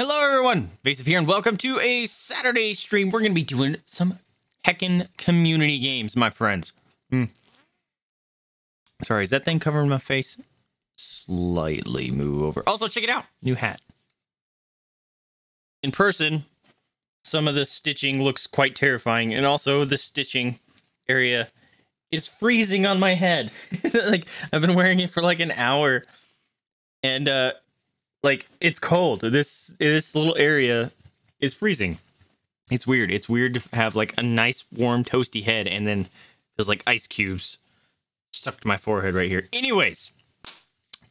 Hello everyone, Vaesive here and welcome to a Saturday stream. We're going to be doing some heckin' community games, my friends. Sorry, is that thing covering my face? Slightly move over. Also, check it out. New hat. In person, some of the stitching looks quite terrifying. And also the stitching area is freezing on my head. Like, I've been wearing it for like an hour. And, like, it's cold. This little area is freezing. It's weird. It's weird to have, like, a nice, warm, toasty head, and then there's, like, ice cubes stuck to my forehead right here. Anyways,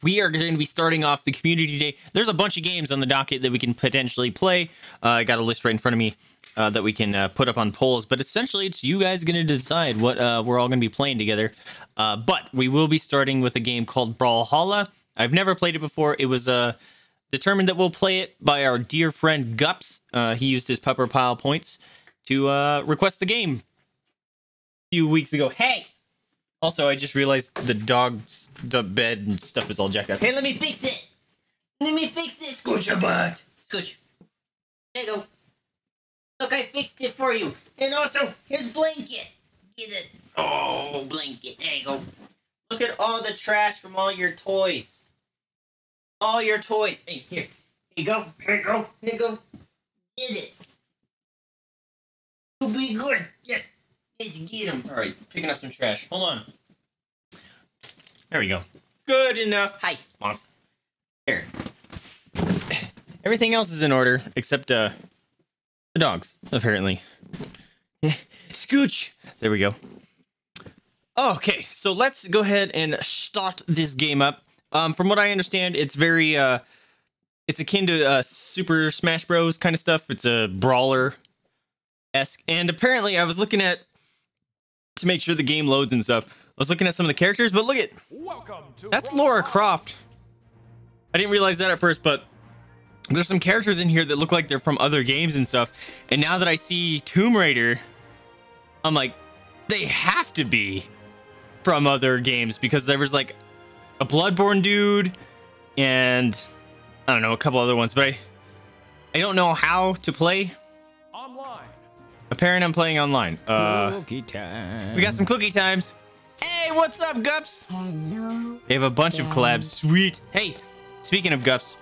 we are going to be starting off the community day. There's a bunch of games on the docket that we can potentially play. I got a list right in front of me that we can put up on polls. But essentially, it's you guys going to decide what we're all going to be playing together. But we will be starting with a game called Brawlhalla. I've never played it before. It was a... determined that we'll play it by our dear friend Gupps. He used his pepper pile points to request the game a few weeks ago. Hey! Also, I just realized the dog's bed and stuff is all jacked up. Hey, let me fix it! Let me fix it! Scooch your butt! Scooch. There you go. Look, I fixed it for you. And also, here's blanket. Get it. Oh, blanket. There you go. Look at all the trash from all your toys. All your toys. Hey, here. Here you go. Here you go. Here you go. Get it. You'll be good. Yes. Let's get them. All right. Picking up some trash. Hold on. There we go. Good enough. Hi. Mom. Here. Everything else is in order except the dogs, apparently. Scooch. There we go. Okay. So let's go ahead and start this game up. From what I understand, it's very, it's akin to, Super Smash Bros. Kind of stuff. It's a brawler-esque, and apparently I was looking at, to make sure the game loads and stuff, I was looking at some of the characters, but look at, that's Lara Croft. I didn't realize that at first, but there's some characters in here that look like they're from other games and stuff, and now that I see Tomb Raider, I'm like, they have to be from other games, because there was, like, a Bloodborne dude, and I don't know, a couple other ones, but I don't know how to play. Online. Apparently, I'm playing online. Cookie time. We got some cookie times. Hey, what's up, Gupps? Hello. They have a bunch of collabs. Sweet. Hey, speaking of Gupps,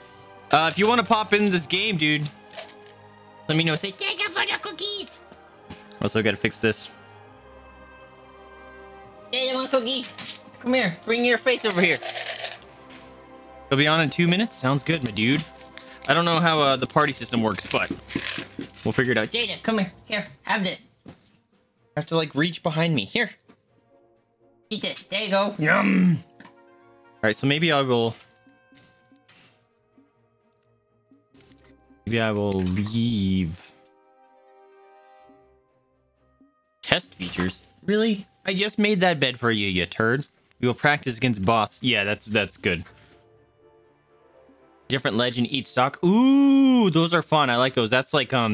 if you want to pop in this game, dude, let me know. Say thank you for the cookies. Also, gotta fix this. Hey, you want a cookie? Come here, bring your face over here. It'll be on in 2 minutes. Sounds good, my dude. I don't know how the party system works, but we'll figure it out. Jada, come here. Here, have this. I have to, like, reach behind me. Here. Eat this. There you go. Yum. All right, so maybe I will... maybe I will leave. Test features? Really? I just made that bed for you, you turd. We will practice against boss. Yeah, that's good. Different legend each stock. Ooh, those are fun. I like those. That's like, I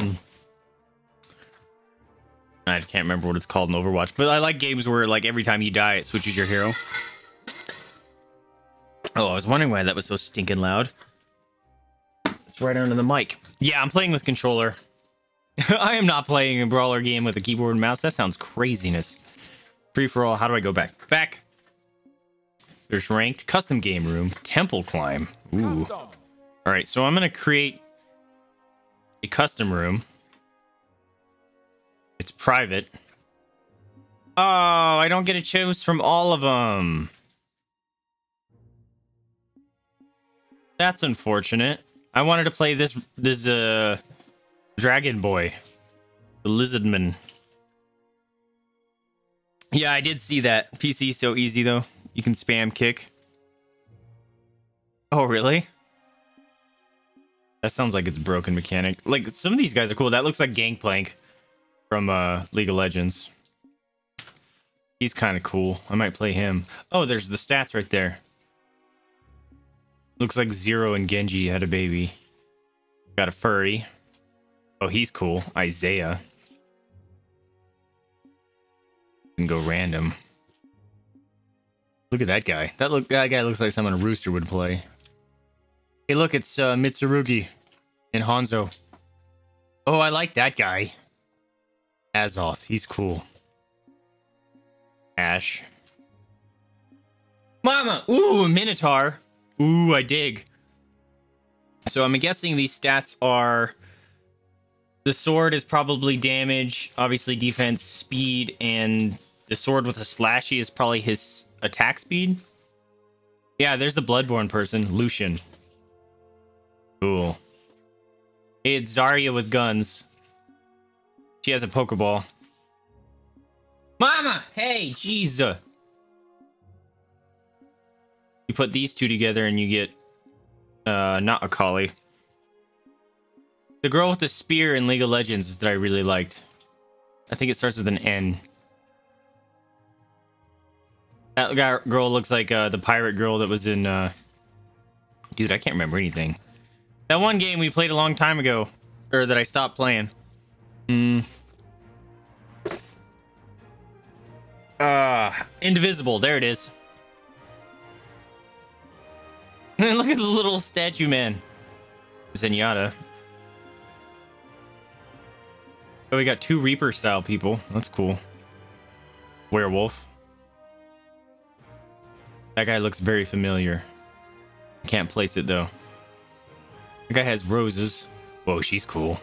can't remember what it's called in Overwatch, but I like games where, like, every time you die, it switches your hero. Oh, I was wondering why that was so stinking loud. It's right under the mic. Yeah, I'm playing with controller. I am not playing a brawler game with a keyboard and mouse. That sounds craziness. Free for all. How do I go back? Back. There's ranked, custom game room, temple climb. Ooh. All right, so I'm gonna create a custom room. It's private. Oh, I don't get a choice from all of them. That's unfortunate. I wanted to play this Dragon Boy, the Lizardman. Yeah, I did see that. PC so easy though. You can spam kick. Oh, really? That sounds like it's a broken mechanic. Like, some of these guys are cool. That looks like Gangplank from League of Legends. He's kind of cool. I might play him. Oh, there's the stats right there. Looks like Zero and Genji had a baby. Got a furry. Oh, he's cool. Isaiah. Can go random. Look at that guy. That guy looks like someone a rooster would play. Hey, look, it's Mitsurugi. And Hanzo. Oh, I like that guy. Azoth, he's cool. Ash. Mama! Ooh, Minotaur. Ooh, I dig. So I'm guessing these stats are... The sword is probably damage, obviously defense, speed, and the sword with a slashy is probably his attack speed. Yeah, there's the Bloodborne person, Lucian. Cool. It's Zarya with guns. She has a Pokeball. Mama! Hey, Jesus! You put these two together and you get... not Akali. The girl with the spear in League of Legends is that I really liked. I think it starts with an N. That girl looks like the pirate girl that was in... Dude, I can't remember anything. That one game we played a long time ago. Or that I stopped playing. Indivisible. There it is. Look at the little statue man. Zenyatta. Oh, we got two Reaper style people. That's cool. Werewolf. That guy looks very familiar. Can't place it though. That guy has roses. Whoa, she's cool.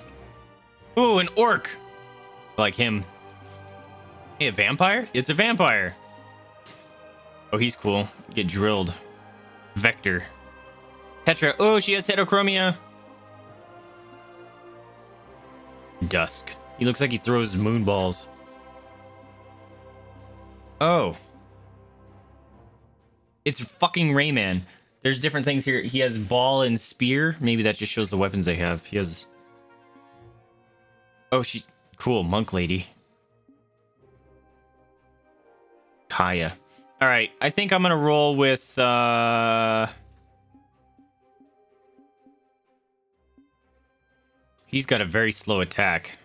Ooh, an orc. I like him. Hey, a vampire? It's a vampire. Oh, he's cool. Get drilled. Vector. Petra. Oh, she has heterochromia. Dusk. He looks like he throws moon balls. Oh. It's fucking Rayman. There's different things here. He has ball and spear. Maybe that just shows the weapons they have. He has... Oh, she's cool. Monk lady. Kaya. All right. I think I'm going to roll with... He's got a very slow attack.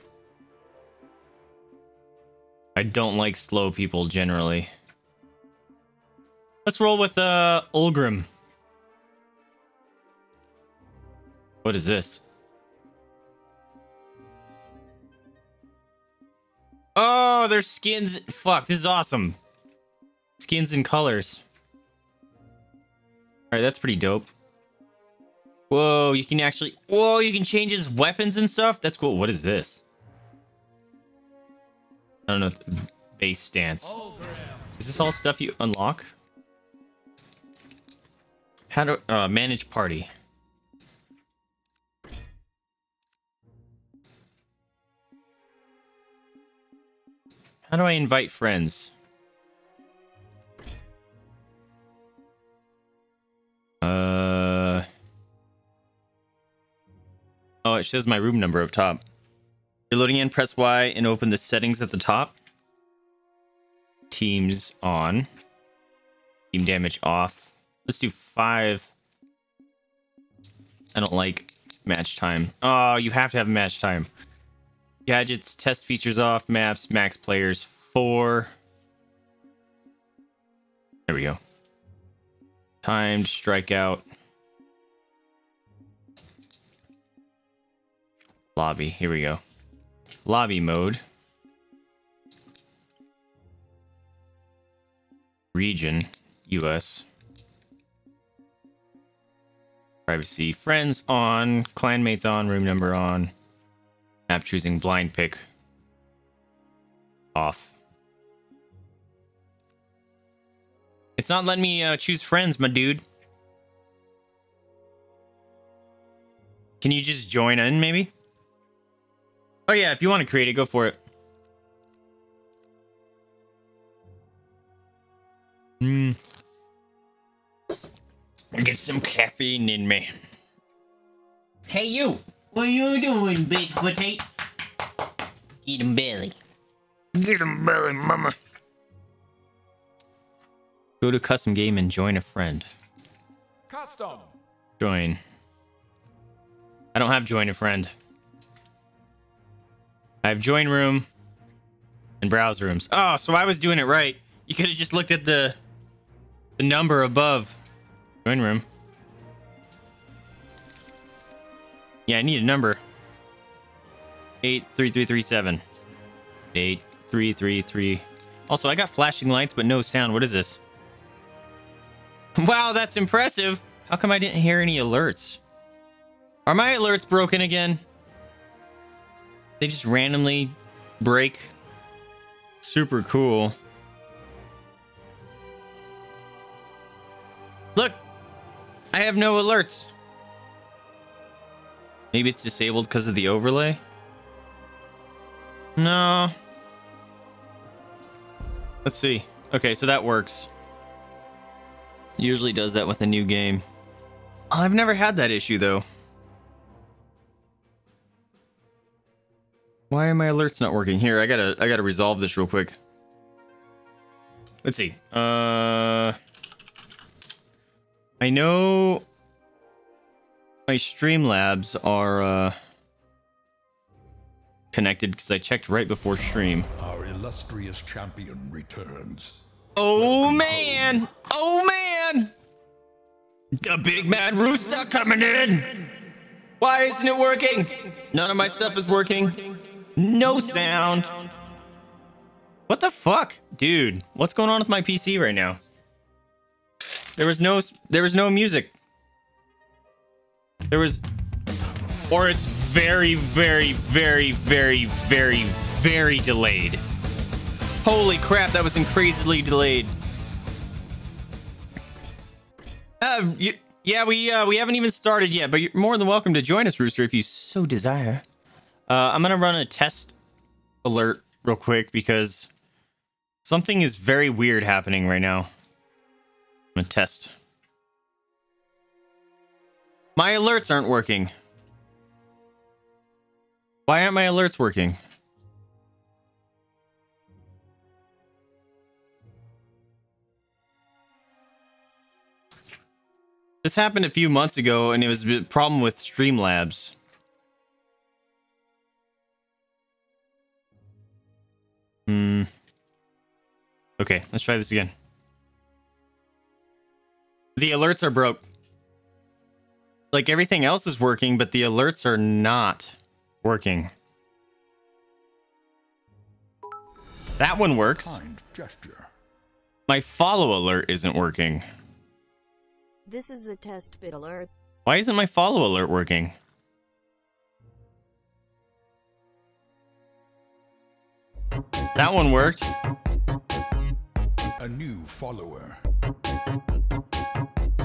I don't like slow people generally. Let's roll with Ulgrim. What is this? Oh, there's skins. Fuck, this is awesome. Skins and colors. All right, that's pretty dope. Whoa, you can actually... Whoa, you can change his weapons and stuff? That's cool. What is this? I don't know. Base stance. Is this all stuff you unlock? How to manage party. How do I invite friends? Oh, it says my room number up top. You're loading in, press Y and open the settings at the top. Teams on. Team damage off. Let's do 5. I don't like match time. Oh, you have to have match time. Gadgets, test features off, maps, max players 4. There we go. Timed strikeout. Lobby, here we go. Lobby mode. Region, US. Privacy, friends on, clanmates on, room number on. Map choosing, blind pick. Off. It's not letting me choose friends, my dude. Can you just join in, maybe? Oh yeah, if you want to create it, go for it. Get some caffeine in me. Hey you! What you doing, big potato? Eat 'em belly. Get 'em belly, mama. Go to custom game and join a friend. Custom. Join. I don't have join a friend. I have join room and browse rooms. Oh, so I was doing it right. You could have just looked at the number above. Join room. Yeah, I need a number. 83337. 8333. Also, I got flashing lights, but no sound. What is this? Wow, that's impressive. How come I didn't hear any alerts? Are my alerts broken again? They just randomly break. Super cool. Look, I have no alerts. Maybe it's disabled because of the overlay? No. Let's see. Okay, so that works. Usually does that with a new game. Oh, I've never had that issue, though. Why are my alerts not working? Here, I gotta resolve this real quick. Let's see. I know my Streamlabs are connected because I checked right before stream. Our illustrious champion returns. Oh man! Oh man! The big mad rooster coming in! Why isn't it working? None of my stuff is working. No sound. What the fuck? Dude, what's going on with my PC right now? There was no music. There was, or it's very, very, very, very, very, very delayed. Holy crap, that was increasingly delayed. Yeah, we haven't even started yet, but you're more than welcome to join us, Rooster, if you so desire. I'm gonna run a test alert real quick because something is very weird happening right now. I'm gonna test. My alerts aren't working. Why aren't my alerts working? This happened a few months ago, and it was a problem with Streamlabs. Okay, let's try this again. The alerts are broke. Like, everything else is working, but the alerts are not working. That one works. My follow alert isn't working. This is a test bit alert. Why isn't my follow alert working? That one worked. A new follower.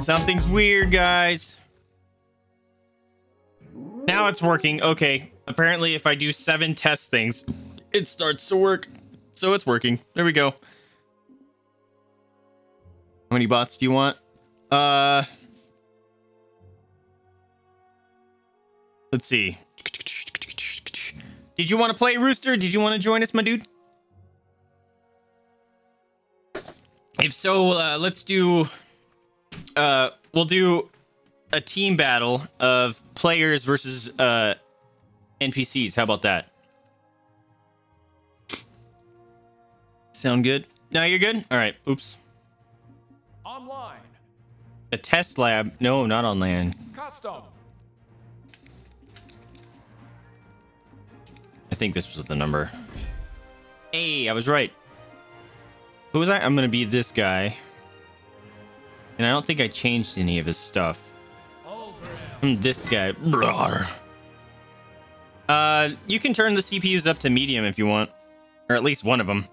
Something's weird, guys. Now it's working. Okay. Apparently, if I do 7 test things, it starts to work. So it's working. There we go. How many bots do you want? Let's see. Did you want to play, Rooster? Did you want to join us, my dude? If so, let's do... we'll do a team battle of players versus NPCs. How about that? Sound good? No, you're good? All right. Oops. Online. A test lab. No, not on land. Custom. I think this was the number. Hey, I was right. Who was I? I'm going to be this guy. And I don't think I changed any of his stuff. This guy. You can turn the CPUs up to medium if you want. Or at least one of them.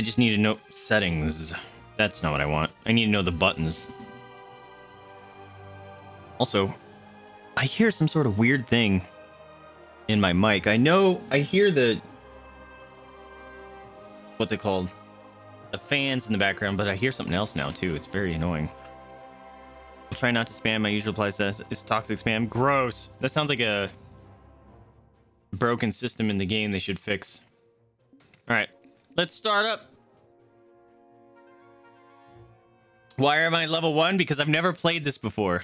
I just need to know settings. That's not what I want. I need to know the buttons. Also, I hear some sort of weird thing in my mic. I know I hear the... What's it called? The fans in the background, but I hear something else now too. It's very annoying. I'll try not to spam. My usual place says it's toxic spam. Gross. That sounds like a broken system in the game they should fix. All right, let's start up. Why am I level 1? Because I've never played this before.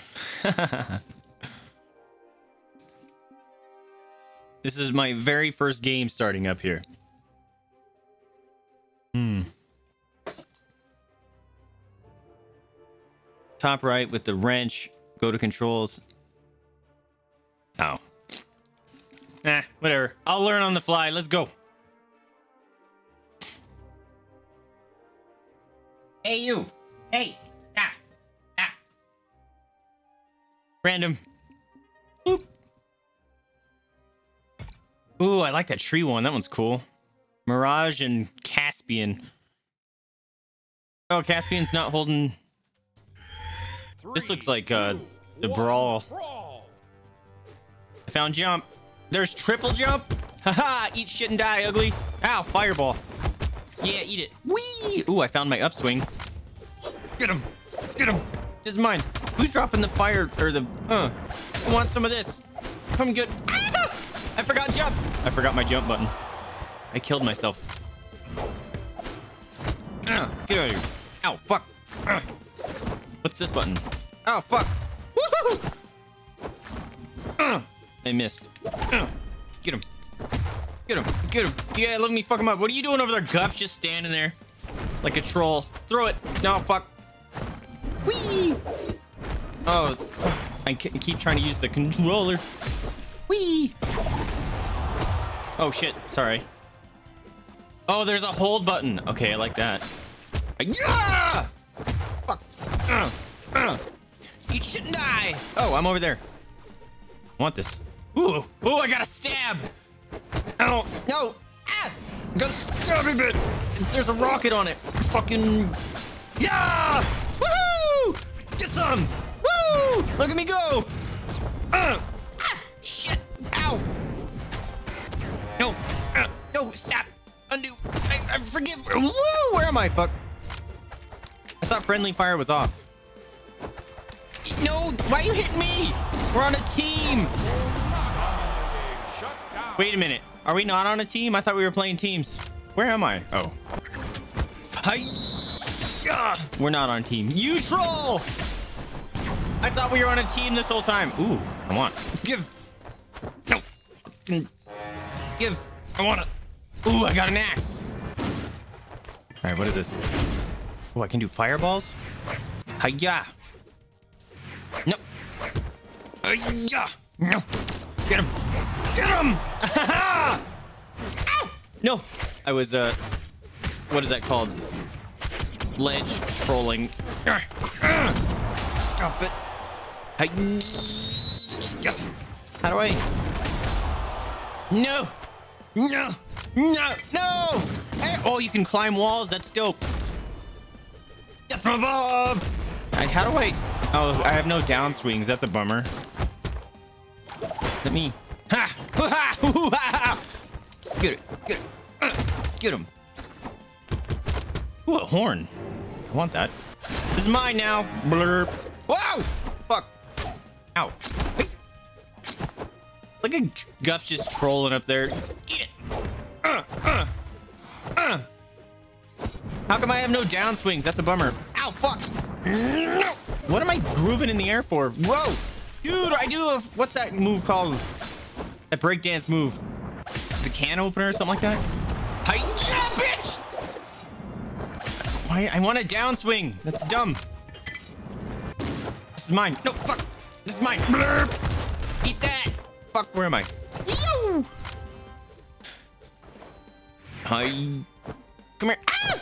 This is my very first game starting up here. top right with the wrench, go to controls. Oh. Eh, whatever. I'll learn on the fly. Let's go. Hey, you. Hey, stop. Stop. Random. Boop. Ooh, I like that tree one. That one's cool. Mirage and Caspian. Oh, Caspian's not holding. This looks like the brawl. I found jump. There's triple jump. Haha, eat shit and die, ugly. Ow, fireball. Yeah, eat it. Whee! Ooh, I found my upswing. Get him. Get him. This is mine. Who's dropping the fire or the I want some of this. Come get. Ah! I forgot jump. I forgot my jump button. I killed myself. Get out of here. Ow, fuck. What's this button? Oh, fuck. Woohoo! I missed. Get him. Get him. Get him. Yeah, let me fuck him up. What are you doing over there, Gupps? Just standing there like a troll. Throw it. No, fuck. Whee! Oh, I keep trying to use the controller. Whee! Oh, shit. Sorry. Oh, there's a hold button. Okay, I like that. Yeah! Fuck. You shouldn't die. Oh, I'm over there. I want this. Ooh. Ooh, I got a stab. Ow. No. Ah. Got a stabby bit. There's a rocket on it. Fucking. Yeah. Woohoo. Get some. Woo. Look at me go. Ah. Shit. Ow. No. No. Stop. Undo. I forgive. Woo. Where am I? Fuck. I thought friendly fire was off. No, why are you hitting me? We're on a team. Wait a minute. Are we not on a team? I thought we were playing teams. Where am I? Oh. Hi-ya! We're not on team. You troll! I thought we were on a team this whole time. Ooh, I want. Give. No. Give. I want to. Ooh, I got an axe. All right, what is this? Oh, I can do fireballs. Hi-ya! No. Hi-ya! No. Get him! Get him! Ha ha! No. I was what is that called? Ledge trolling. Stop it. Hi-ya! How do I? No. No. No. No. Oh, you can climb walls. That's dope. From above. How do I? Oh, I have no down swings. That's a bummer. Let me. Ha! Ha! Get it! Get it! Get him! Ooh, a horn. I want that. This is mine now. Blurp. Wow! Fuck! Ow! Look at Gupps just trolling up there. Eat it! How come I have no down swings? That's a bummer. Ow, fuck. No. What am I grooving in the air for? Whoa. Dude, I do a... What's that move called? That breakdance move. The can opener or something like that? Hi, yeah, bitch! Why? I want a down swing. That's dumb. This is mine. No, fuck. This is mine. Blurp. Eat that. Fuck, where am I? Yo. Hi. Come here. Ah!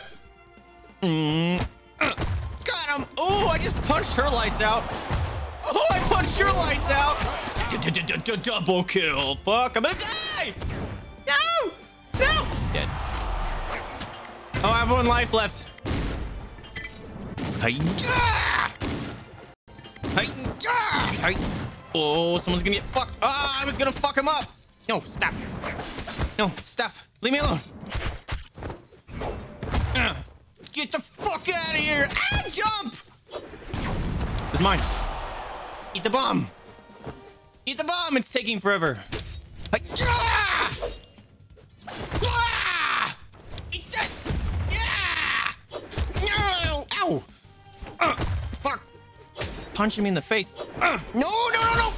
Got him. Oh, I just punched her lights out. Oh, I punched your lights out. Double kill. Fuck, I'm gonna die. No, no. Dead. Oh, I have one life left. Oh, someone's gonna get fucked. Ah, I was gonna fuck him up. No, stop. No, stop. Leave me alone. Get the fuck out of here! Ah, jump! It's mine. Eat the bomb. Eat the bomb. It's taking forever. Ah! Ah! Eat this! Yeah! No! Ow! Fuck! Punching me in the face. No! No! No! No!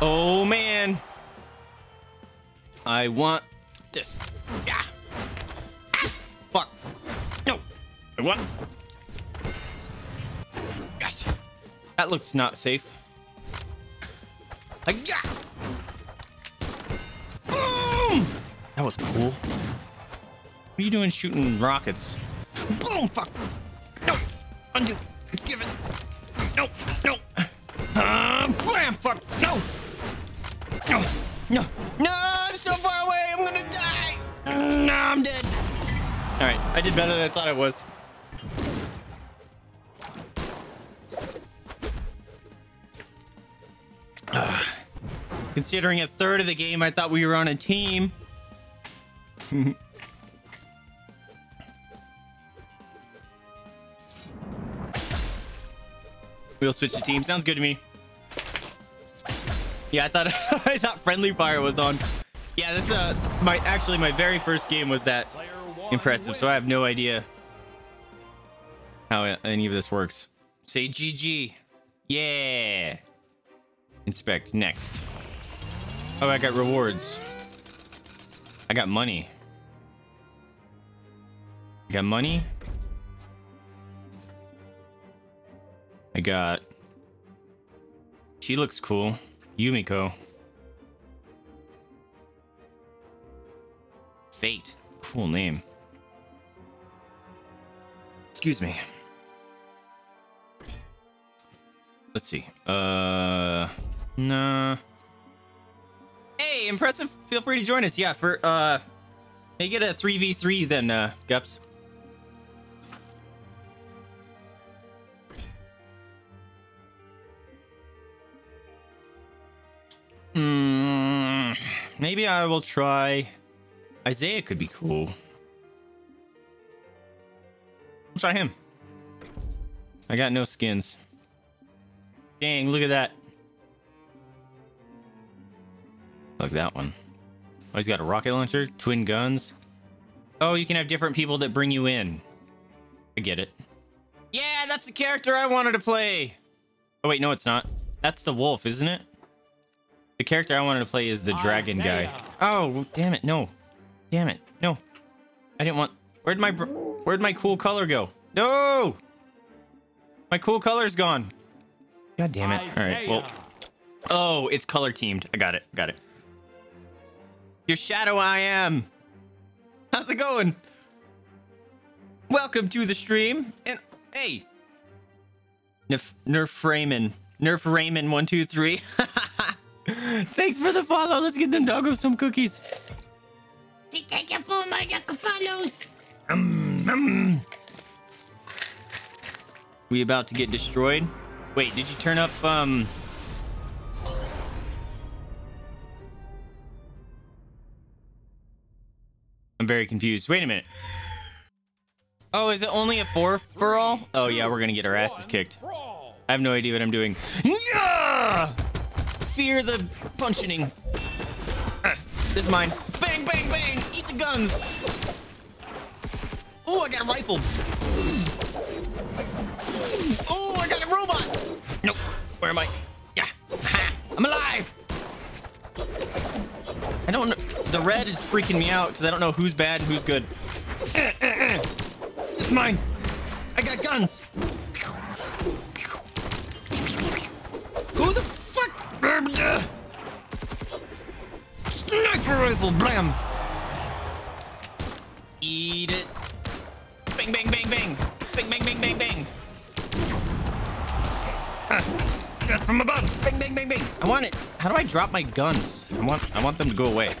Oh man! I want this. Yeah. Fuck. No. I won. That looks not safe. Hi-ya! Boom! That was cool. What are you doing shooting rockets? Boom! Fuck! No! Undo! Give it! No! No! Blam! Fuck! No! No! No! No! I'm so far away! I'm gonna die! No! I'm dead! Alright, I did better than I thought I was. Considering a third of the game, I thought we were on a team. We'll switch to team. Sounds good to me. Yeah, I thought I thought friendly fire was on. Yeah, this my very first game was that impressive, so I have no idea how any of this works. Say GG. Yeah. Inspect next. Oh, I got rewards. I got money. I got money. I got... She looks cool. Yumiko. Fate. Cool name. Excuse me. Let's see. Nah. Hey, impressive. Feel free to join us. Yeah, for they get a 3v3 then, Gupps. Maybe I will try. Isaiah could be cool. I'll try him. I got no skins. Dang, look at that. Like that one. Oh, he's got a rocket launcher, twin guns. Oh, you can have different people that bring you in. I get it. Yeah, that's the character I wanted to play. Oh, wait, no, it's not. That's the wolf, isn't it? The character I wanted to play is the dragon guy. Oh, damn it. No. Damn it. No. I didn't want... Where'd my cool color go? No! My cool color's gone. God damn it. All right, well... Oh, it's color teamed. I got it. Got it. Your shadow I am. How's it going? Welcome to the stream. And hey, Nerf Rayman 123. Thanks for the follow. Let's get them doggos some cookies. Thank you for my follows. We about to get destroyed. Wait, did you turn up? I'm very confused. Wait a minute. Oh, is it only a 4-for-all? Oh, yeah, we're gonna get our asses kicked. I have no idea what I'm doing. Yeah! Fear the punching. This is mine. Bang, bang, bang! Eat the guns! Oh, I got a rifle! Oh, I got a robot! Nope. Where am I? Yeah. Ha! I'm alive! I don't know. The red is freaking me out because I don't know who's bad and who's good. It's mine. I got guns. Who the fuck? Sniper rifle, blam. Eat it. Bang, bang, bang, bang. Bang, bang, bang, bang, bang. From above. Bang, bang, bang, bang. I want it. How do I drop my guns? I want them to go away.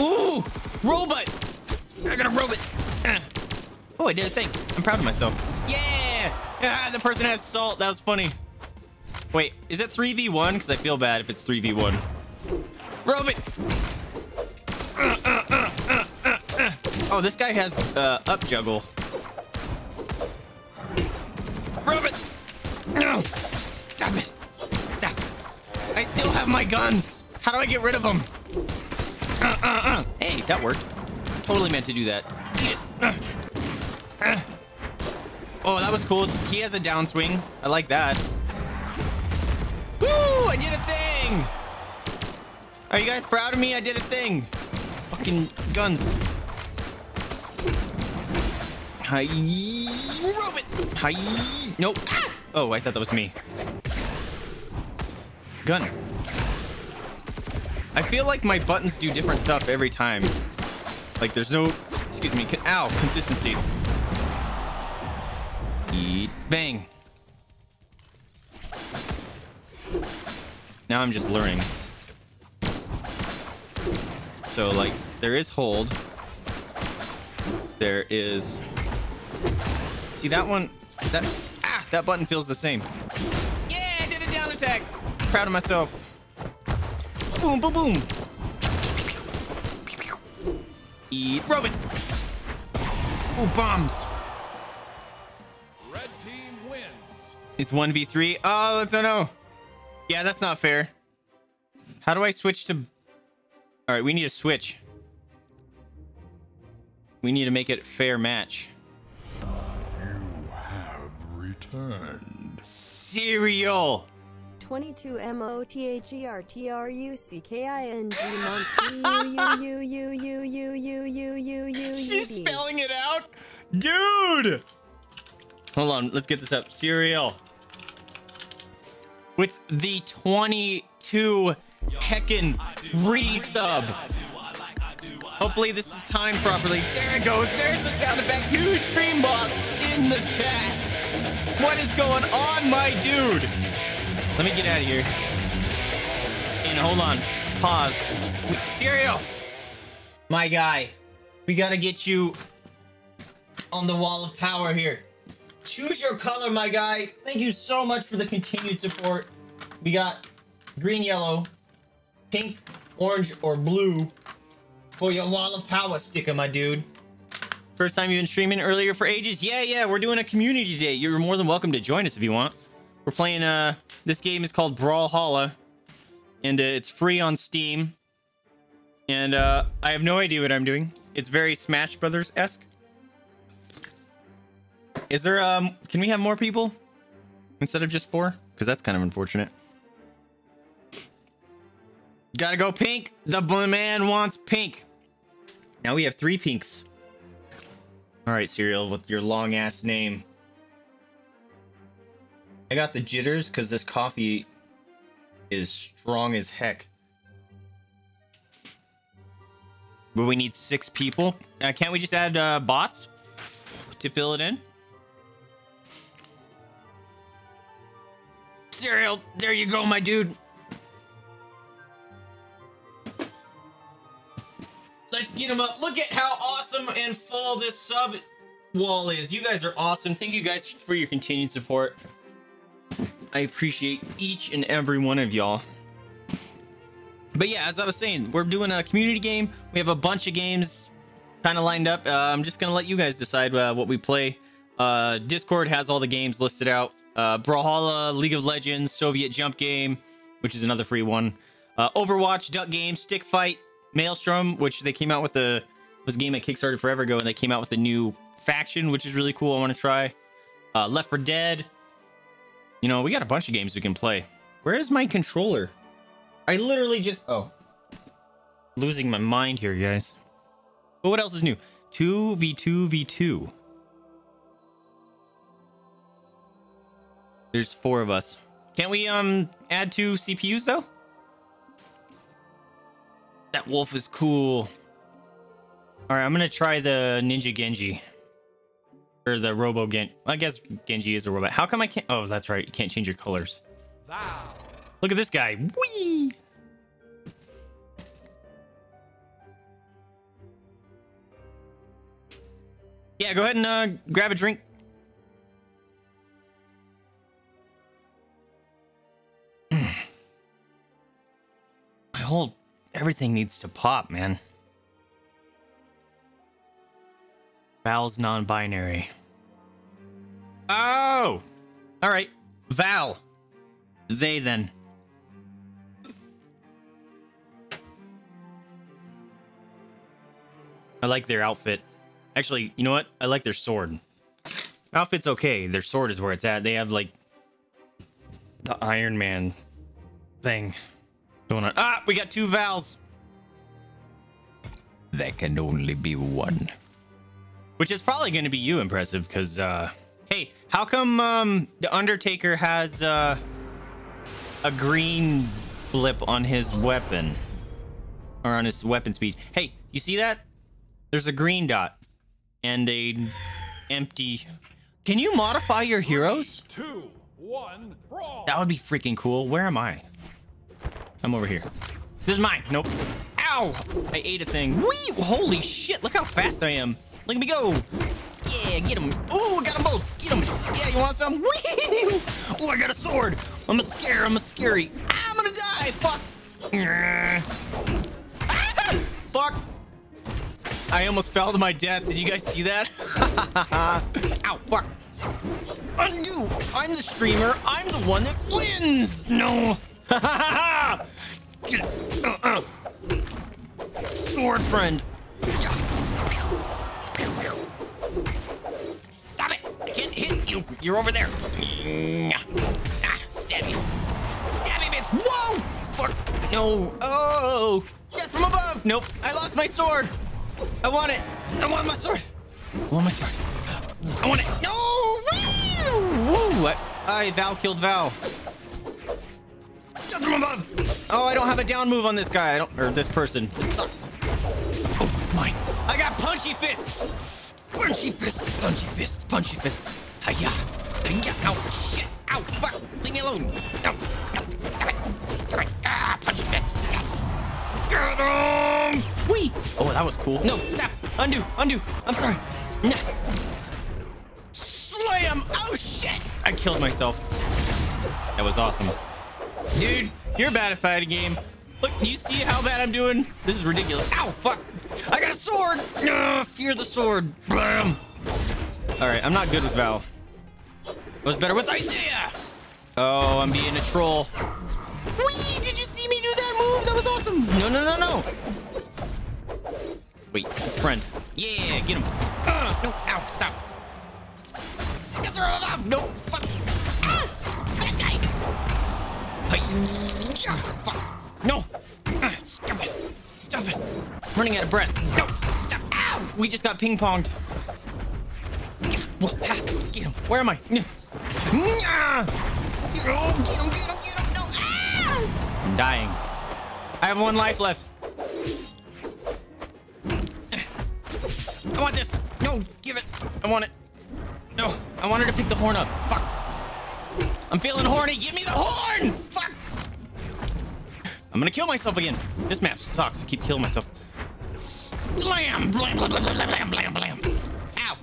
Ooh, robot. I got a robot. Oh, I did a thing. I'm proud of myself. Yeah. Ah, the person has salt. That was funny. Wait, is it 3v1? Because I feel bad if it's 3v1. Robot. Oh, this guy has up juggle. Robot. No! Stop it! Stop! I still have my guns! How do I get rid of them? Hey, that worked. Totally meant to do that. Oh, that was cool. He has a downswing. I like that. Woo! I did a thing! Are you guys proud of me? I did a thing! Fucking guns. Hi. Robot! Hi. Nope. Ah! Oh, I thought that was me. Gun. I feel like my buttons do different stuff every time. Like there's no, excuse me, ow, consistency. Eat, bang. Now I'm just luring. So like there is hold. There is, see that one, that button feels the same. Yeah, I did a down attack. Proud of myself. Boom, boom, boom. Eat, Robin. Ooh, bombs. Red team wins. It's 1v3. Oh, that's, oh no. Yeah, that's not fair. How do I switch to? All right, we need to switch. We need to make it fair match. You have returned. Cereal. 22 MOTHERTRUCKING. She's spelling it out, dude. Hold on, let's get this up. Cereal with the 22 heckin' resub. Hopefully this is timed properly. There it goes. There's the sound effect. New stream boss in the chat. What is going on, my dude? Let me get out of here. And hold on. Pause. Cereal. My guy. We gotta get you on the wall of power here. Choose your color, my guy. Thank you so much for the continued support. We got green, yellow, pink, orange, or blue for your wall of power sticker, my dude. First time you've been streaming earlier for ages? Yeah, yeah. We're doing a community day. You're more than welcome to join us if you want. We're playing, this game is called Brawlhalla, and it's free on Steam. And I have no idea what I'm doing. It's very Smash Brothers-esque. Is there, can we have more people instead of just 4? Because that's kind of unfortunate. Gotta go pink. The blue man wants pink. Now we have 3 pinks. All right, Cereal, with your long-ass name. I got the jitters because this coffee is strong as heck. But we need 6 people. Can't we just add bots to fill it in? Cereal, there you go, my dude. Let's get him up. Look at how awesome and full this sub wall is. You guys are awesome. Thank you guys for your continued support. I appreciate each and every one of y'all. But yeah, as I was saying, we're doing a community game. We have a bunch of games kind of lined up. I'm just gonna let you guys decide what we play. Discord has all the games listed out. Brawlhalla, League of Legends, Soviet Jump Game, which is another free one. Overwatch, Duck Game, Stick Fight, Maelstrom, which they came out with a game I kickstarted forever ago, and they came out with a new faction, which is really cool. I want to try Left 4 Dead. You know, we got a bunch of games we can play. Where is my controller? I literally just... Oh. Losing my mind here, guys. But what else is new? 2v2v2. There's 4 of us. Can't we add 2 CPUs, though? That wolf is cool. All right, I'm going to try the Ninja Genji. Or the Robo Genji. I guess Genji is a robot. How come I can't? Oh, that's right. You can't change your colors. Wow. Look at this guy. Whee! Yeah, go ahead and grab a drink. My whole everything needs to pop, man. Val's non-binary. Oh! Alright. Val. They then. I like their outfit. Actually, you know what? I like their sword. Outfit's okay. Their sword is where it's at. They have, like, the Iron Man thing going on. Ah! We got 2 Vals! There can only be one. Which is probably going to be you, Impressive, because Hey, how come the Undertaker has a green blip on his weapon? Or on his weapon speed? Hey, you see that? There's a green dot. And a empty... Can you modify your heroes? 3, 2, 1, brawl. That would be freaking cool. Where am I? I'm over here. This is mine. Nope. Ow! I ate a thing. Wee! Holy shit! Look how fast I am. Look at me go! Yeah, get him! Ooh, I got them both! Get him! Yeah, you want some? Wee! Ooh, I got a sword! I'm a scare. I'm a scary. I'm gonna die! Fuck! Ah! Fuck! I almost fell to my death. Did you guys see that? Ow! Fuck! Undo! I'm the streamer. I'm the one that wins! No! Ha ha ha! Get it! Sword friend. Stop it! I can't hit you. You're over there. Ah, stab you. Stab him, bitch. Whoa! Fuck. No. Oh. Death from above. Nope. I lost my sword. I want it. I want my sword. I want my sword. I want it. No! Woo! I Val killed Val. Death from above. Oh, I don't have a down move on this guy. I don't, or this person. This sucks. Oh, it's mine. I got punchy fists. Punchy fist. Punchy fist. Punchy fist. Hiya. Hiya. Ow, shit. Ow, fuck. Leave me alone. No. No. Stop it. Stop it. Ah, punchy fist. Yes. Get him. Whee. Oh, that was cool. No, stop. Undo. Undo. I'm sorry. Nah. Slam. Oh, shit. I killed myself. That was awesome. Dude, you're bad at fighting game. Look, you see how bad I'm doing? This is ridiculous. Ow, fuck. I got a sword. Ugh, fear the sword. Blam. All right, I'm not good with Val. I was better with Isaiah. Oh, I'm being a troll. Wee, did you see me do that move? That was awesome. No, no, no, no. Wait, it's a friend. Yeah, get him. No, ow, stop. Get the roll off. No, fuck. Fuck. No! Stop it! Stop it! I'm running out of breath. No! Stop! Ow! We just got ping-ponged. Get him! Where am I? Get him! Get him! No! Ah! I'm dying. I have one life left. I want this! No! Give it! I want it! No! I wanted to pick the horn up. Fuck! I'm feeling horny. Give me the horn! Fuck! I'm gonna kill myself again. This map sucks. I keep killing myself. Slam! Blam! Blam! Blam! Blam! Blam! Ow!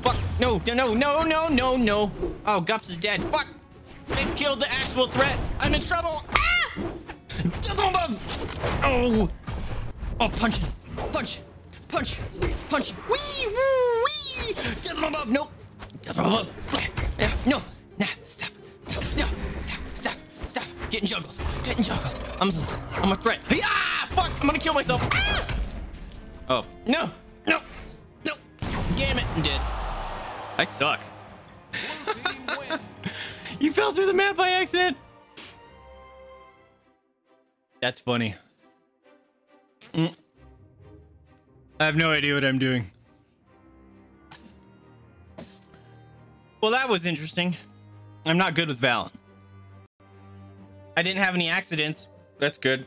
Fuck! No! No! No! No! No! No! Oh, Gupps is dead. Fuck! They've killed the actual threat. I'm in trouble. Ah! Oh! Oh! Punch! Punch! Punch! Punch! Wee! Woo! Wee! Death from above! Nope! Death from above! No! Nah! Stop! Stop! No! Stop! Stop! Stop! Getting juggled! Getting juggled! I'm a threat. Ah! Fuck! I'm gonna kill myself! Ah! Oh. No! No! No! Damn it! I'm dead. I suck. You fell through the map by accident! That's funny. I have no idea what I'm doing. Well, that was interesting. I'm not good with Val. I didn't have any accidents. That's good.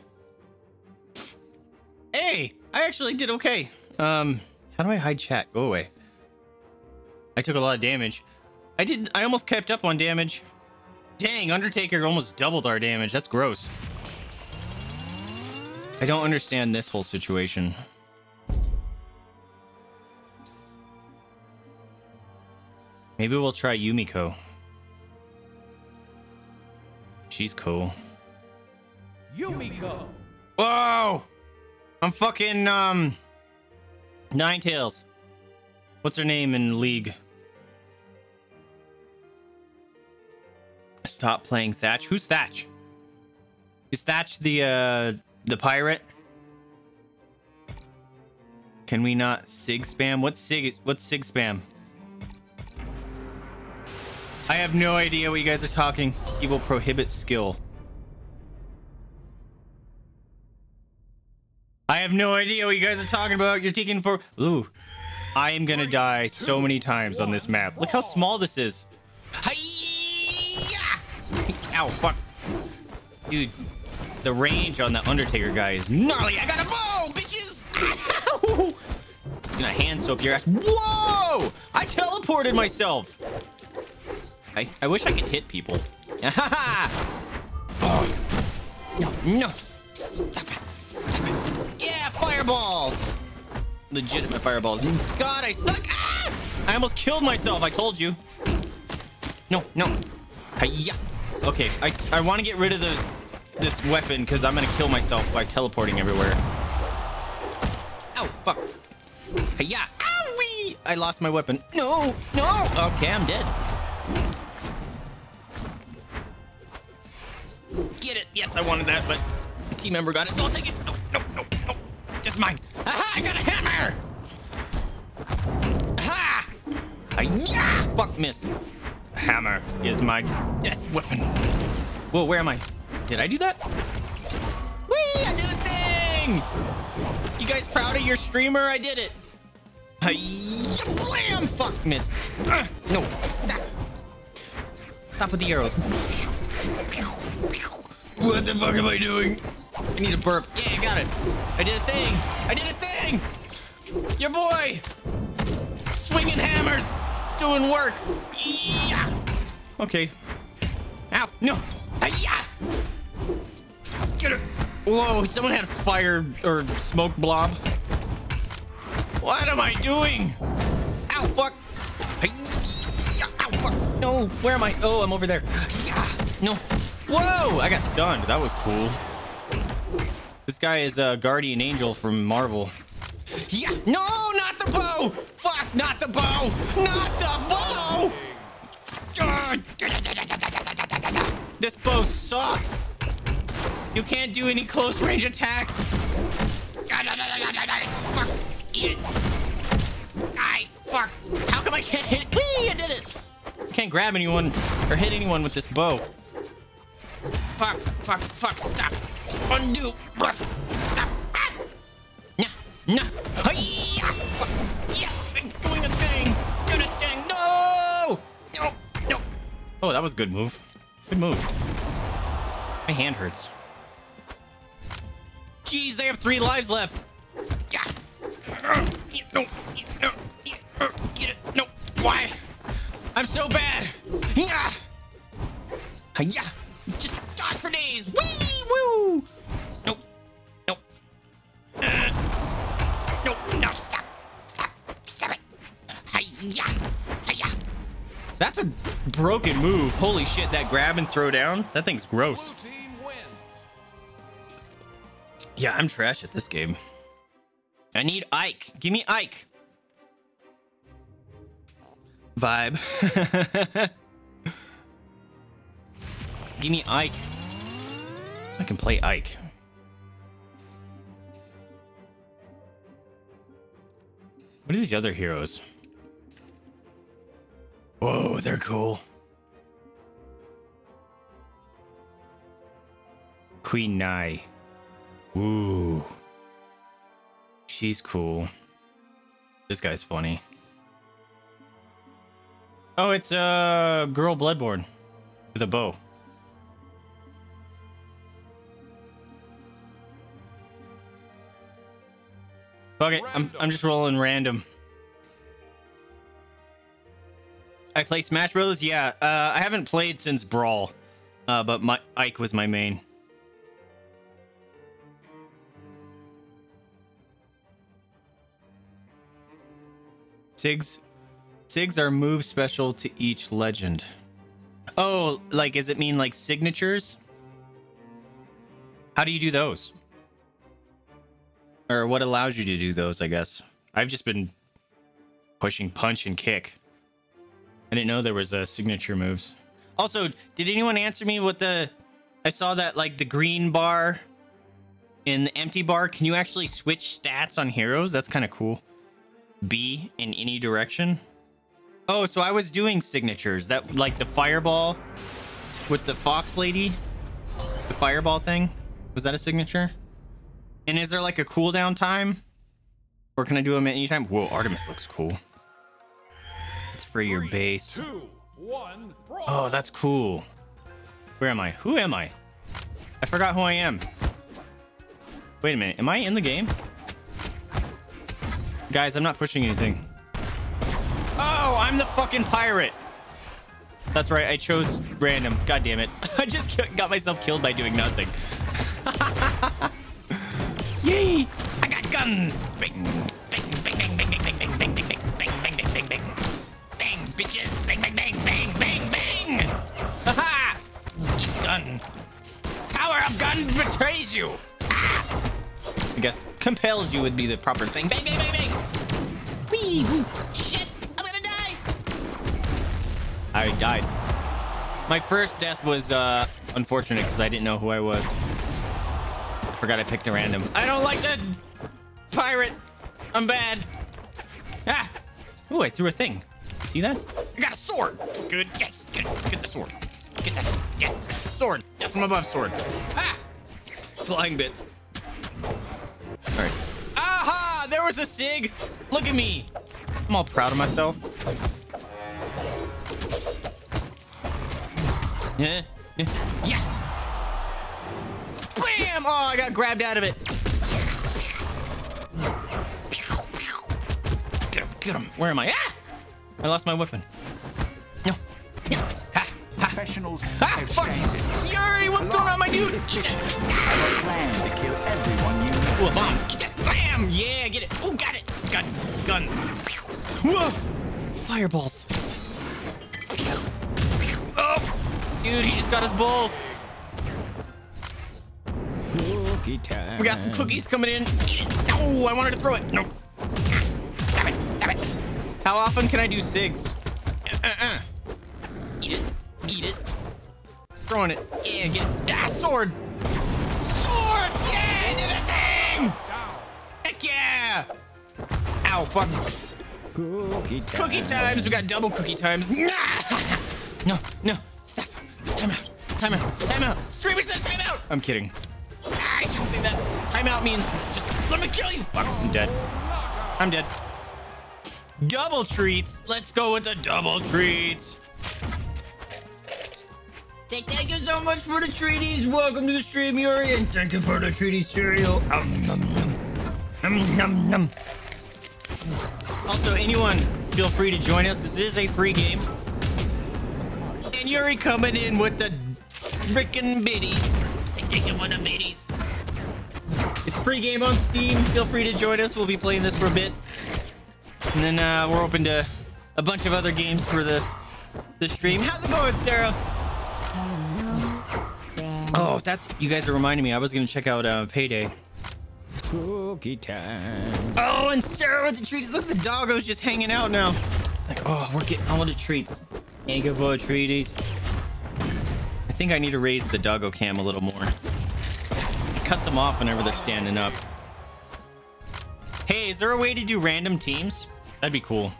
Hey, I actually did okay. How do I hide chat? Go away. I took a lot of damage. I almost kept up on damage. Dang, Undertaker almost doubled our damage. That's gross. I don't understand this whole situation. Maybe we'll try Yumiko. She's cool. Yumiko. Whoa! I'm fucking Ninetales. What's her name in League? Stop playing Thatch. Who's Thatch? Is Thatch the pirate? Can we not Sig spam? What's Sig spam? I have no idea what you guys are talking. He will prohibit skill. I have no idea what you guys are talking about. You're taking for... Ooh. I am gonna die so many times on this map. Look how small this is. Ow, fuck. Dude, the range on the Undertaker guy is gnarly. I got a bow, bitches! Ow! I'm gonna hand soap your ass. Whoa! I teleported myself! I wish I could hit people. No, no! Stop it! Stop it! Yeah, fireballs! Legitimate fireballs. God, I suck! Ah! I almost killed myself, I told you. No, no. Hiya. Okay, I want to get rid of this weapon because I'm going to kill myself by teleporting everywhere. Ow, fuck. Hiya. Owie! I lost my weapon. No, no! Okay, I'm dead. Get it. Yes, I wanted that, but a team member got it, so I'll take it. No, no, no, no. Just mine. Aha, I got a hammer! Aha! Hiya! Fuck, missed. Hammer is my death weapon. Whoa, where am I? Did I do that? Whee! I did a thing! You guys proud of your streamer? I did it. Hiya! Blam! Fuck, missed. No. Stop. Stop with the arrows. What the fuck am I doing? I need a burp. Yeah, I got it. I did a thing. I did a thing! Your boy! Swinging hammers! Doing work! Yeah. Okay. Ow! No! Yeah. Get her! Whoa! Someone had a fire or smoke blob. What am I doing? Ow! Fuck! Yeah. Ow! Fuck! No! Where am I? Oh, I'm over there. Yeah. No! Whoa! I got stunned. That was cool. This guy is a guardian angel from Marvel. Yeah. No! Not the bow! Fuck! Not the bow! Not the bow! This bow sucks. You can't do any close range attacks. Fuck! Eat it! I fuck! How come I can't hit? Whee! I did it! I can't grab anyone or hit anyone with this bow. Fuck! Fuck! Fuck! Stop! Undo! Stop! Ah! Nah! Nah! Hi-ya! Yes! I'm doing a thing! Doing a thing! No! No! No! Oh, that was a good move. Good move. My hand hurts. Jeez, they have 3 lives left. Yeah. No. No. Get it. No. Why? I'm so bad. Yeah. Yeah. Just dodge for days. Wee woo. No. No. No. No. Stop. Stop. Stop it. Yeah. That's a broken move. Holy shit, that grab and throw down. That thing's gross. Yeah, I'm trash at this game. I need Ike. Give me Ike. Vibe. Give me Ike. I can play Ike. What are these other heroes? Whoa, they're cool. Queen Nai. Ooh. She's cool. This guy's funny. Oh, it's a girl Bloodborne with a bow. Fuck it. I'm just rolling random. I play Smash Bros. Yeah, I haven't played since Brawl, but my Ike was my main. Sigs are moves special to each legend. Oh, like, does it mean like signatures? How do you do those? Or what allows you to do those, I guess. I've just been pushing punch and kick. I didn't know there was a signature moves. Also, did anyone answer me with the... I saw that, like, the green bar and the empty bar. Can you actually switch stats on heroes? That's kind of cool. B in any direction. Oh, so I was doing signatures. That, like, the fireball with the fox lady. The fireball thing. Was that a signature? And is there, like, a cooldown time? Or can I do them at any time? Whoa, Artemis looks cool. For your base. Oh, that's cool. Where am I? Who am I? I forgot who I am. Wait a minute. Am I in the game? Guys, I'm not pushing anything. Oh, I'm the fucking pirate. That's right. I chose random. God damn it. I just got myself killed by doing nothing. Yay. I got guns. Bing, bing, bing, bing, bing, bing, bing, bing, bing, bing, bing, bing, bing, bing, bing. Bang, bitches. Bang, bang, bang, bang, bang, bang. Ha ha. Eat gun. Power of gun betrays you. I guess compels you would be the proper thing. Bang, bang, bang, bang. Whee, whee. Shit, I'm gonna die. I died. My first death was unfortunate because I didn't know who I was. I forgot I picked a random. I don't like the pirate. I'm bad. Ah. Ooh, I threw a thing. See that? I got a sword. Good. Yes. Good. Get the sword. Get that. Yes. Sword. Death from above. Sword. Ah. Flying bits. All right. Aha! There was a Sig. Look at me. I'm all proud of myself. Yeah. Yeah. Yeah. Bam! Oh, I got grabbed out of it. Get him! Get him! Where am I? Ah! I lost my weapon. No. No. Ha! Ha! Professionals. Ah! Fuck! Yuri, what's going on, my dude? I plan to kill everyone you. Ooh, a bomb. Just bam! Yeah, get it. Oh, got it. Got guns. Whoa. Fireballs. Oh, dude, he just got us both. Cookie time. We got some cookies coming in. Eat it. No, I wanted to throw it. Nope. Stop it. Stop it. How often can I do SIGs? Eat it. Eat it. Throwing it. Yeah, get it. Ah, sword. Sword. Yeah, do that thing. Heck yeah! Ow, fuck. Cookie time. Cookie times. We got double cookie times. No, no. Stop. Time out. Time out. Time out. Streamer says time out. I'm kidding. I shouldn't say that. Time out means just let me kill you. Fuck. I'm dead. I'm dead. Double treats. Let's go with the double treats. Thank you so much for the treaties. Welcome to the stream, Yuri, and thank you for the treaty cereal. Nom, nom. Nom, nom, nom. Also, anyone feel free to join us. This is a free game. And Yuri coming in with the frickin' biddies. Taking one of biddies. It's a free game on Steam. Feel free to join us. We'll be playing this for a bit. And then we're open to a bunch of other games for the stream. How's it going, Sarah? Oh, that's, you guys are reminding me. I was gonna check out Payday. Cookie time. Oh, and Sarah with the treats. Look, the doggo's just hanging out now. Like, oh, we're getting all the treats. Thank you for the treaties. I think I need to raise the doggo cam a little more. It cuts them off whenever they're standing up. Hey, is there a way to do random teams? That'd be cool.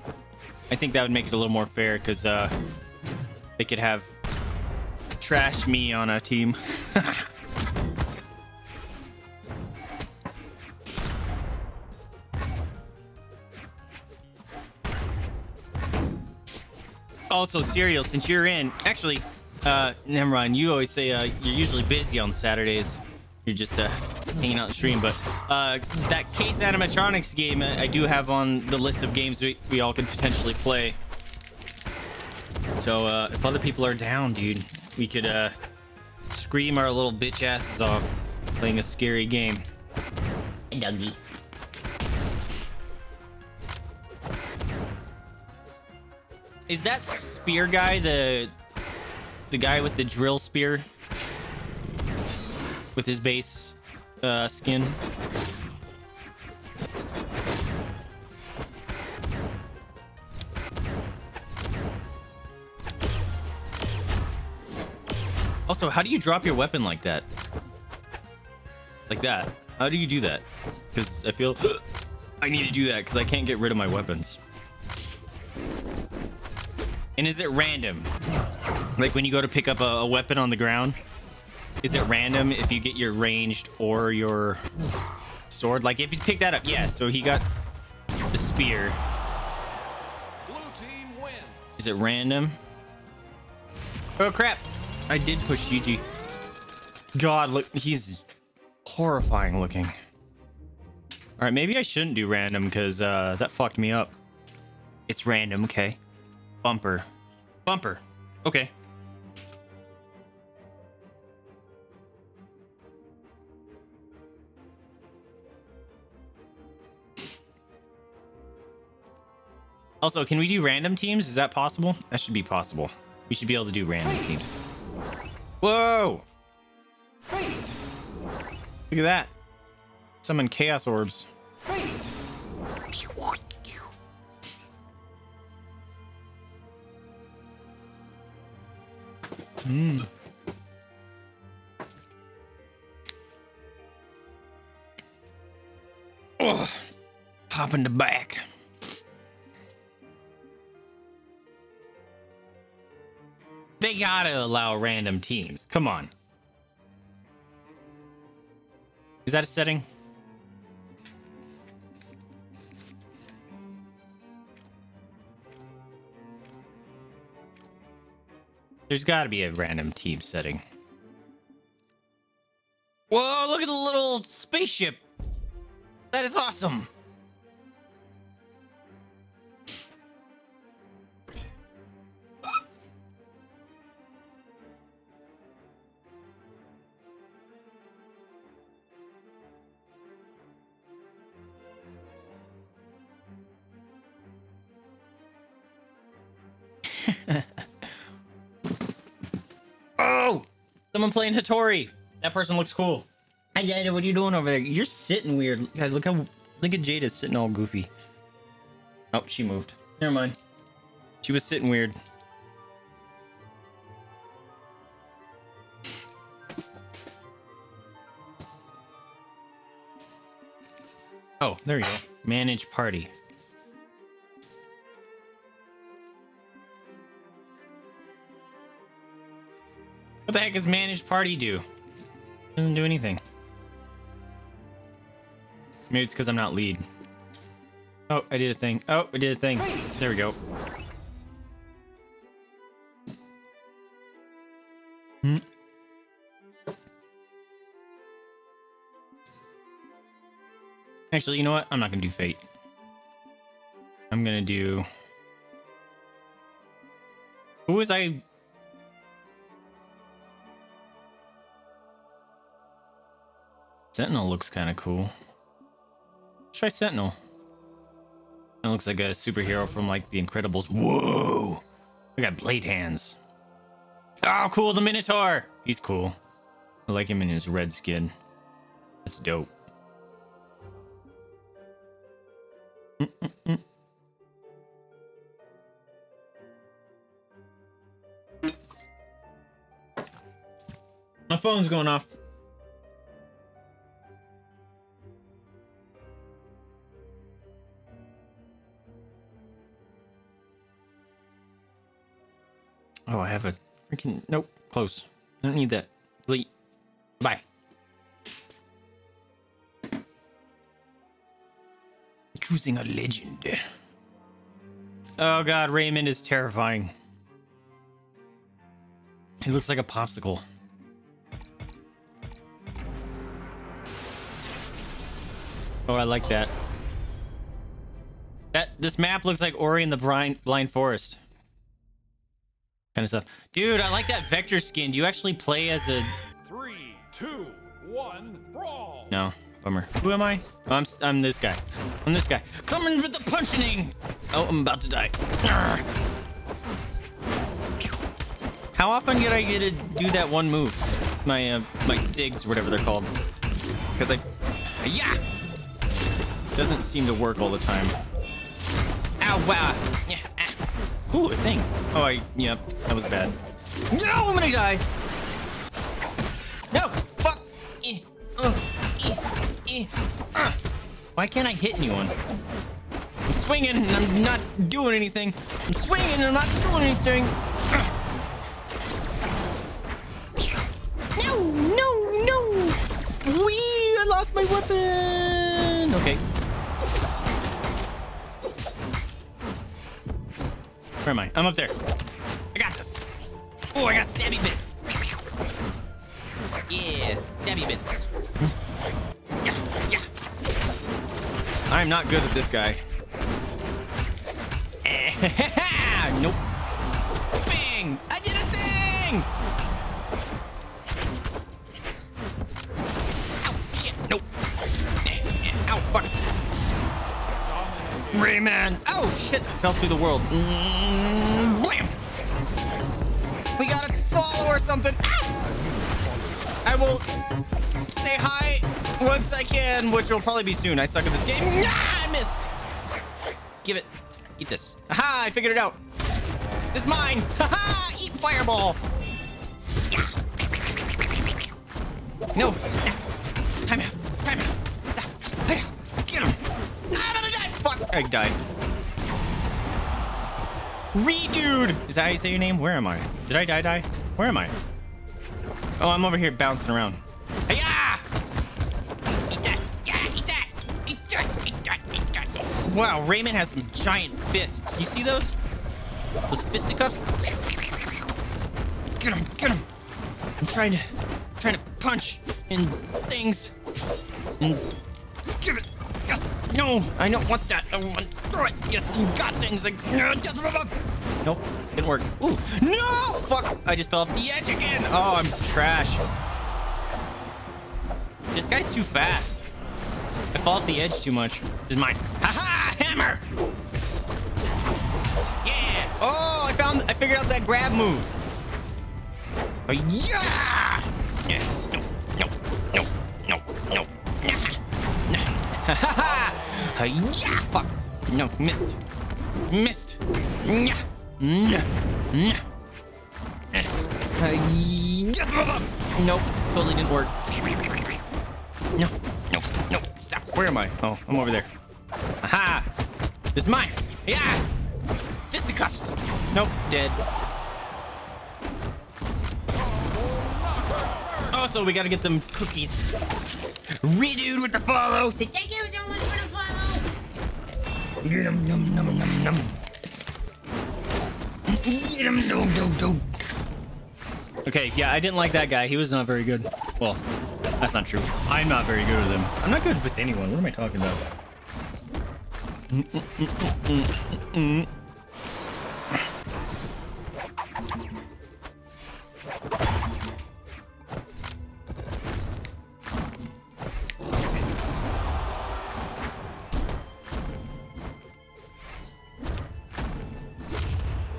I think that would make it a little more fair because they could have trash me on a team. Also, cereal, since you're in, actually, Nemron, you always say you're usually busy on Saturdays. You're just hanging out the stream, but that Case Animatronics game I do have on the list of games we all could potentially play. So if other people are down, dude, we could scream our little bitch asses off playing a scary game. Hey, Dougie. Is that spear guy the guy with the drill spear with his base skin? Also, how do you drop your weapon like that? Like that? How do you do that? Because I feel I need to do that because I can't get rid of my weapons. And is it random? Like when you go to pick up a weapon on the ground, is it random if you get your ranged or your sword? Like if you pick that up, yeah, so he got the spear. Blue team wins. Is it random? Oh crap. I did push Gigi. God, look, he's horrifying looking. All right, maybe I shouldn't do random because that fucked me up. It's random, okay. Bumper. Bumper. Okay. Also, can we do random teams? Is that possible? That should be possible. We should be able to do random teams. Whoa! Look at that. Summon chaos orbs. Hmm. Oh, pop in the back. They gotta allow random teams. Come on. Is that a setting? There's gotta be a random team setting. Whoa, look at the little spaceship. That is awesome. Someone playing Hattori. That person looks cool. Hi Jada, what are you doing over there? You're sitting weird. Guys, look how look at Jada sitting all goofy. Oh, she moved. Never mind. She was sitting weird. Oh, there you go. Manage party. What the heck does managed party do? Doesn't do anything. Maybe it's because I'm not lead. Oh, I did a thing. Oh, I did a thing. There we go. Hmm. Actually, you know what? I'm not going to do Fate. I'm going to do... Who was I... Sentinel looks kind of cool. Let's try Sentinel. It looks like a superhero from like The Incredibles. Whoa! I got blade hands. Oh, cool! The Minotaur. He's cool. I like him in his red skin. That's dope. Mm-mm-mm. My phone's going off. Oh, I have a freaking... Nope. Close. I don't need that. Delete. Bye. Choosing a legend. Oh god, Rayman is terrifying. He looks like a popsicle. Oh, I like that. This map looks like Ori and the Blind Forest. Kind of stuff. Dude, I like that Vector skin. Do you actually play as a 3, 2, 1 brawl? No, bummer. Who am I? Oh, I'm this guy. I'm this guy. Coming with the punching. Oh, I'm about to die. How often did I get to do that one move? My my Sigs, whatever they're called. Because doesn't seem to work all the time. Ow, wow. Yeah. Ooh, a thing. Oh, yep, that was bad. No, I'm gonna die. No, fuck. Why can't I hit anyone? I'm swinging and I'm not doing anything. I'm swinging and I'm not doing anything. No, no, no. Wee, I lost my weapon. Okay. Where am I? I'm up there. I got this. Oh, I got stabby bits. Yes, stabby bits. Yeah, yeah. I'm not good at this guy. Nope. Bang! I did a thing! Ow, shit, nope. Ow, fuck. Rayman! Oh, shit, I fell through the world. Blam! We gotta fall or something. Ow! I will say hi once I can, which will probably be soon. I suck at this game. Ah, I missed. Give it. Eat this. Aha, I figured it out. This is mine. Haha, eat fireball. No, stop. Time out. Time out. Stop. Get him. I'm gonna die. Fuck. I died. Redude. Is that how you say your name? Where am I? Did I die? Where am I? Oh, I'm over here bouncing around. Yeah. Eat that. Yeah, eat that. Eat that. Eat that. Eat that. Wow, Rayman has some giant fists. You see those? Those fisticuffs? Get him, get him. I'm trying to punch in things. And give it. Yes. No, I don't want that. I want to throw it. Yes, and got things. Like, nope, didn't work. Ooh, no, fuck. I just fell off the edge again. Oh, I'm trash. This guy's too fast. I fall off the edge too much. This is mine. Haha, hammer. Oh, I figured out that grab move. Oh, yeah! Yeah. No, no, no, no, no. Ha ha ha! Yeah! Fuck! No, missed. Missed. Yeah. Yeah. Yeah. Nope, totally didn't work. No, no, no. Stop. Where am I? Oh, I'm over there. Aha! This is mine. Yeah! Fisticuffs. Nope, dead. Also, we gotta get them cookies. Redude with the follow. Say thank you so much for the follow. Yum yum yum yum yum. Yum yum yum yum. Okay, yeah, I didn't like that guy. He was not very good. Well, that's not true. I'm not very good with him. I'm not good with anyone. What am I talking about?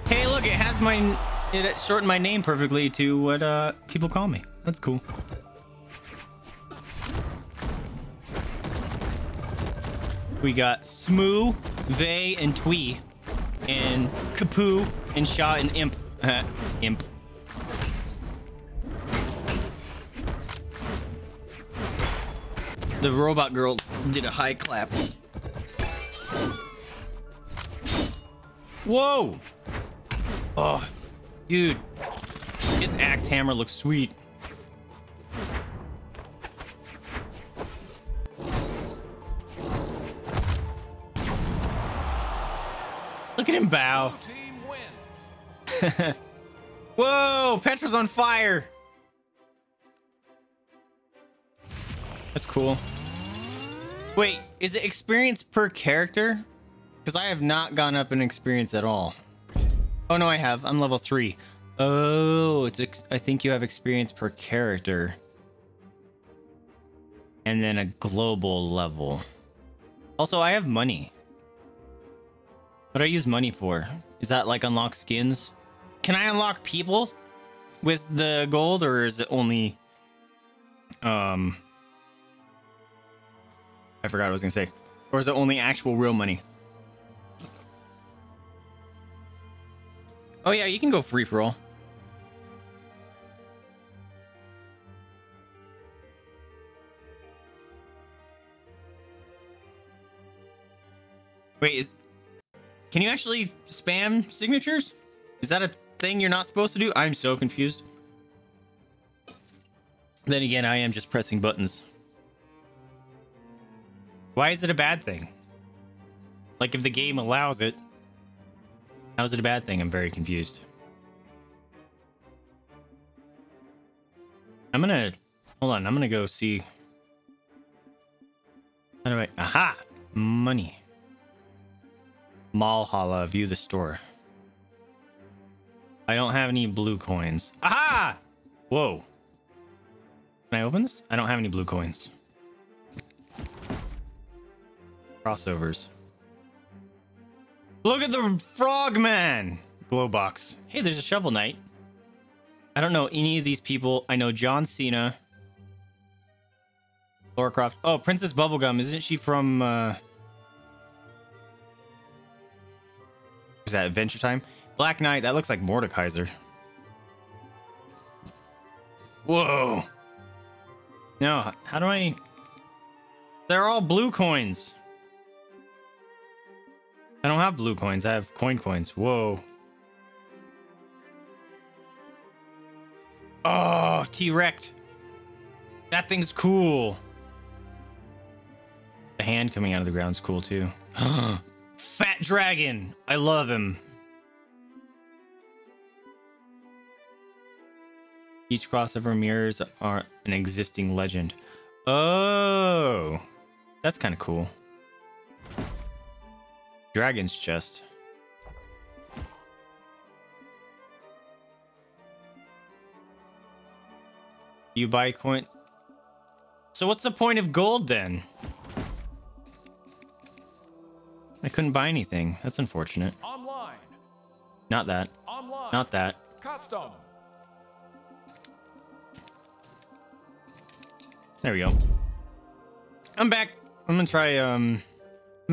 Hey, look, it has my... It shortened my name perfectly to what people call me. That's cool. We got Smoo, Vey, and Twee, and Kapoo, and Shaw, and Imp. Imp. The robot girl did a high clap. Whoa! Oh, dude. His axe hammer looks sweet. Look at him bow. Whoa, Petra's on fire. That's cool. Wait, is it experience per character? Because I have not gone up in experience at all. Oh, no, I have. I'm level 3. Oh, it's I think you have experience per character. And then a global level. Also, I have money. What do I use money for? Is that like unlock skins? Can I unlock people with the gold, or is it only I forgot what I was gonna say. Or is it only actual real money? Oh yeah, you can go free for all. Wait, can you actually spam signatures? Is that a thing you're not supposed to do? I'm so confused. Then again, I am just pressing buttons. Why is it a bad thing? Like, if the game allows it, how is it a bad thing? I'm very confused. I'm gonna Hold on, I'm gonna go see. How do I? Aha! Money. Brawlhalla, view the store. I don't have any blue coins. Aha! Whoa. Can I open this? I don't have any blue coins. Crossovers. Look at the frogman! Glow box. Hey, there's a shovel knight. I don't know any of these people. I know John Cena. Lara Croft. Oh, Princess Bubblegum. Isn't she from... Is that Adventure Time? Black Knight. That looks like Mordekaiser. Whoa. No, how do I... They're all blue coins. I don't have blue coins. I have coins. Whoa. Oh, T-Rex. That thing's cool. The hand coming out of the ground's cool too. Fat Dragon. I love him. Each crossover mirrors are an existing legend. Oh, that's kind of cool. Dragon's chest. You buy coin. So what's the point of gold then? I couldn't buy anything. That's unfortunate. Online. Not that. Online. Not that. Custom. There we go. I'm back. I'm gonna try, I'm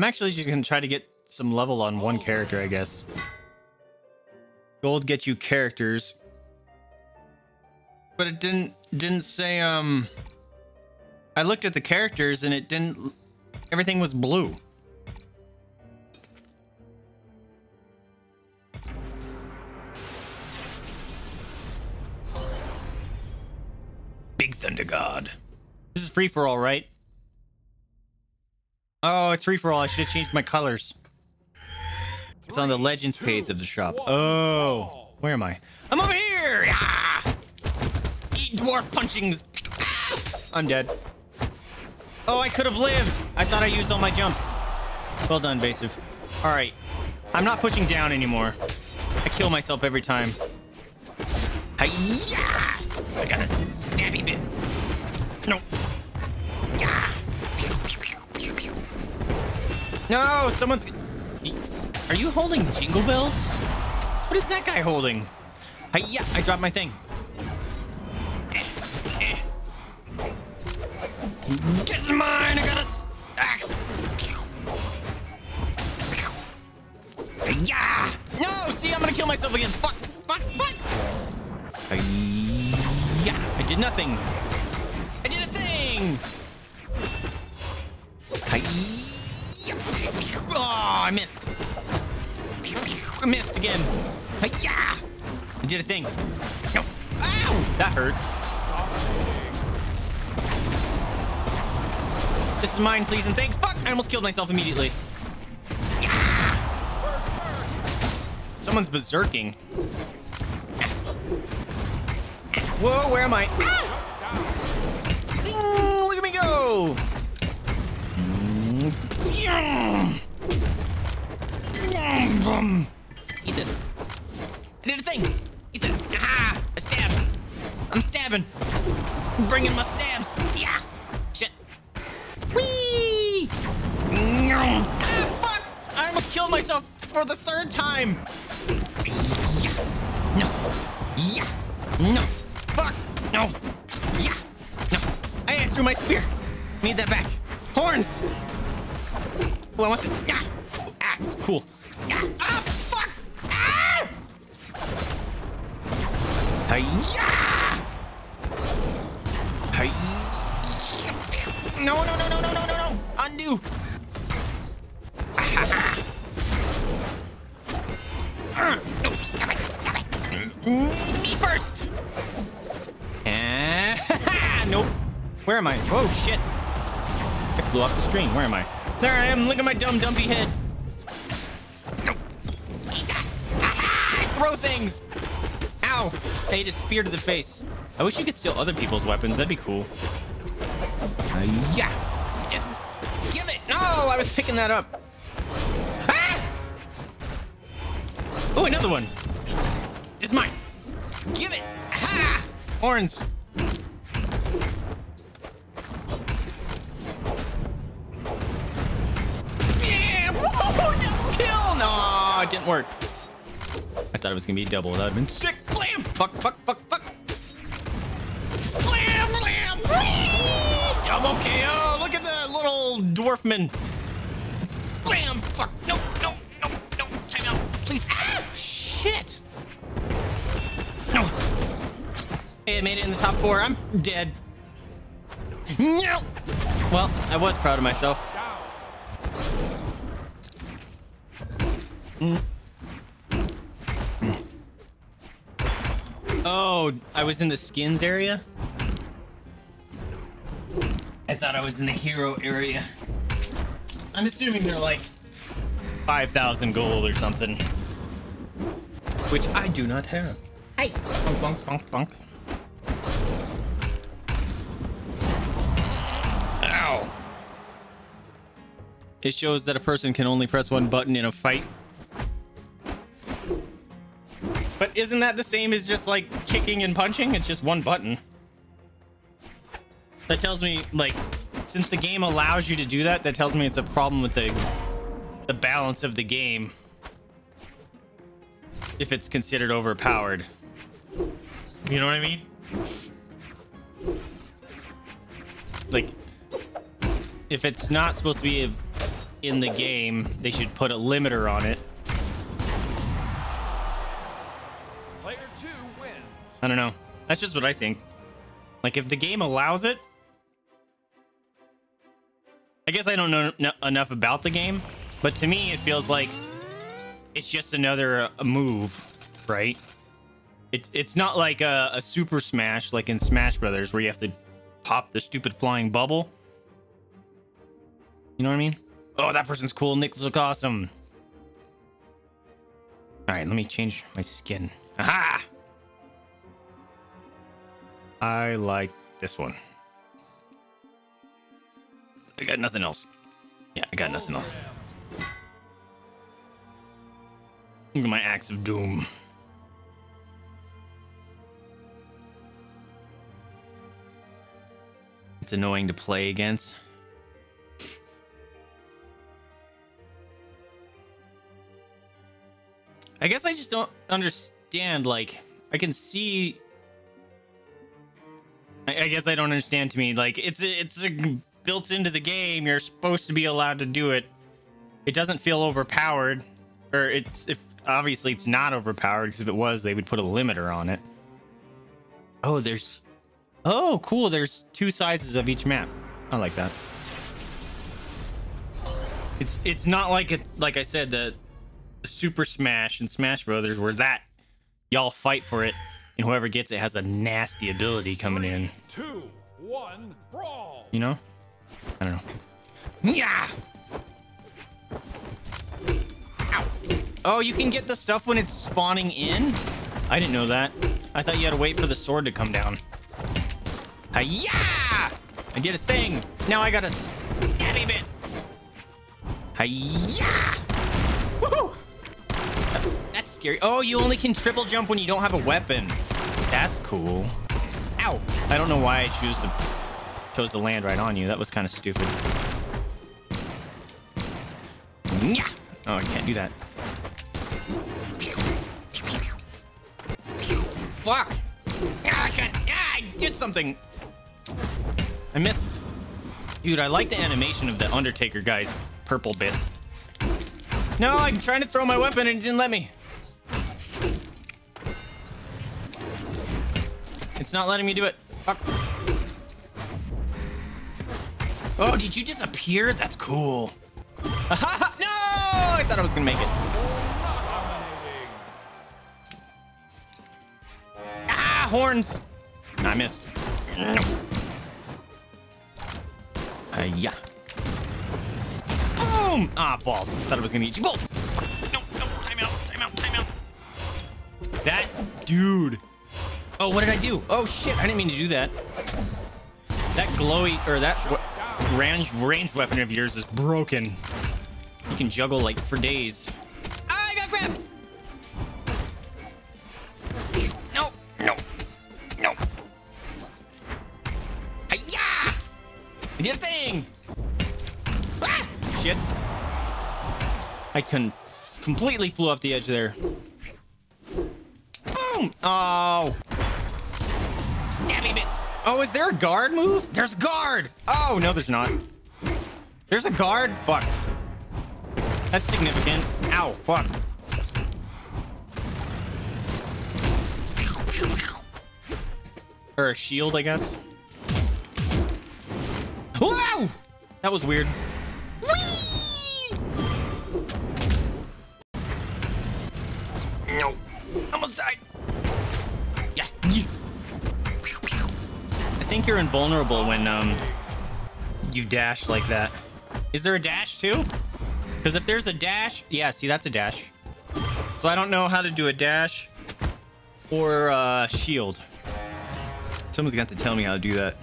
actually just gonna try to get some level on one character, I guess. Gold gets you characters. But it didn't say, I looked at the characters and it didn't... Everything was blue. Big Thunder God. This is free for all, right? Oh, it's free for all. I should have changed my colors. It's on the Legends page of the shop. Oh, where am I? I'm over here! Ah! Eat dwarf punchings! Ah! I'm dead. Oh, I could have lived! I thought I used all my jumps. Well done, Vaesive. Alright. I'm not pushing down anymore. I kill myself every time. Hi-ya! I got a stabby bit. No. No, someone's... Are you holding jingle bells? What is that guy holding? Hi-ya! I dropped my thing. Get mine! I got an axe! Yeah! No! See, I'm gonna kill myself again. Fuck! Fuck! Fuck! Yeah! I did nothing. I did a thing. Oh! I missed. I missed again. Yeah! I did a thing. No! Ow! That hurt. This is mine, please, and thanks. Fuck! I almost killed myself immediately. Ah! Someone's berserking. Whoa, where am I? Ah! Zing! Look at me go! Eat this. I did a thing. Eat this. Ah! I stabbed. I'm stabbing. I'm bringing my stabs. Yeah! Shit. Whee! No! Ah, fuck! I almost killed myself for the third time. Yeah. No. Yeah. No. Fuck. No. Yeah. No. I threw my spear. Need that back. Horns. Oh, I want this. Yeah. Oh, axe. Cool. Yeah. Ah, fuck. Ah! Hi-yah! Hi-yah! No, no, no, no, no, no, no, no! Undo! Ah, no, stop it! Stop it! Me first! Nope. Where am I? Oh, shit. I flew off the screen. Where am I? There I am! Look at my dumb, dumpy head! No! Eat that! Throw things! Ow! Hey, just spear to the face. I wish you could steal other people's weapons. That'd be cool. Yeah. Just give it. No, I was picking that up. Ah! Oh, another one. It's mine. Give it. Ha! Horns. Yeah! Whoa! Double kill! No, it didn't work. I thought it was gonna be double. That would have been sick. Blam! Fuck! Fuck! Fuck! Fuck! Blam! Blam! Whee! Double KO! Look at the little dwarfman. Blam! Fuck! No! No! No! No! Time out! Please! Ah! Shit! No! Hey, I made it in the top four. I'm dead. No! Well, I was proud of myself. Mm. Oh, I was in the skins area? I thought I was in the hero area. I'm assuming they're like 5,000 gold or something. Which I do not have. Hey! Bonk, bonk, bonk, bonk. Ow! It shows that a person can only press one button in a fight. But isn't that the same as just like kicking and punching? It's just one button. That tells me, like, since the game allows you to do that, that tells me it's a problem with the balance of the game. If it's considered overpowered. You know what I mean? Like, if it's not supposed to be in the game, they should put a limiter on it. I don't know. That's just what I think. Like, if the game allows it, I guess I don't know enough about the game, but to me, it feels like it's just another move, right? It's not like a Super Smash, like in Smash Brothers, where you have to pop the stupid flying bubble. You know what I mean? Oh, that person's cool. Nyx look awesome. All right, let me change my skin. Aha! I like this one. I got nothing else. Yeah, I got nothing else. Look at my axe of doom. It's annoying to play against. I guess I just don't understand, like, I can see... I guess I don't understand. To me, like, it's built into the game. You're supposed to be allowed to do it. It doesn't feel overpowered, or if obviously it's not overpowered, because if it was, they would put a limiter on it. Oh, cool. There's two sizes of each map. I like that. It's not like it's like I said, the Super Smash and Smash Brothers, where that y'all fight for it. And whoever gets it has a nasty ability coming in. 3, 2, 1, brawl. You know? I don't know. Yeah. Ow. Oh, you can get the stuff when it's spawning in? I didn't know that. I thought you had to wait for the sword to come down. Hiya! I did a thing. Now I got a stabby bit. Hiya! Woohoo! That's scary. Oh, you only can triple jump when you don't have a weapon. That's cool. Ow. I don't know why I chose to land right on you. That was kind of stupid. Yeah. Oh, I can't do that. Fuck. Ah, I did something. I missed. Dude, I like the animation of the Undertaker guy's purple bits. No, I'm trying to throw my weapon and it didn't let me. It's not letting me do it. Fuck. Oh, did you disappear? That's cool. Aha! No! I thought I was gonna make it. Ah, horns! I missed. No. Yeah. Boom! Ah, balls. Thought I was gonna eat you. Balls! No, no, time out, time out, time out. That Dude. Oh, what did I do? Oh, shit. I didn't mean to do that. That glowy, or that range weapon of yours is broken. You can juggle, like, for days. I got grabbed. No. No. No. Yeah. I did a thing. Ah! Shit. I completely flew off the edge there. Boom. Oh. Stabby bits. Oh, is there a guard move? There's guard. Oh, no, there's not. There's a guard. Fuck. That's significant. Ow, fuck. Or a shield, I guess. Wow! That was weird. Whee! No. Almost died. Yeah. I think you're invulnerable when you dash like that. Is there a dash too? Because if there's a dash, yeah, see, that's a dash. So I don't know how to do a dash or a shield. Someone's got to tell me how to do that.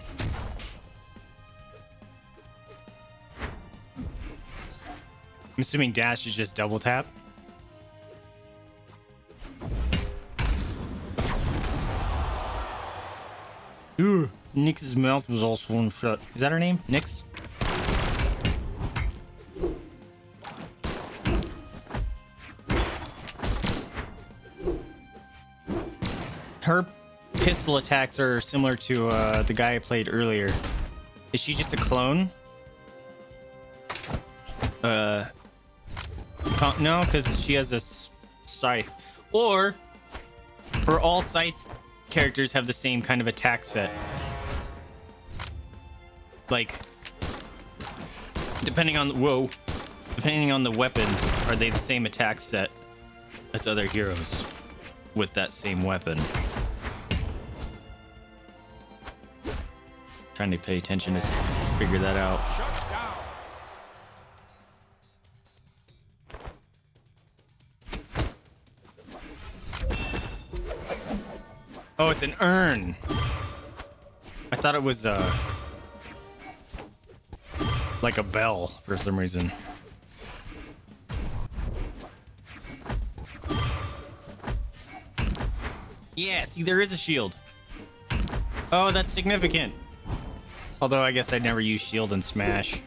I'm assuming dash is just double tap. Ooh, Nyx's mouth was all swollen shut. Is that her name? Nyx? Her pistol attacks are similar to the guy I played earlier. Is she just a clone? No, because she has a scythe. Or, for all scythe characters have the same kind of attack set. Like, depending on the weapons, are they the same attack set as other heroes with that same weapon? Trying to pay attention to figure that out. Shut down. Oh, it's an urn. I thought it was like a bell for some reason. Yeah, see, there is a shield. Oh, that's significant. Although I guess I'd never use shield in Smash.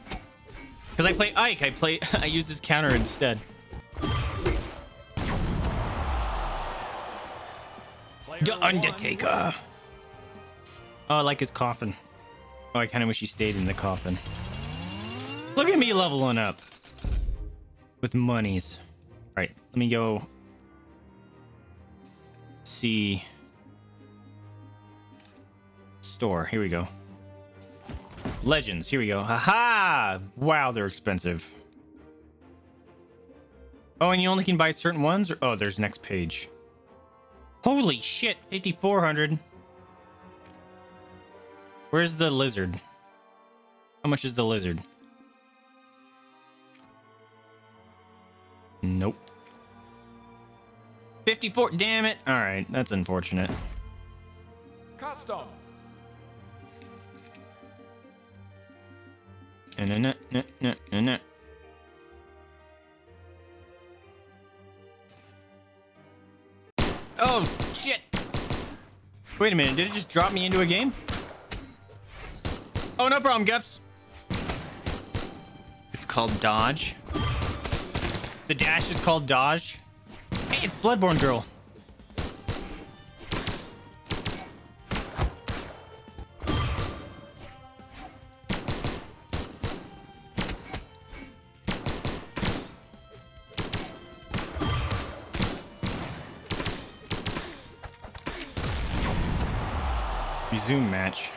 Because I play Ike, I use his counter instead. The Undertaker. Oh, I like his coffin. Oh, I kind of wish he stayed in the coffin. Look at me leveling up with monies. All right, let me go see store. Here we go. Legends. Here we go. Haha! Wow, they're expensive. Oh, and you only can buy certain ones. Or, oh, there's next page. Holy shit, 5,400. Where's the lizard? How much is the lizard? Nope. 54, damn it. All right, that's unfortunate. Custom. Oh, shit. Wait a minute. Did it just drop me into a game? Oh, no problem, Gupps. It's called dodge. The dash is called dodge. Hey, it's Bloodborne girl. Zoom match.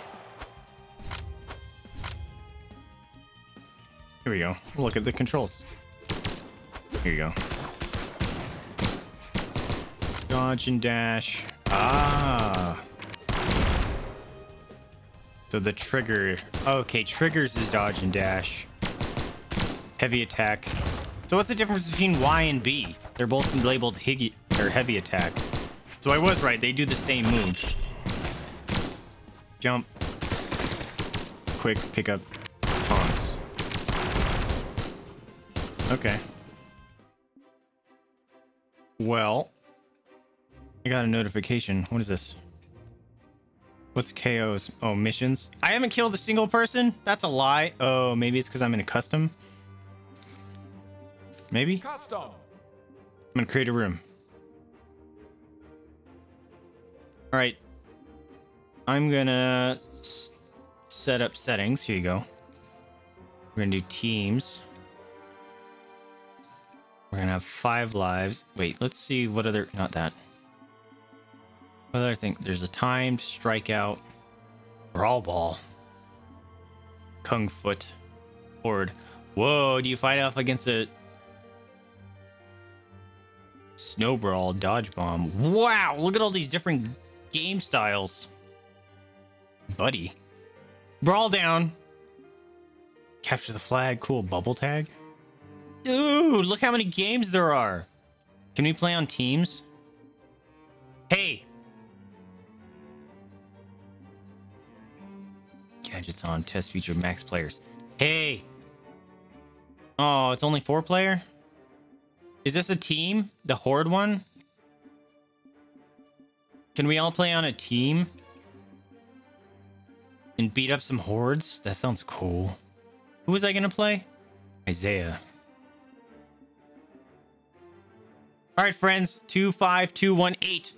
Here we go. Look at the controls. Here you go. Dodge and dash. Ah. So the trigger. Okay, triggers is dodge and dash. Heavy attack. So what's the difference between Y and B? They're both labeled heavy attack. So I was right. They do the same moves. Jump. Quick pickup. Pause. Okay. Well, I got a notification. What is this? What's KO's? Oh, missions. I haven't killed a single person? That's a lie. Oh, maybe it's because I'm in a custom. Maybe? Custom. I'm gonna create a room. Alright. I'm gonna set up settings. Here you go. We're gonna do teams. We're gonna have 5 lives. Wait, let's see what other... Not that. What other thing? There's a timed strikeout. Brawl ball. Kung foot. Horde. Whoa, do you fight off against a... Snowball, dodge bomb. Wow, look at all these different game styles. Buddy. Brawl down. Capture the flag. Cool. Bubble tag. Dude, look how many games there are. Can we play on teams? Hey. Gadgets on. Test feature max players. Hey. Oh, it's only 4 player? Is this a team? The Horde one? Can we all play on a team? And beat up some hordes? That sounds cool. Who was I gonna play? Isaiah. Alright friends, 25218.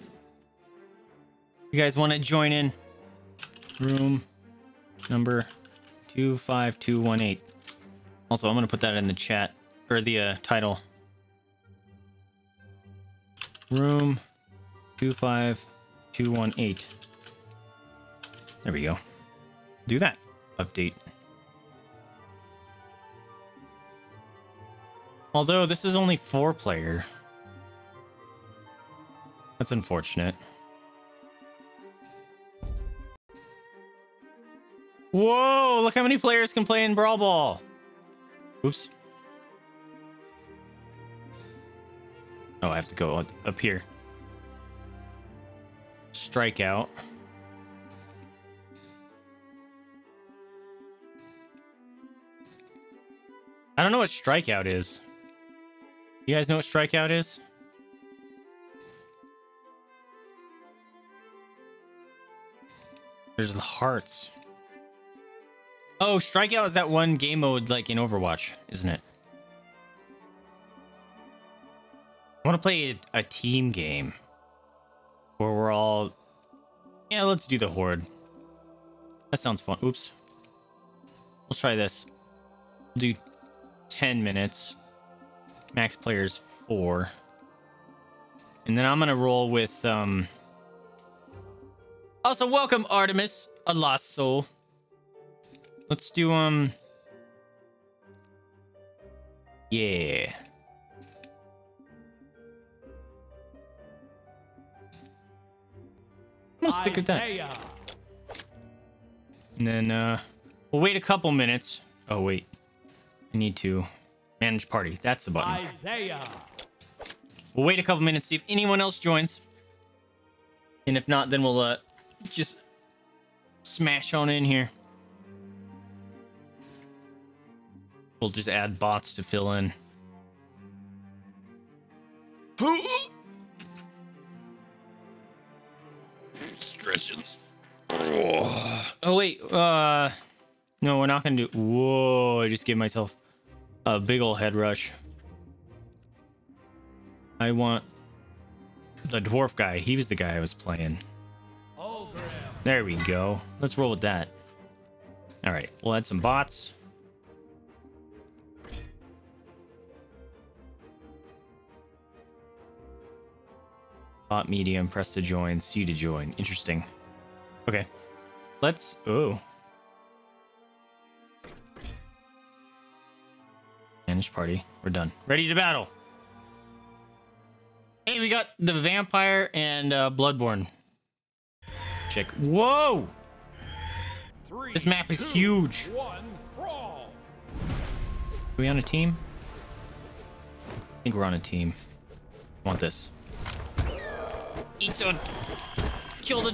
You guys wanna join in? Room number 25218. Also, I'm gonna put that in the chat. Or the title. Room 25218. There we go. Do that. Update. Although this is only 4 player. That's unfortunate. Whoa, look how many players can play in Brawl Ball. Oops. Oh, I have to go up here. Strikeout. I don't know what strikeout is. You guys know what strikeout is? There's the hearts. Oh, strikeout is that one game mode like in Overwatch, isn't it? I want to play a team game where we're all... Yeah, let's do the Horde. That sounds fun. Oops. We'll try this. We'll do 10 minutes. Max players 4. And then I'm going to roll with... Also, welcome Artemis, a lost soul. Let's do, Yeah. I'll stick with that. And then, we'll wait a couple minutes. Oh, wait. I need to manage party. That's the button. Isaiah. We'll wait a couple minutes, see if anyone else joins. And if not, then we'll, just smash on in here. We'll just add bots to fill in. Stretches. Oh, wait. No, we're not going to do... Whoa, I just gave myself a big ol' head rush. I want the dwarf guy. He was the guy I was playing. Ulgrim. There we go. Let's roll with that. All right, we'll add some bots. Bot medium, press to join, C to join. Interesting. Okay. Let's... Oh. Manage party. We're done. Ready to battle. Hey, we got the vampire and Bloodborne. Check. Whoa! This map is huge. Are we on a team? I think we're on a team. I want this. Eat the... Kill the...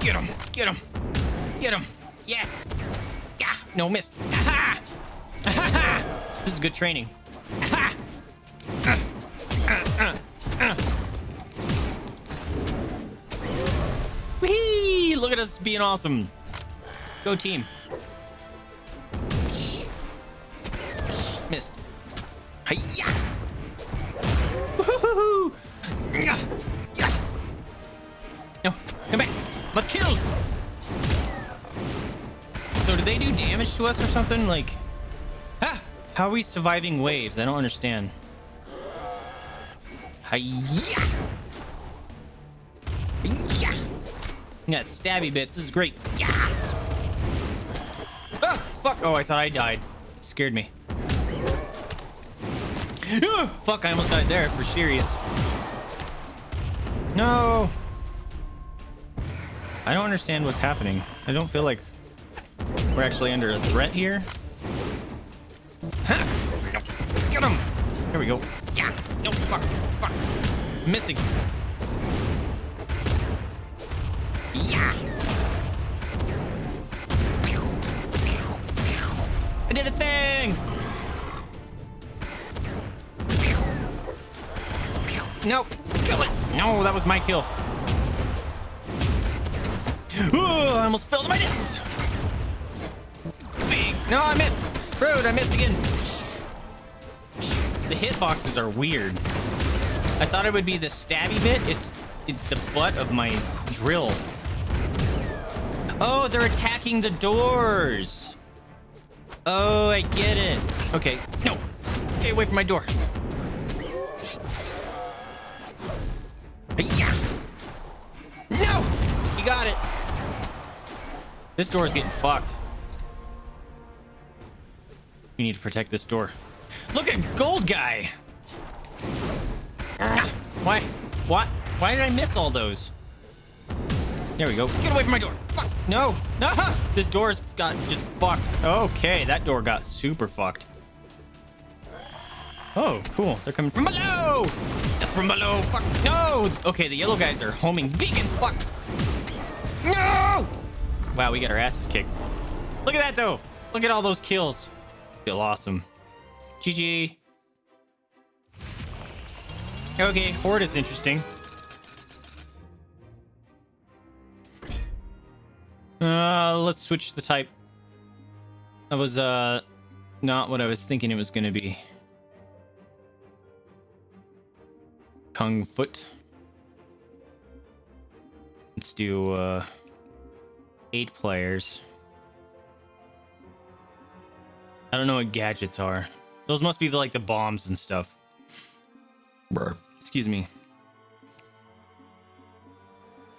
Get him! Get him! Get him! Yes! Yeah! No, missed! Aha! Aha! This is good training. Aha! Whee! Look at us being awesome. Go team. Missed. Hiya! Woohoo! No, come back. Let's kill. So did they do damage to us or something? Like, ah, how are we surviving waves? I don't understand. Hiya! Yeah. Yeah, stabby bits. This is great. Yeah. Ah, fuck. Oh, I thought I died. It scared me. Ah, fuck, I almost died there for serious. No. I don't understand what's happening. I don't feel like we're actually under a threat here. Huh? Get him! Here we go. Yeah. No. Fuck. Fuck. Missing. Yeah. I did a thing. Nope. Kill it. No, that was my kill. Oh, I almost fell to my death. No, I missed. Rude, I missed again. The hitboxes are weird. I thought it would be the stabby bit. It's the butt of my drill. Oh, they're attacking the doors. Oh, I get it. Okay. No. Stay away from my door. Yeah. No! You got it. This door is getting fucked. We need to protect this door. Look at gold guy. Ah, why? What? Why did I miss all those? There we go. Get away from my door. Fuck. No. No. This door's got just fucked. Okay, that door got super fucked. Oh, cool. They're coming from below. That's from below. Fuck. No. Okay, the yellow guys are homing beacons. Fuck. No. Wow, we got our asses kicked. Look at that, though. Look at all those kills. Feel awesome. GG. Okay, Horde is interesting. Let's switch the type. That was not what I was thinking it was going to be. Kung Foot. Let's do 8 players. I don't know what gadgets are. Those must be the, like the bombs and stuff. Brr. Excuse me.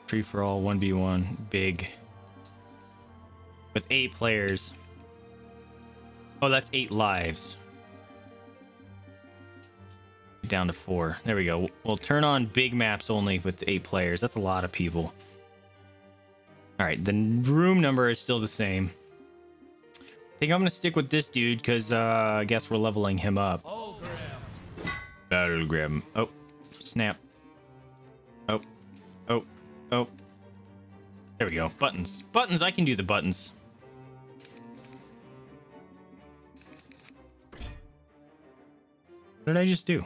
Free for all 1v1 big with 8 players. Oh, that's 8 lives. Down to 4. There we go. We'll turn on big maps only with 8 players. That's a lot of people. All right, the room number is still the same. I think I'm gonna stick with this dude because I guess we're leveling him up. Ulgrim. Oh, snap. Oh, oh, oh. There we go. Buttons. Buttons. I can do the buttons. What did I just do?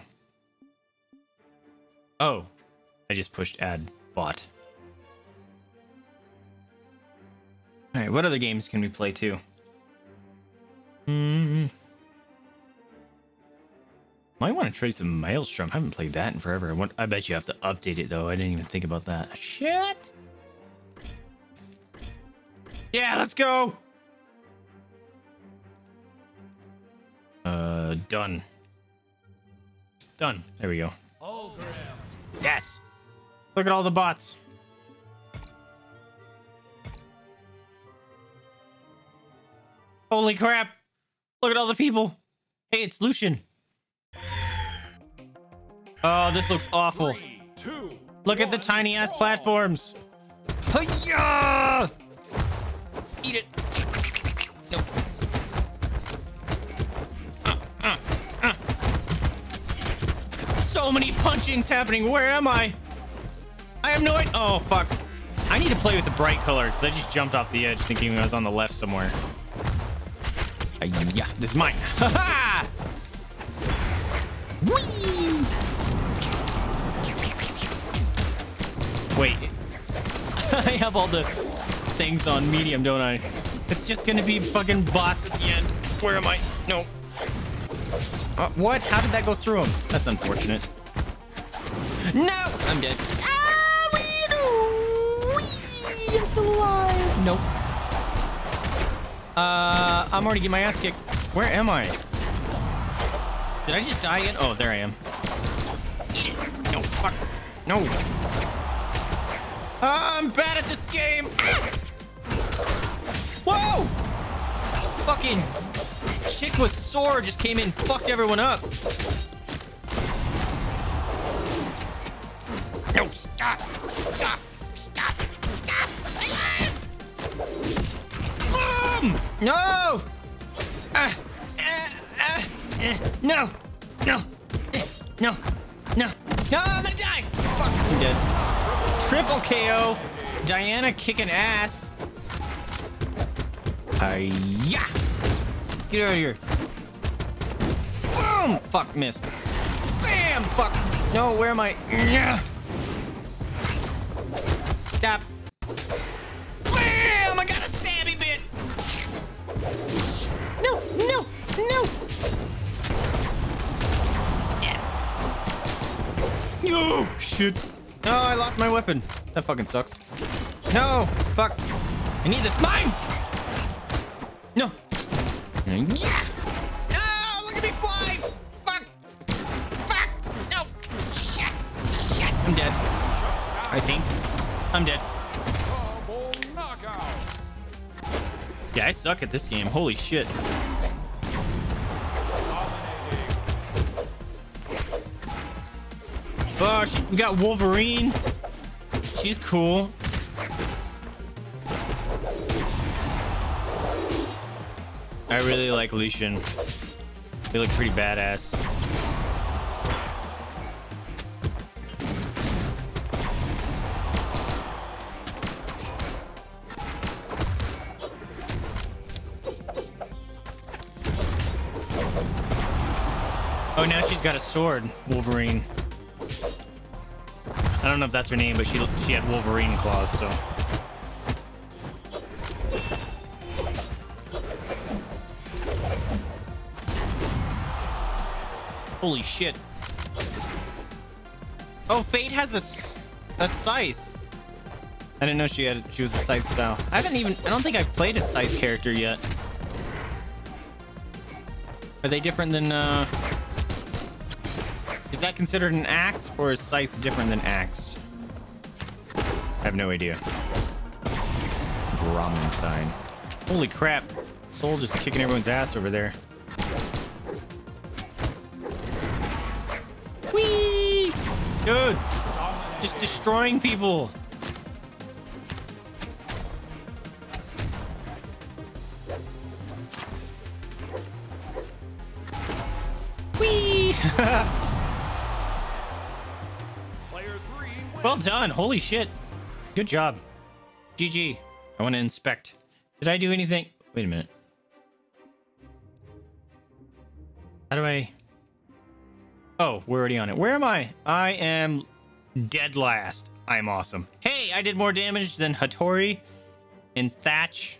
Oh, I just pushed add bot. All right. What other games can we play too? Might want to try some Maelstrom. I haven't played that in forever. I bet you have to update it though. I didn't even think about that. Shit. Yeah, let's go. Done. Done. There we go. Yes. Look at all the bots. Holy crap. Look at all the people. Hey, it's Lucian. Oh, this looks awful. 3, 2, Look at the tiny ass platforms. Hiya! Eat it. No. So so many punchings happening. Where am I? I have no idea. Oh, fuck. I need to play with the bright color because I just jumped off the edge thinking I was on the left somewhere. Yeah, this is mine. Ha ha! Wait. I have all the things on medium, don't I? It's just gonna be fucking bots at the end. Where am I? No. What? How did that go through him? That's unfortunate. No! I'm dead. Ah! Wee-doo! I'm still alive! Nope. I'm already getting my ass kicked. Where am I? Did I just die again? Oh, there I am. Eat it. No, fuck. No. I'm bad at this game. Whoa! Fucking chick with sword just came in and fucked everyone up. No, stop, stop, stop, stop. Boom! No! No! No! No! No! No! I'm gonna die! Fuck! I'm dead. Triple KO. Diana kicking ass. Yeah! Get out of here. Boom! Fuck, missed. Bam! Fuck. No, where am I? Yeah. Stop. Bam! I got a stabby bit. No, no, no. Stab. No! Shit. No, I lost my weapon. That fucking sucks. No! Fuck. I need this. Mine! No! Yeah! No! Look at me fly! Fuck! Fuck! No! Shit! Shit! I'm dead. I think. I'm dead. Yeah, I suck at this game. Holy shit. Oh, we got Wolverine. She's cool. I really like Lucian. They look pretty badass. Oh, now she's got a sword, Wolverine. I don't know if that's her name, but she had Wolverine claws, so. Holy shit. Oh, Fate has a scythe. I didn't know she was a scythe style. I don't think I've played a scythe character yet. Are they different than is that considered an axe, or is scythe different than axe? I have no idea. Brahmenstein. Holy crap. Soul just kicking everyone's ass over there. Whee! Dude, just destroying people. Whee! Well done. Holy shit. Good job. GG. I want to inspect. Did I do anything? Wait a minute. How do I... Oh, we're already on it. Where am I? I am dead last. I'm awesome. Hey, I did more damage than Hattori and Thatch.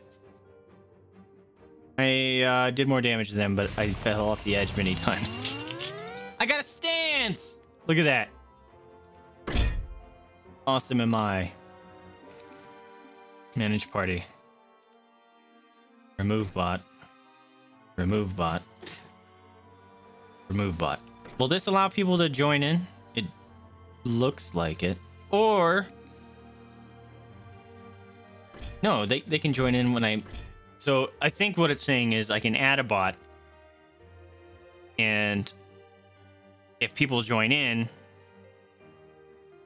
I did more damage than them, but I fell off the edge many times. I got a stance! Look at that. Awesome am I. Manage party. Remove bot. Remove bot. Remove bot. Will this allow people to join in? It looks like it. Or... No, they can join in when I... So I think what it's saying is I can add a bot. And if people join in,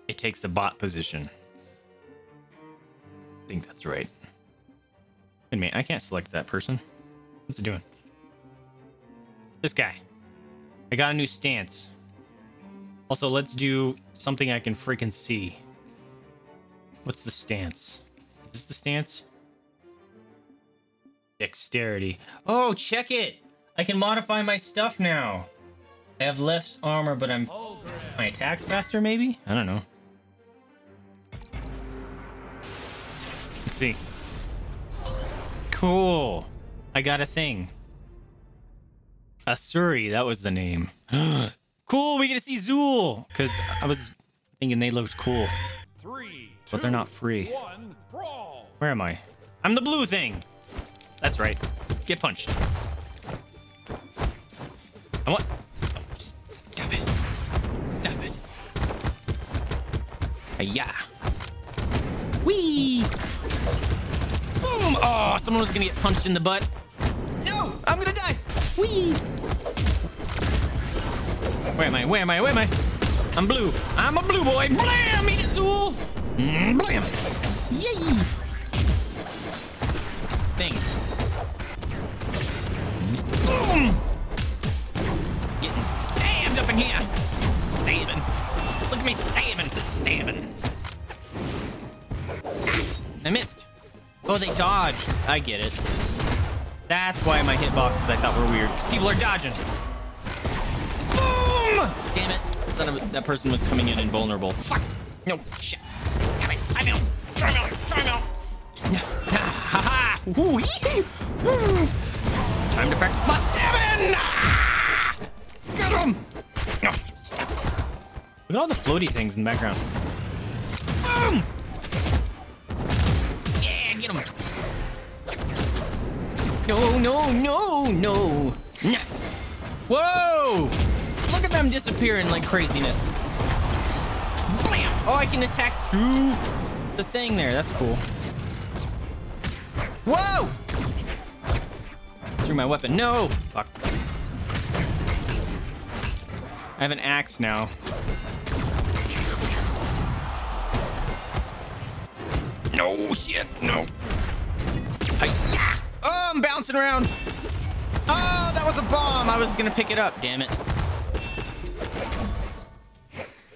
it takes the bot position. I think that's right. Wait a minute, I can't select that person. What's it doing? This guy. I got a new stance. Also, let's do something I can freaking see. What's the stance? Is this the stance? Dexterity. Oh, check it! I can modify my stuff now. I have left armor, but I'm... my attacks faster, maybe? I don't know. Let's see. Cool. I got a thing. Asuri, that was the name. Cool, we get to see Zool! Because I was thinking they looked cool. But they're not free. Where am I? I'm the blue thing! That's right. Get punched. I want... oh, stop it. Stop it. Hi-ya. Whee! Boom! Oh, someone was gonna get punched in the butt. No! I'm gonna die! Whee! Where am I? Where am I? Where am I? I'm blue. I'm a blue boy. Blam! Eat it, Zool! Blam! Yay! Things. Boom! Getting stabbed up in here. Stabbing. Look at me stabbing. Stabbing. I missed. Oh, they dodged. I get it. That's why my hitboxes I thought were weird. Because people are dodging. Damn it. That person was coming in invulnerable. Fuck. No. Shit. Damn it. Time out. Time out. Time out. Ha ha. Time to practice my stabbing. Ah! Get him. No. Look at all the floaty things in the background. Boom. Yeah, get him. No, no, no, no. Nah. Whoa. Look at them disappearing like craziness. Blam! Oh, I can attack through the thing there. That's cool. Whoa! Through my weapon. No! Fuck. I have an axe now. No, shit, no. Hi-ya! Oh, I'm bouncing around. Oh, that was a bomb. I was gonna pick it up. Damn it.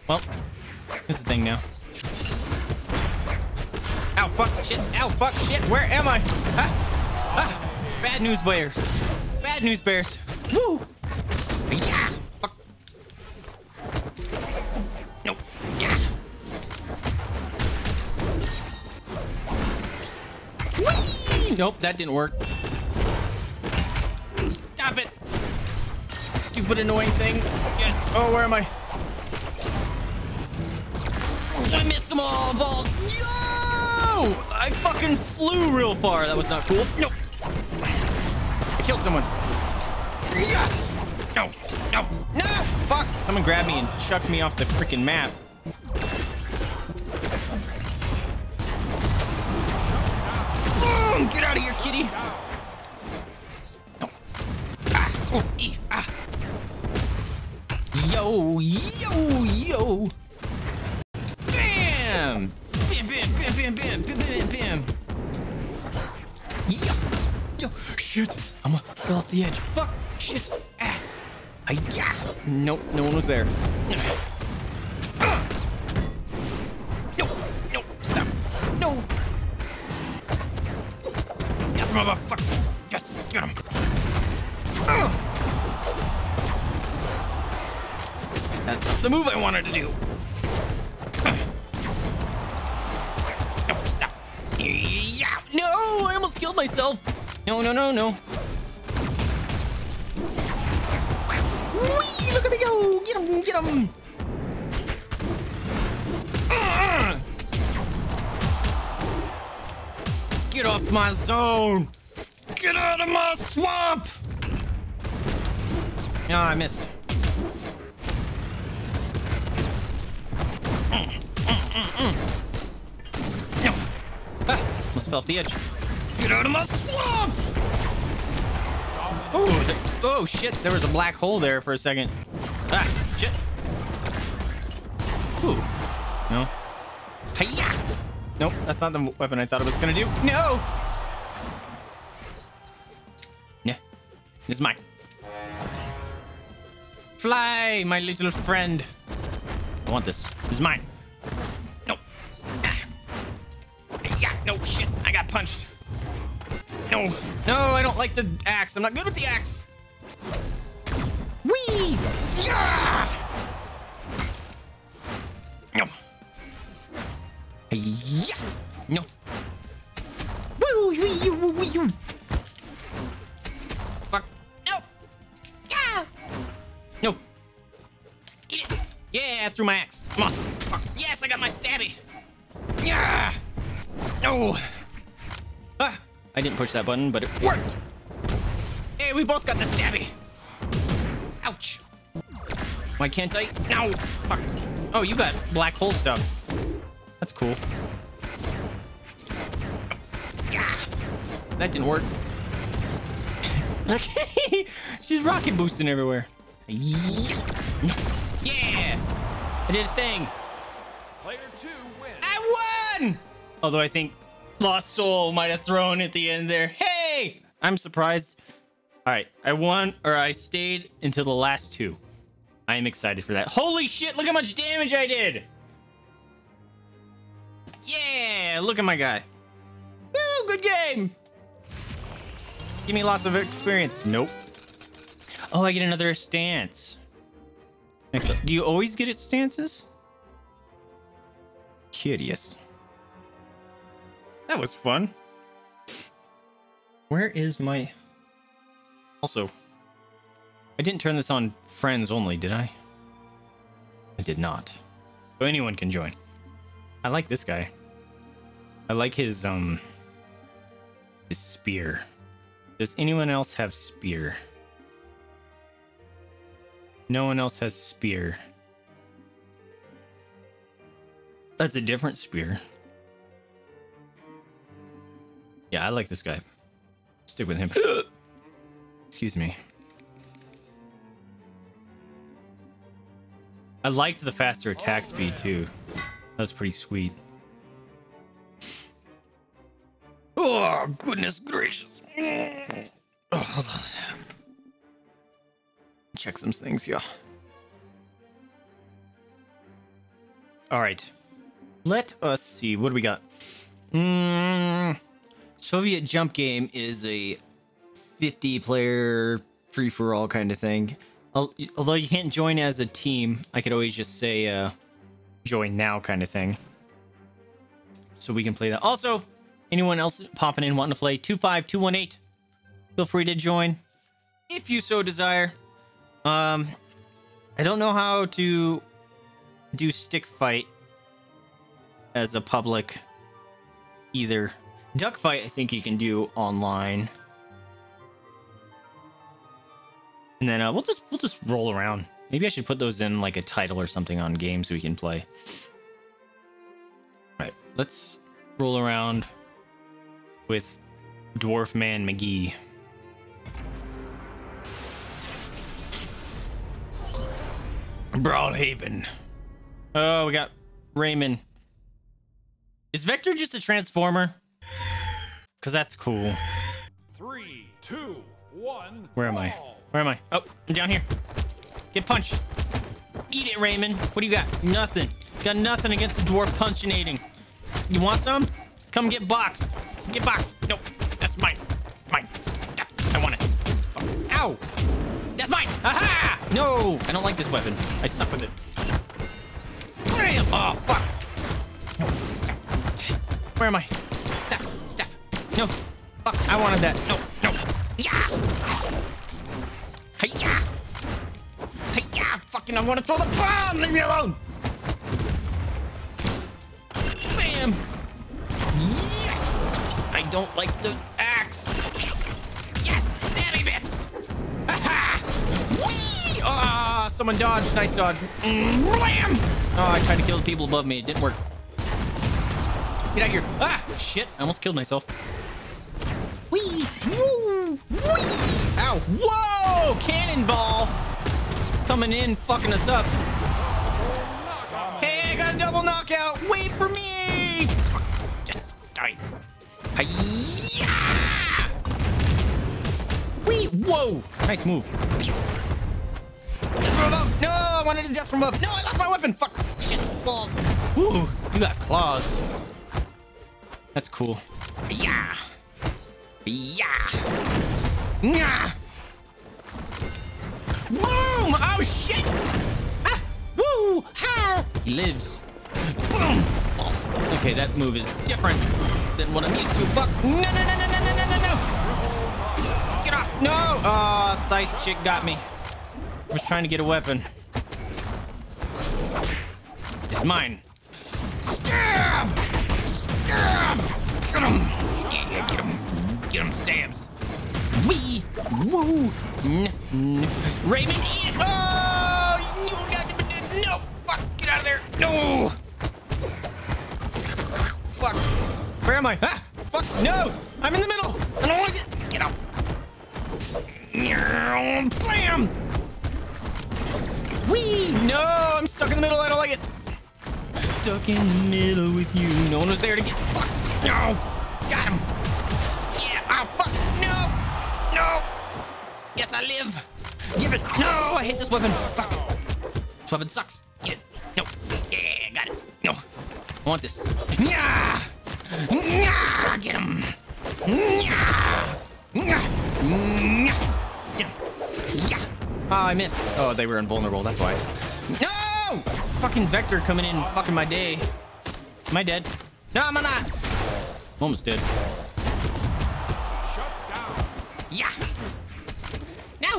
Well, this is the thing now. Ow, fuck, shit. Ow, fuck, shit. Where am I? Ah, ah. Bad news bears. Bad news bears. Woo! Yeah! Fuck. Nope. Yeah! Whee! Nope, that didn't work. Stop it! Stupid annoying thing. Yes. Oh, where am I? I missed them all, balls. Yo! I fucking flew real far. That was not cool. No. I killed someone. Yes! No. No. No! Fuck! Someone grabbed me and chucked me off the freaking map. Boom! Get out of here, kitty! No. Ah! Oh, e, ah! Yo! Yo! Yo! Bam! Bam! Bam! Bam! Bam! Bam! Bam! Bam! Yeah! Yo! Shit! I'm gonna fell off the edge. Fuck! Shit! Ass! Yeah! Nope. No one was there. No! No! Stop! No! Yes, motherfucker! Yes! Get him! That's not the move I wanted to do. Yeah. No, I almost killed myself. No, no, no, no. Whee, look at me go. Get him, get him. Get off my zone. Get out of my swamp. No, I missed. No. Ah, almost fell off the edge. Get out of my swamp! Oh, oh shit! There was a black hole there for a second. Ah, shit! Ooh, no. Hiya! Nope, that's not the weapon I thought it was gonna do. No! Yeah, it's mine. Fly, my little friend. I want this. This is mine. No. Yeah, no, shit. I got punched. No. No, I don't like the axe. I'm not good with the axe. Whee! Yeah! No. Yeah. No. Woo! Fuck. No. Yeah. No. Eat it. Yeah, I threw my axe. I'm awesome. Fuck. Yes, I got my stabby. Yeah. No. Ah. I didn't push that button, but it worked. Hey, we both got the stabby. Ouch. Why can't I? No. Fuck. Oh, you got black hole stuff. That's cool. That didn't work. Okay. She's rocket boosting everywhere. Yeah. I did a thing. Player two wins. I won! Although I think Lost Soul might have thrown at the end there. Hey! I'm surprised. All right. I won, or I stayed until the last two. I am excited for that. Holy shit. Look how much damage I did. Yeah. Look at my guy. Woo, good game. Give me lots of experience. Nope. Oh, I get another stance. Excellent. Do you always get it stances? Curious. That was fun. Where is my... Also, I didn't turn this on friends only, did I? I did not. So anyone can join. I like this guy. I like his spear. Does anyone else have spear? No one else has spear. That's a different spear. Yeah, I like this guy. Stick with him. Excuse me. I liked the faster attack speed too. That was pretty sweet. Oh, goodness gracious. Oh, hold on. Check some things, yeah. All right. Let us see. What do we got? Soviet Jump Game is a 50-player free-for-all kind of thing. Although you can't join as a team, I could always just say join now kind of thing. So we can play that. Also... anyone else popping in wanting to play 25218? Feel free to join if you so desire. I don't know how to do Stick Fight as a public either. Duck Fight, I think you can do online. And then we'll just roll around. Maybe I should put those in like a title or something on games we can play. All right, let's roll around with Dwarf Man McGee. Brawlhaven. Oh, we got Rayman. Is Vector just a transformer? Because that's cool. 3, 2, 1. Where am I? Where am I? Oh, I'm down here. Get punched. Eat it, Rayman. What do you got? Nothing. Got nothing against the dwarf punchinating. You want some? Come get boxed. Get boxed. Nope. That's mine. Mine. Stop. I want it. Fuck. Ow. That's mine. Aha! No. I don't like this weapon. I suck with it. Bam. Oh, fuck. No. Stop. Where am I? Stop. Stop. No. Fuck. I wanted that. No. No. Yeah. Hey-ya. Hey-ya. Fucking I want to throw the bomb. Leave me alone. Bam. I don't like the axe. Yes, stabby bits. Aha! Wee! Ah, someone dodged. Nice dodge. Blam! Oh, I tried to kill the people above me. It didn't work. Get out of here. Ah, shit. I almost killed myself. Wee! Woo! Wee! Ow! Whoa! Cannonball! Coming in, fucking us up. Hey, I got a double knockout. Wait for me! Just die. Hi-ya! Wee! Whoa! Nice move. from above. No, I wanted to death from above. No, I lost my weapon. Fuck. Shit, balls. Ooh, you got claws. That's cool. Yeah. Yeah. Yeah. Boom! Oh shit! Ah! Woo! Ha! He lives. Boom! Awesome. Okay, that move is different than what I'm used to. Fuck! No! No! No! No! No! No! No! No! Get off! No! Ah! Oh, scythe chick got me. I was trying to get a weapon. It's mine. Stab! Stab! Get him! Yeah! Get him! Get him! Stabs! Wee! Woo! Rayman, eat it! Oh! You got to, no! Fuck! Get out of there! No! Fuck! Where am I? Ah! Fuck! No! I'm in the middle! I don't want to get out! Bam! Wee! No! I'm stuck in the middle. I don't like it. Stuck in the middle with you. No one was there to get. Fuck! No! Got him! Yeah! Ah! Fuck! No! No! Yes, I live! Give it! No! I hate this weapon! Fuck! This weapon sucks! Get it! No! Yeah! Got it! No! I want this! Nyah! Nyah! Get him! Nyah! Nyah! Nyah! Get him! Yeah! Oh, I missed! Oh, they were invulnerable, that's why. No! Fucking Vector coming in and fucking my day. Am I dead? No, I'm not! Almost dead. Yeah! No!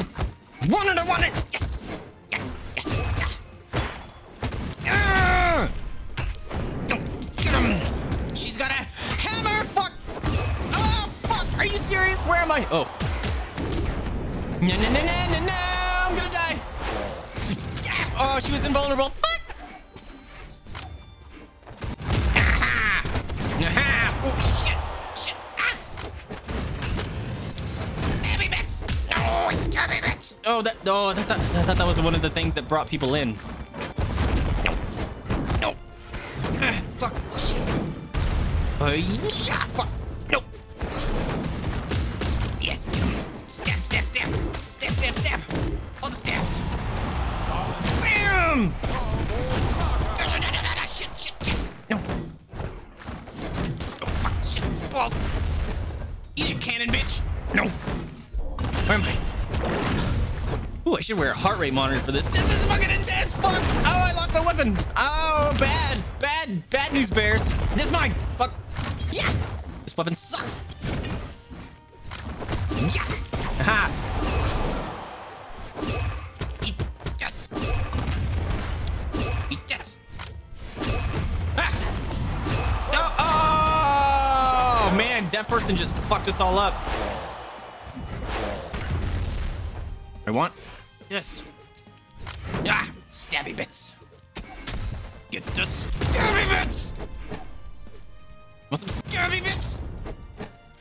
Wanted, I wanted! Yes! Yeah! Yes! Yeah! Don't get him! She's got a hammer! Fuck! Oh, fuck! Are you serious? Where am I? Oh. No, no, no, no, no, no! I'm gonna die! Damn. Oh, she was invulnerable. Fuck! Aha! Aha! Oh, shit! Oh, that! Oh, I thought that was one of the things that brought people in. No, no, fuck! Oh yeah, fuck! No. Yes, get him! Stab, stab, stab, stab, stab, stab! All the stabs! Bam! No, no, no, no, no, shit, shit, shit! No! Oh fuck! Shit, balls! Eat it, cannon, bitch! No! Where am I? Ooh, I should wear a heart rate monitor for this. This is fucking intense! Fuck! Oh, I lost my weapon! Oh, bad! Bad! Bad news bears! This is mine! Fuck! Yeah! This weapon sucks! Yeah! Aha! Eat this! Eat this! Ah! No! Oh! Man, that person just fucked us all up. I want this. Ah, stabby bits. Get the stabby bits. Want some stabby bits?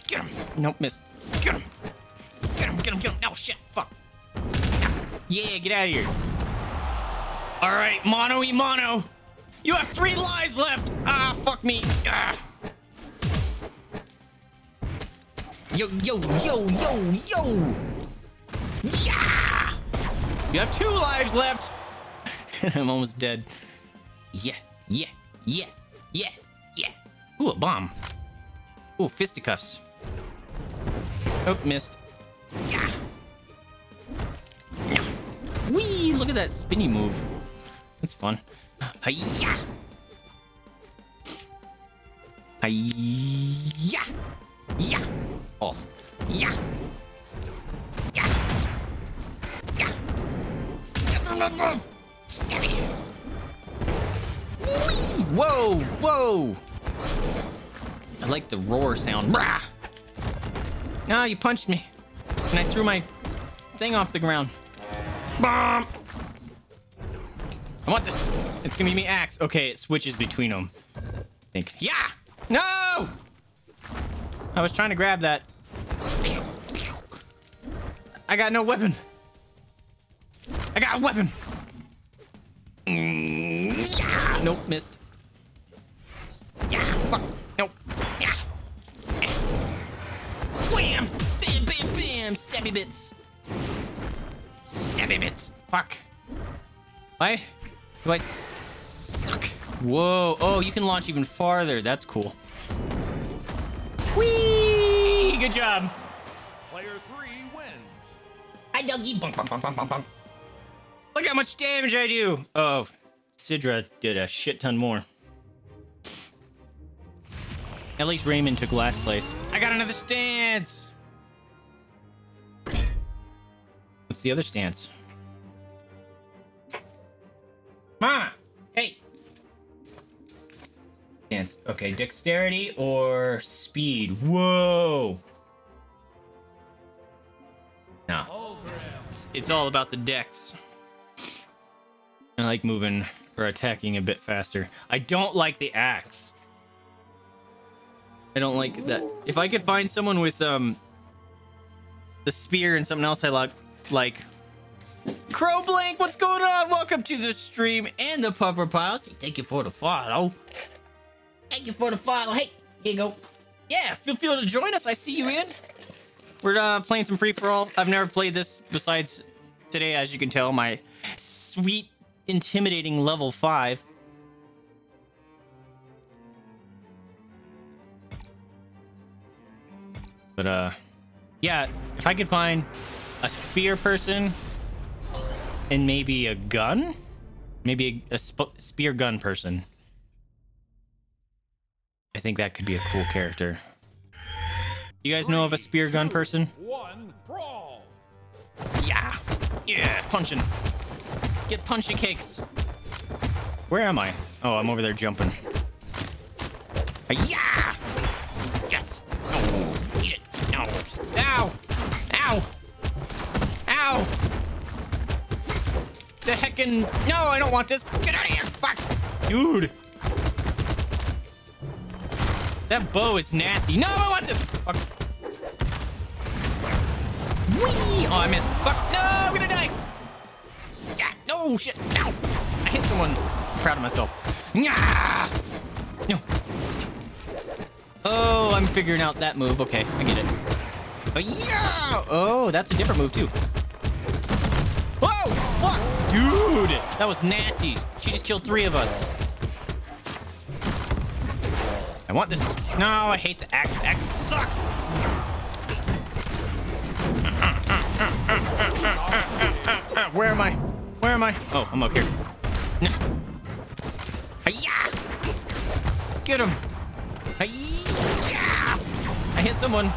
Get him. Nope, miss. Get him. Get him. Get him. Get him. No shit. Fuck. Stop. Yeah, get out of here. All right, mono e mono. You have 3 lives left. Ah, fuck me. Ah. Yo, yo, yo, yo, yo. Yeah! You have 2 lives left! I'm almost dead. Yeah, yeah, yeah, yeah, yeah. Ooh, a bomb. Ooh, fisticuffs. Oh, missed. Yeah! Yeah. Whee! Look at that spinny move. That's fun. Hi-ya! Hi-ya! Yeah! Awesome. Yeah! Whoa, whoa! I like the roar sound. Brah! No, you punched me, and I threw my thing off the ground. Bomb! I want this. It's gonna be me axe. Okay, it switches between them. I think. Yeah! No! I was trying to grab that. I got no weapon. I got a weapon. Yeah. Nope, missed. Yeah, fuck. Nope. Yeah. Wham! Bam, bam, bam! Stabby bits. Stabby bits. Fuck. Why? Do I suck? Whoa. Oh, you can launch even farther. That's cool. Whee! Good job. Player three wins. Hi, doggy. Bum, bum, bum, bum, bum, bum. Look how much damage I do. Oh, Sidra did a shit ton more. At least Rayman took last place. I got another stance. What's the other stance? Ma! Hey! Stance. Okay, dexterity or speed? Whoa! Nah. It's all about the dex. I like moving or attacking a bit faster. I don't like the axe. I don't like that. If I could find someone with the spear and something else I like Crow Blank, what's going on? Welcome to the stream and the pupper piles. Thank you for the follow. Thank you for the follow. Hey, here you go. Yeah, feel free to join us. I see you in. We're playing some free-for-all. I've never played this besides today, as you can tell. My sweet, intimidating level 5. But, yeah, if I could find a spear person and maybe a gun? Maybe a spear gun person. I think that could be a cool character. You guys know of a spear gun person? One, brawl. Yeah. Yeah, punching. Get punchy cakes. Where am I? Oh, I'm over there jumping. Yeah. Yes. No. Eat it. No. Ow. Ow. Ow. The heckin'. No, I don't want this. Get out of here. Fuck. Dude. That bow is nasty. No, I want this. Fuck. Whee. Oh, I missed. Fuck. No, I'm gonna die. Yeah. No, shit. No. I hit someone. Proud of myself. Yeah. No. Oh, I'm figuring out that move. Okay, I get it. Oh, yeah. Oh, that's a different move, too. Oh, fuck. Dude, that was nasty. She just killed 3 of us. I want this. No, I hate the axe. The axe sucks. Where am I? Where am I? Oh, I'm up here. No. Hi-ya! Get him. Hi-ya! I hit someone.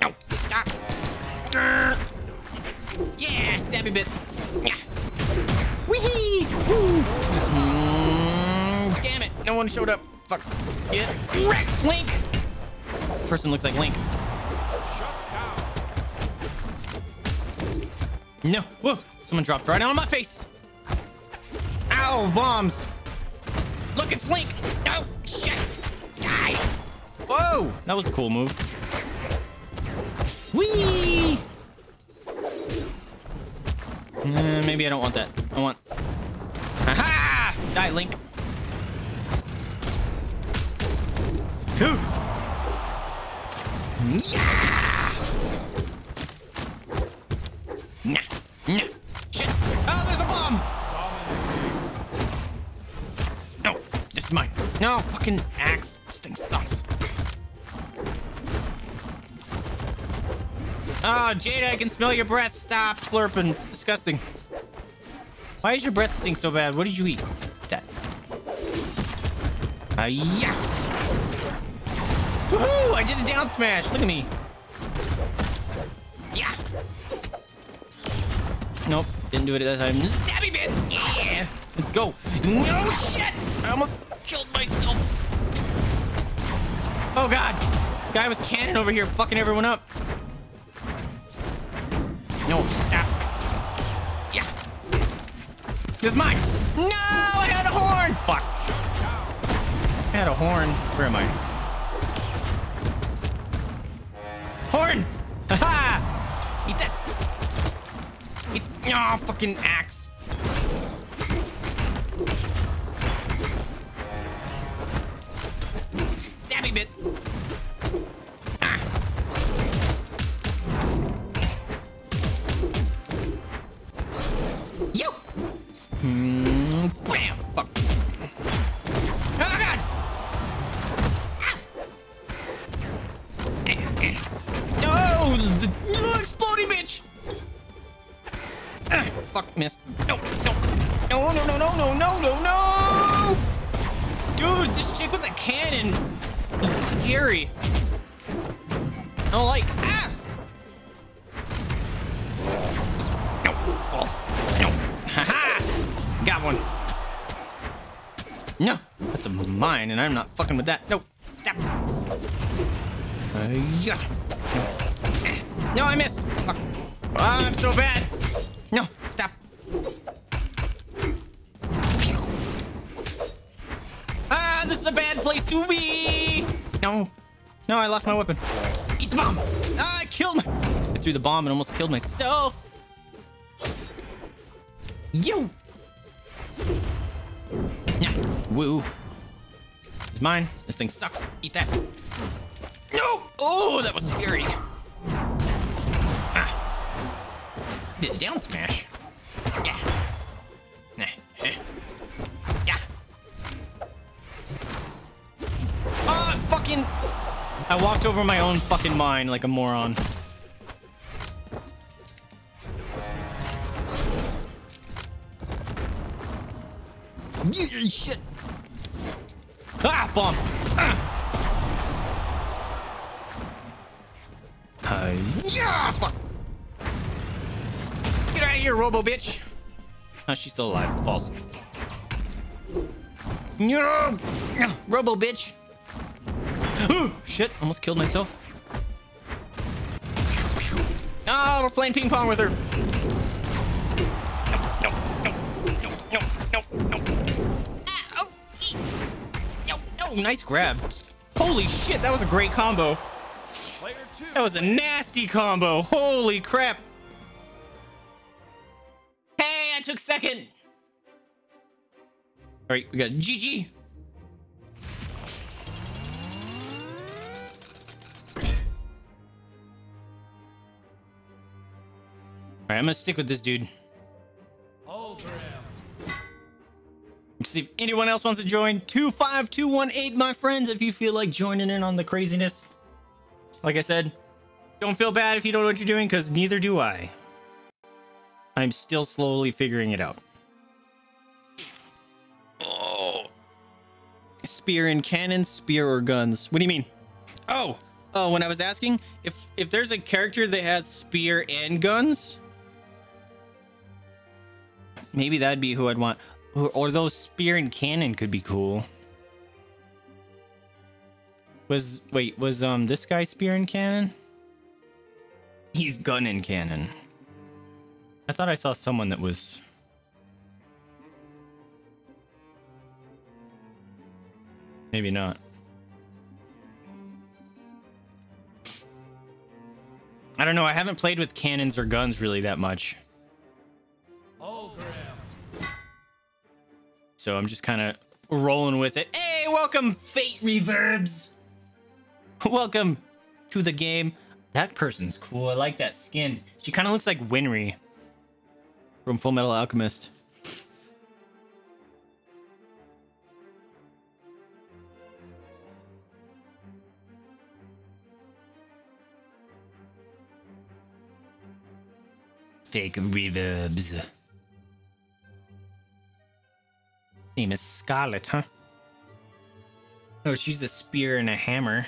No, stop. Yeah, stabby bit. Yeah. Wee-hee! Woo! Damn it! No one showed up. Fuck. Get wrecked, Link. Person looks like Link. No. Whoa! Someone dropped right on my face. Ow! Bombs. Look, it's Link. No. Shit. Die. Whoa! That was a cool move. Whee! Maybe I don't want that. I want. Aha! Die, Link. Ooh. Yeah! Nah, nah, shit! Oh, there's a bomb! No, this is mine. No, fucking axe. This thing sucks. Ah, oh, Jada, I can smell your breath. Stop slurping. It's disgusting. Why is your breath sting so bad? What did you eat? That. Yeah. Woohoo! I did a down smash! Look at me! Yeah! Nope, didn't do it at that time. Stabby bit! Yeah! Let's go! No shit! I almost killed myself! Oh god! Guy with cannon over here fucking everyone up! No, stop! Yeah! This is mine! No! I had a horn! Fuck! I had a horn. Where am I? Horn! Haha! Eat this! Eat. Oh, fucking axe! Stabby bit! Ah. fuck, missed. No, no, no, no, no, no, no, no, no, no! Dude, this chick with the cannon is scary. No, like, ah! No, balls. No, haha! Got one. No, that's a mine, and I'm not fucking with that. No, stop. Yeah. No, I missed. Fuck. Oh, I'm so bad. No, stop. Ah, this is a bad place to be. No, no, I lost my weapon. Eat the bomb. Ah, I killed my... I threw the bomb and almost killed myself. Yo. Yeah. Woo. It's mine. This thing sucks. Eat that. No. Oh, that was scary. Down smash. Yeah. Yeah. Ah, fucking. I walked over my own fucking mine like a moron. Shit. Ah, bomb. Yeah, fuck. Get out of here, Robo bitch. Oh, she's still alive. False. No, Robo bitch. Ooh, shit, almost killed myself. Ah, oh, we're playing ping pong with her. No, no, no. Ah, oh, no, no. Nice grab. Holy shit, that was a great combo. That was a nasty combo. Holy crap. Hey, I took second. All right, we got GG. All right, I'm gonna stick with this dude. Let's see if anyone else wants to join. 25218, my friends, if you feel like joining in on the craziness. Like I said, don't feel bad if you don't know what you're doing, because neither do I. I'm still slowly figuring it out. Oh, spear and cannon, spear or guns? What do you mean? Oh, oh, when I was asking if there's a character that has spear and guns, maybe that'd be who I'd want. Or those spear and cannon could be cool. Was this guy spear and cannon? He's gun and cannon. I thought I saw someone that was... Maybe not. I don't know. I haven't played with cannons or guns really that much. So I'm just kind of rolling with it. Hey, welcome, Fate Reverbs. Welcome to the game. That person's cool. I like that skin. She kind of looks like Winry from Full Metal Alchemist. Fake reverbs. Name is Scarlet, huh? Oh, she's a spear and a hammer.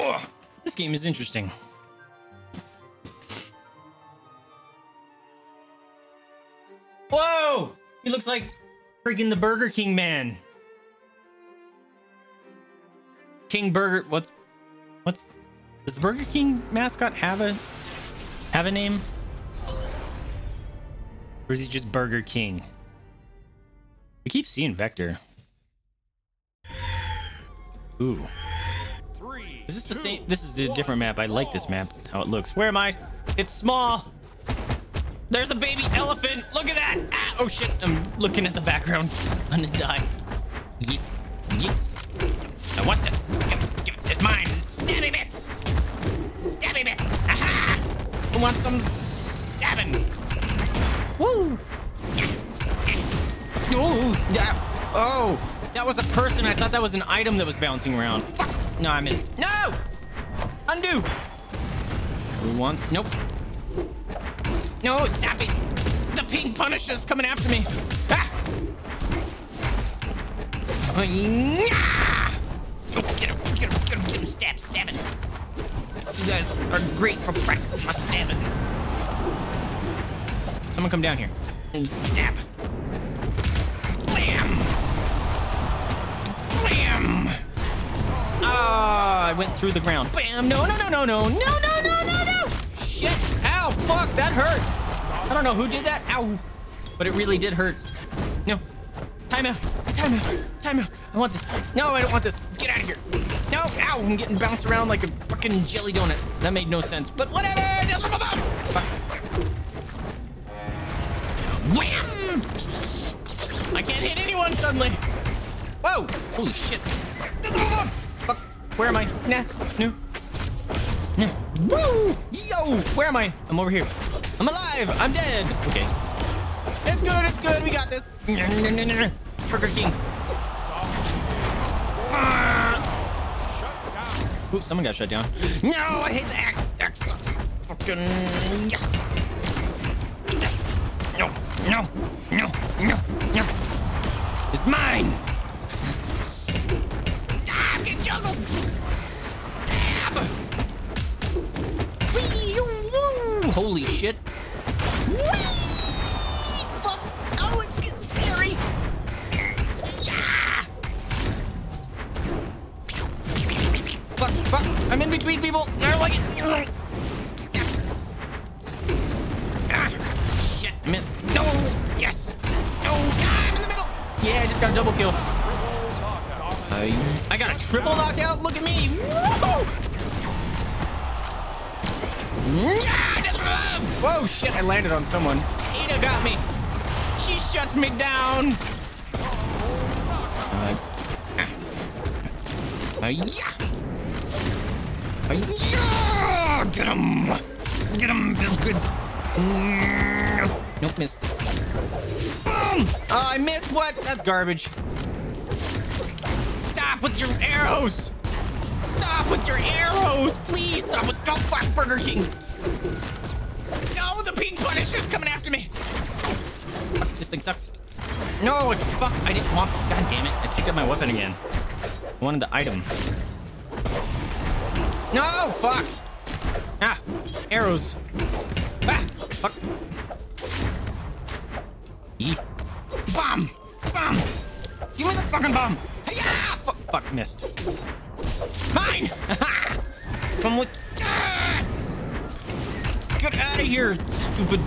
Oh, this game is interesting. Whoa! He looks like freaking the Burger King man. King Burger. What's does the Burger King mascot have a name? Or is he just Burger King? We keep seeing Vector. Ooh. Is this the same? This is a different map. I like this map, how it looks. Where am I? It's small. There's a baby elephant. Look at that. Ah, oh, shit. I'm looking at the background. I'm gonna die. Yeet. Yeet. I want this. Give it. It's mine. Stabby bits. Stabby bits. Aha. I want some stabbing. Woo. Oh, yeah. Oh, that was a person. I thought that was an item that was bouncing around. Fuck. No, I missed. No! Undo! Blue wants. Nope. No, stop it. The pink Punisher's coming after me. Ah! Get him, get him, get him, get him. Stab, stab it. You guys are great for practicing my stabbing. Someone come down here. And stab. Blam! Blam! Ah, I went through the ground. Bam! No, no, no, no, no, no, no, no, no, no! Shit! Ow! Fuck! That hurt! I don't know who did that. Ow! But it really did hurt. No. Time out. Time out. Time out. I want this. No, I don't want this. Get out of here. No. Ow! I'm getting bounced around like a fucking jelly donut. That made no sense. But whatever! Wham! I can't hit anyone suddenly. Whoa! Holy shit. Fuck. Where am I? Nah. No. Nah. Woo! Yo! Where am I? I'm over here. I'm alive! I'm dead! Okay. It's good, it's good. We got this. Burger King. Oops, someone got shut down. No, I hate the axe. Axe sucks. Fucking... No, no, no, no, no. It's mine! Ah, get juggled! Stab! Wee-oo-woo! Holy shit. Wee! Fuck! Oh, it's getting scary! Yeah! Fuck, fuck! I'm in between people! I don't like it! Miss. No! Yes! No! Ah, I'm in the middle! Yeah, I just got a double kill. I got a triple knockout! Look at me! Woo! Whoa, shit! I landed on someone. Ada got me! She shut me down! Yeah! Yeah! Get him! Get him! Feels good! Nope, missed. Boom! Oh, I missed what? That's garbage. Stop with your arrows! Stop with your arrows! Please stop with... Go fuck Burger King! No, the pink Punisher's coming after me! Fuck, this thing sucks. No, fuck, I didn't want... God damn it, I picked up my weapon again. I wanted the item. No, fuck! Ah, arrows. Ah, fuck. Eat. Bomb! Bomb! Give me the fucking bomb! Hi-ya! Fuck, fuck, missed. Mine! From what? Ah! Get out of here, stupid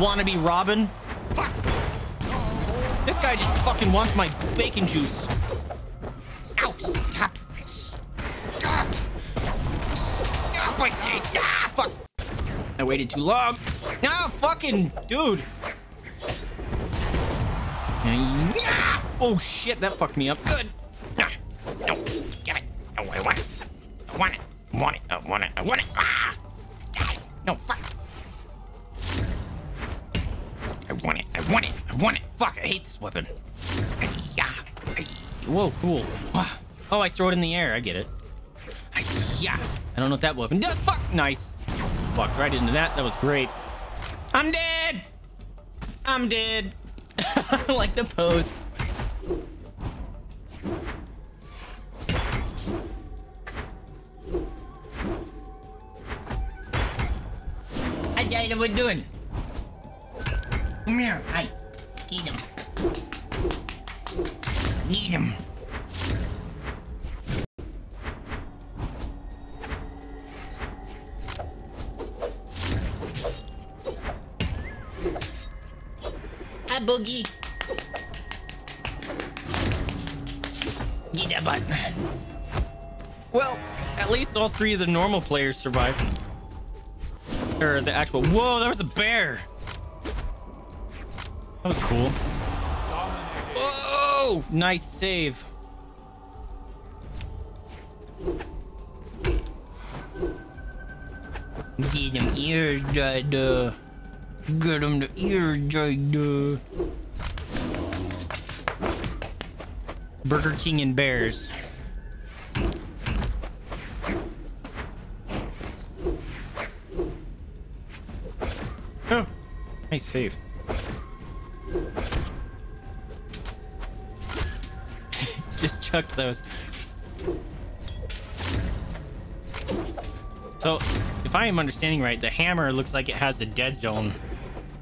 wannabe Robin. Fuck! This guy just fucking wants my bacon juice. Ow! Stop! Stop! Stop, I say! Ah! Fuck! I waited too long. No, fucking dude! Oh shit, that fucked me up. Good. No, get it. No, I want it. I want it. I want it. I want it. I want it. Ah! No, fuck. I want it. I want it. I want it. Fuck, I hate this weapon. Whoa, cool. Oh, I throw it in the air. I get it. Yeah. I don't know what that weapon does. Fuck, nice. Walked right into that. That was great. I'm dead. I'm dead. I like the pose. Hi, Jada, what are you doing? Come here. Hi. Eat him. Eat him. Boogie. Get that butt. Well, at least all three of the normal players survived. Or the actual... Whoa, there was a bear. That was cool. Whoa, nice save. Get them ears dried up. Get him the ear, Jada. Burger King and bears. Nice save. Just chucked those. So, if I am understanding right, the hammer looks like it has a dead zone,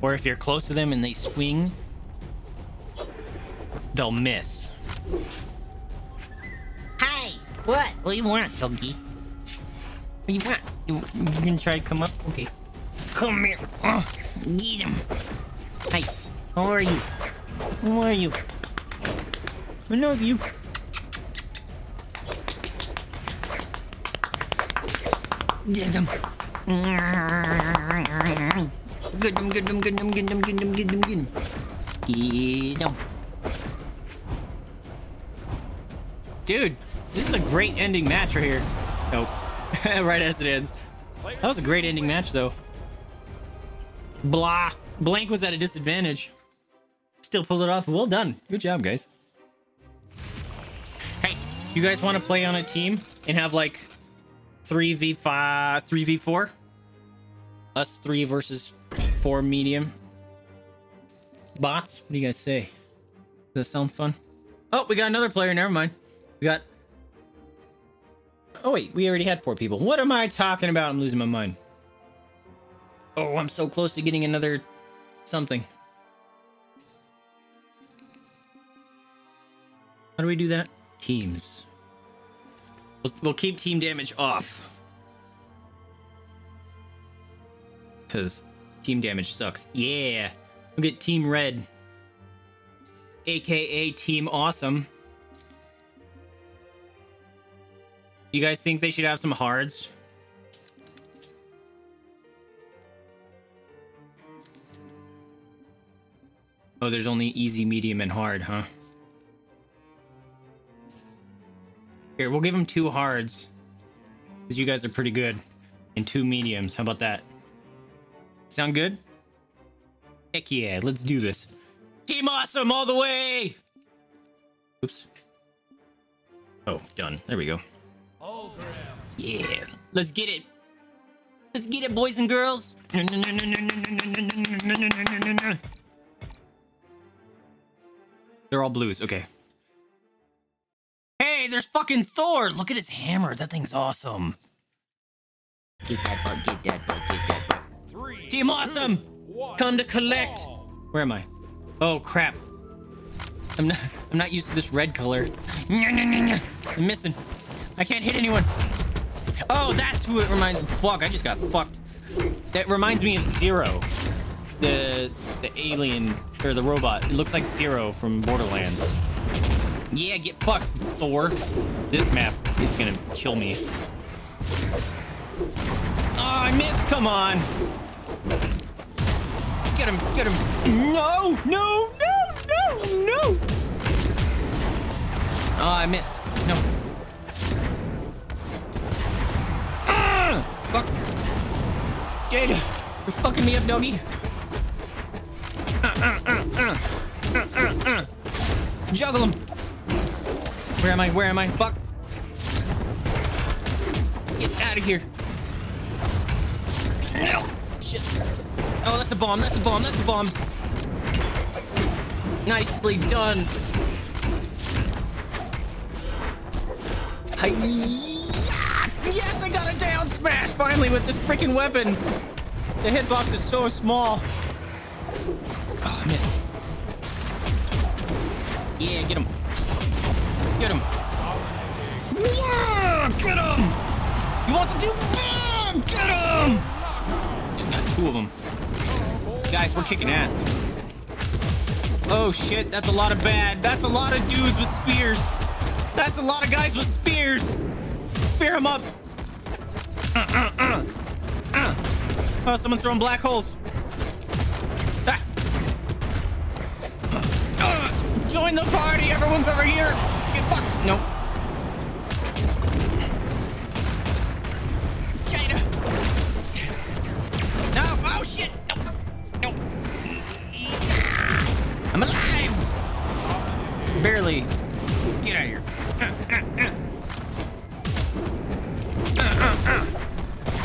or if you're close to them and they swing, they'll miss. Hi! What do you want, doggy? What do you want? You gonna try to come up? Okay. Come here. Oh, get him. Hi. How are you? How are you? I love you. Get him. Get him, get him, get him, get him, get him, get him, get him. Get him. Dude, this is a great ending match right here. Nope. Right as it ends. That was a great ending match, though. Blah. Blank was at a disadvantage. Still pulled it off. Well done. Good job, guys. Hey, you guys want to play on a team and have, like, 3v4? Us three versus four medium bots. What do you guys say? Does that sound fun? Oh, we got another player. Never mind. We got... Oh, wait. We already had four people. What am I talking about? I'm losing my mind. Oh, I'm so close to getting another something. How do we do that? Teams. We'll keep team damage off. Because team damage sucks. Yeah. We'll get Team Red. AKA Team Awesome. You guys think they should have some hards? Oh, there's only easy, medium, and hard, huh? Here, we'll give them two hards. Because you guys are pretty good. And two mediums. How about that? Sound good? Heck yeah, let's do this. Team Awesome all the way! Oops. Oh, done. There we go. Yeah, let's get it. Let's get it, boys and girls. They're all blues, okay. Hey, there's fucking Thor. Look at his hammer. That thing's awesome. Get that bug, get that bug, get that bug. Team Awesome! Come to collect! Where am I? Oh crap. I'm not used to this red color. I'm missing. I can't hit anyone. Oh, that's who it reminds me. Fuck, I just got fucked. That reminds me of Zero. The alien, or the robot. It looks like Zero from Borderlands. Yeah, get fucked, Thor. This map is gonna kill me. Oh, I missed, come on. Get him, get him. No, no, no, no, no. Oh, I missed, no. Fuck. Jade, you're fucking me up, doggy. Juggle him. Where am I? Where am I? Fuck. Get out of here. No. Shit. Oh, that's a bomb. That's a bomb. That's a bomb. Nicely done. Hi. Yes, I got a down smash finally with this freaking weapon. The hitbox is so small. Oh, I missed. Yeah, get him. Get him. Yeah, get him. You want some dude? Yeah, get him. Just got two of them. Guys, we're kicking ass. Oh shit, that's a lot of bad. That's a lot of dudes with spears. That's a lot of guys with spears. Spear him up. Oh, someone's throwing black holes. Ah. Join the party. Everyone's over here. Get fucked. Nope. China. No. Oh, shit. Nope. Nope. I'm alive. Barely. Get out of here. Get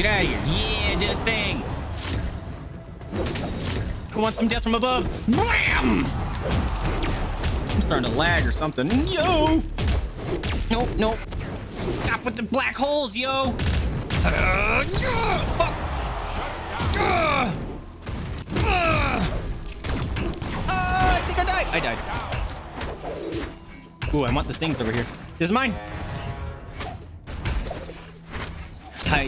out of here. Yeah, did a thing. Who wants some death from above? Blam! I'm starting to lag or something. Yo! Nope, nope. Stop with the black holes, yo! Fuck! I think I died. I died. Ooh, I want the things over here. This is mine. Okay,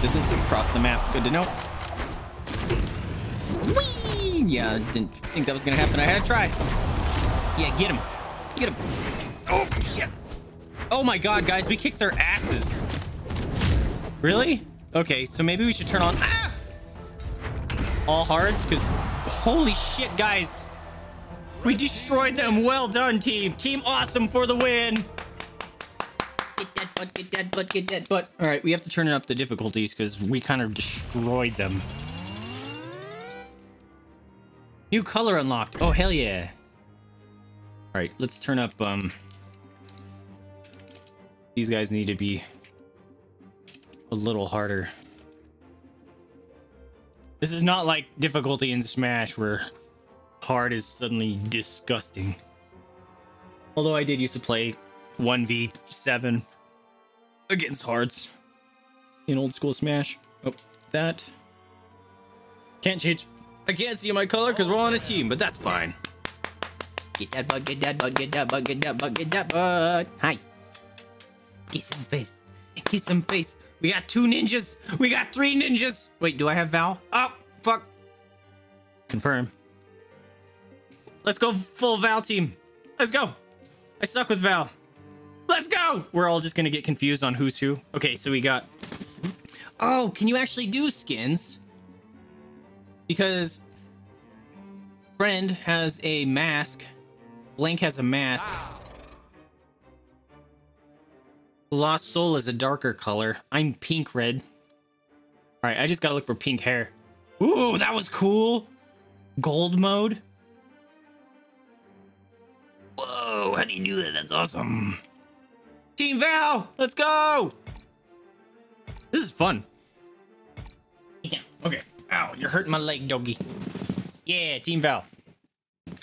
this is across the map. Good to know. Whee! Yeah, I didn't think that was gonna happen. I had to try. Yeah, get him. Get him. Oh, shit. Oh my god, guys, we kicked their asses. Really? Okay, so maybe we should turn on all hards, because holy shit, guys. We destroyed them. Well done, team. Team awesome for the win. Get that butt, get that butt, get that butt. All right, we have to turn up the difficulties because we kind of destroyed them. New color unlocked. Oh, hell yeah. All right, let's turn up. These guys need to be a little harder. This is not like difficulty in Smash where hard is suddenly disgusting. Although I did used to play 1v7 against hards in old school Smash. Oh, that can't change. I can't see my color because we're on a team, but that's fine. Get that bug, get that bug, get that bug, get that bug, get that bug. Hi. Kiss some face. Kiss some face. We got 2 ninjas. We got 3 ninjas. Wait, do I have Val? Oh, fuck. Confirm. Let's go full Val team. Let's go. I suck with Val. Let's go. We're all just going to get confused on who's who. Okay, so we got... Oh, can you actually do skins? Because friend has a mask. Blank has a mask. Wow. Lost Soul is a darker color. I'm pink red. All right, I just got to look for pink hair. Ooh, that was cool. Gold mode. Whoa, how do you do that? That's awesome. Team Val, let's go. This is fun. Yeah, okay. Ow, you're hurting my leg, doggy. Yeah, Team Val.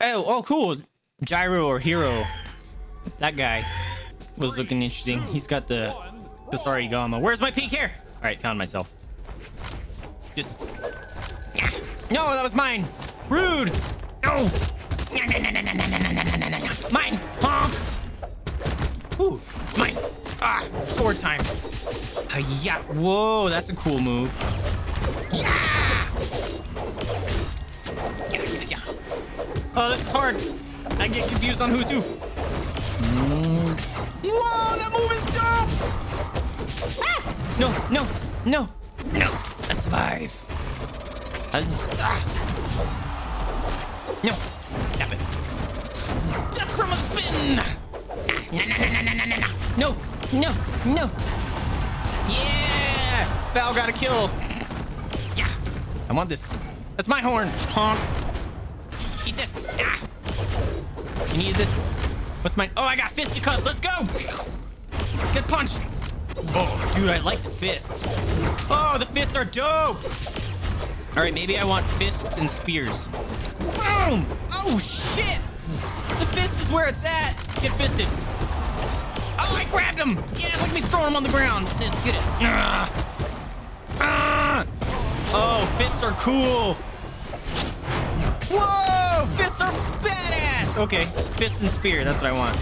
Oh, oh, cool. Gyro or Hero. That guy was looking interesting. He's got the Sarigama. Where's my pink hair? All right, found myself. Just... No, that was mine. Rude. No. Mine. Honk. Ooh, mine. Ah, sword time. Yeah. Whoa, that's a cool move. Yeah. Oh, this is hard. I get confused on who's who. Whoa, that move is dope! Ah! No, no, no, no. I survive. No, stop it. That's from a spin! No, no, no. Yeah! Val got a kill. Yeah. I want this. That's my horn. Honk. Eat this. Ah. You need this? What's mine? Oh, I got fisticuffs. Let's go. Get punched. Oh, dude, I like the fists. Oh, the fists are dope. All right, maybe I want fists and spears. Boom. Oh, shit. The fist is where it's at. Get fisted. Oh, I grabbed him. Yeah, look at me throwing him on the ground. Let's get it. Oh, fists are cool. Whoa. Fists are badass! Okay, fist and spear, that's what I want.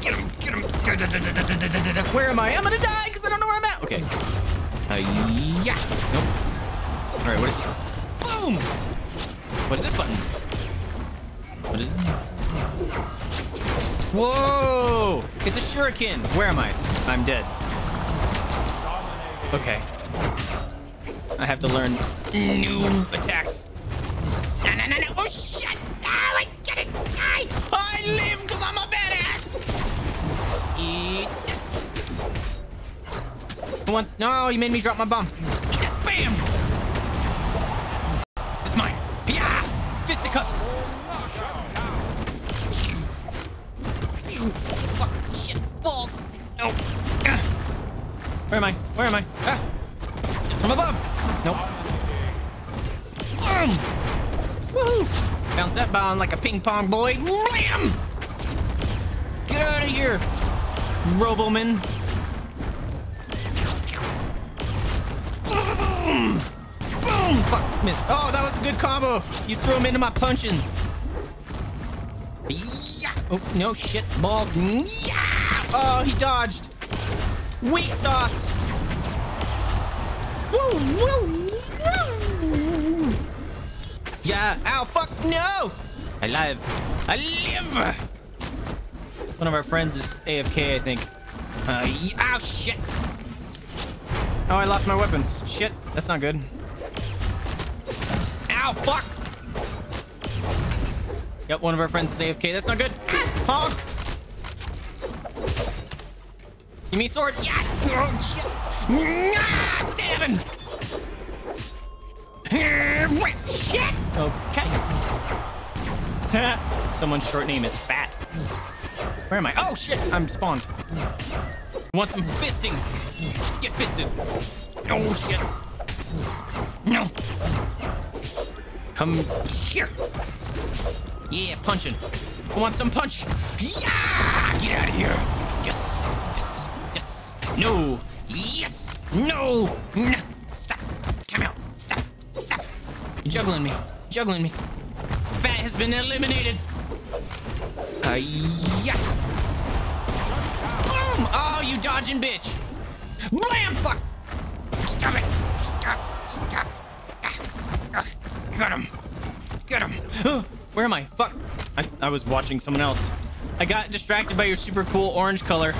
Get him, get him. Where am I? I'm gonna die because I don't know where I'm at. Okay. Yeah. Nope. Alright, what is this? Boom! What is this button? What is this? Whoa! It's a shuriken. Where am I? I'm dead. Okay. I have to learn new attacks. No, no, no, no. Oh, shit. Oh, I get it. I live because I'm a badass. Eat this. Once. No, you made me drop my bomb. Eat this. Bam. It's mine. Yeah. Fisticuffs. You fucking shit balls. No. Where am I? Where am I? Ah. From above! Nope. Woohoo! Bounce that bomb like a ping pong boy. Wham! Get out of here, Roboman. Boom! Boom! Fuck, miss. Oh, that was a good combo. You threw him into my punching. Yeah. Oh, no shit. Balls. Yeah. Oh, he dodged. Wheat sauce. Woo, woo, woo. Yeah. Ow, fuck, no. I live. I live. One of our friends is AFK, I think. Yeah. Ow, shit. Oh, I lost my weapons. Shit, that's not good. Ow, fuck! Yep, one of our friends is AFK. That's not good. Ah, honk! Give me a sword. Yes! Oh, shit! Ah, stabbing! Shit! Okay. Someone's short name is Fat. Where am I? Oh, shit! I'm spawned. Want some fisting? Get fisted. Oh shit. No. Come here. Yeah, punching. I want some punch. Yeah! Get out of here. Yes. Yes. Yes. No. Yes. No. No. Stop. Time out. Stop. Stop. You're juggling me. Juggling me. Fat has been eliminated. Yeah. Boom! Oh, you dodging bitch! Blam! Fuck! Stop it! Stop! Stop! Got him! Got him! Where am I? Fuck! I was watching someone else. I got distracted by your super cool orange color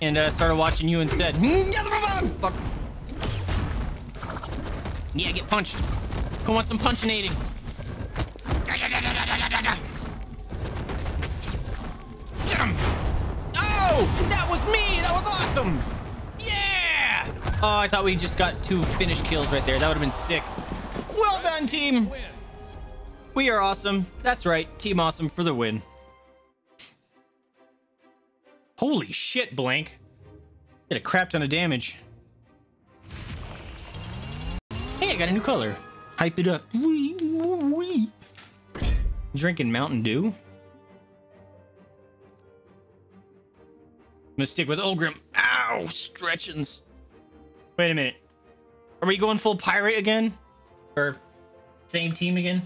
and started watching you instead. Fuck! Yeah, get punched! I want some punchinating! Get him! Oh! That was me! That was awesome! Yeah! Oh, I thought we just got 2 finish kills right there. That would have been sick. Well done, team! We are awesome. That's right. Team Awesome for the win. Holy shit, Blank. Did a crap ton of damage. Hey, I got a new color. Hype it up. Wee, wee, wee. Drinking Mountain Dew. I'm gonna stick with Ulgrim. Ow, stretchins. Wait a minute. Are we going full pirate again? Or same team again?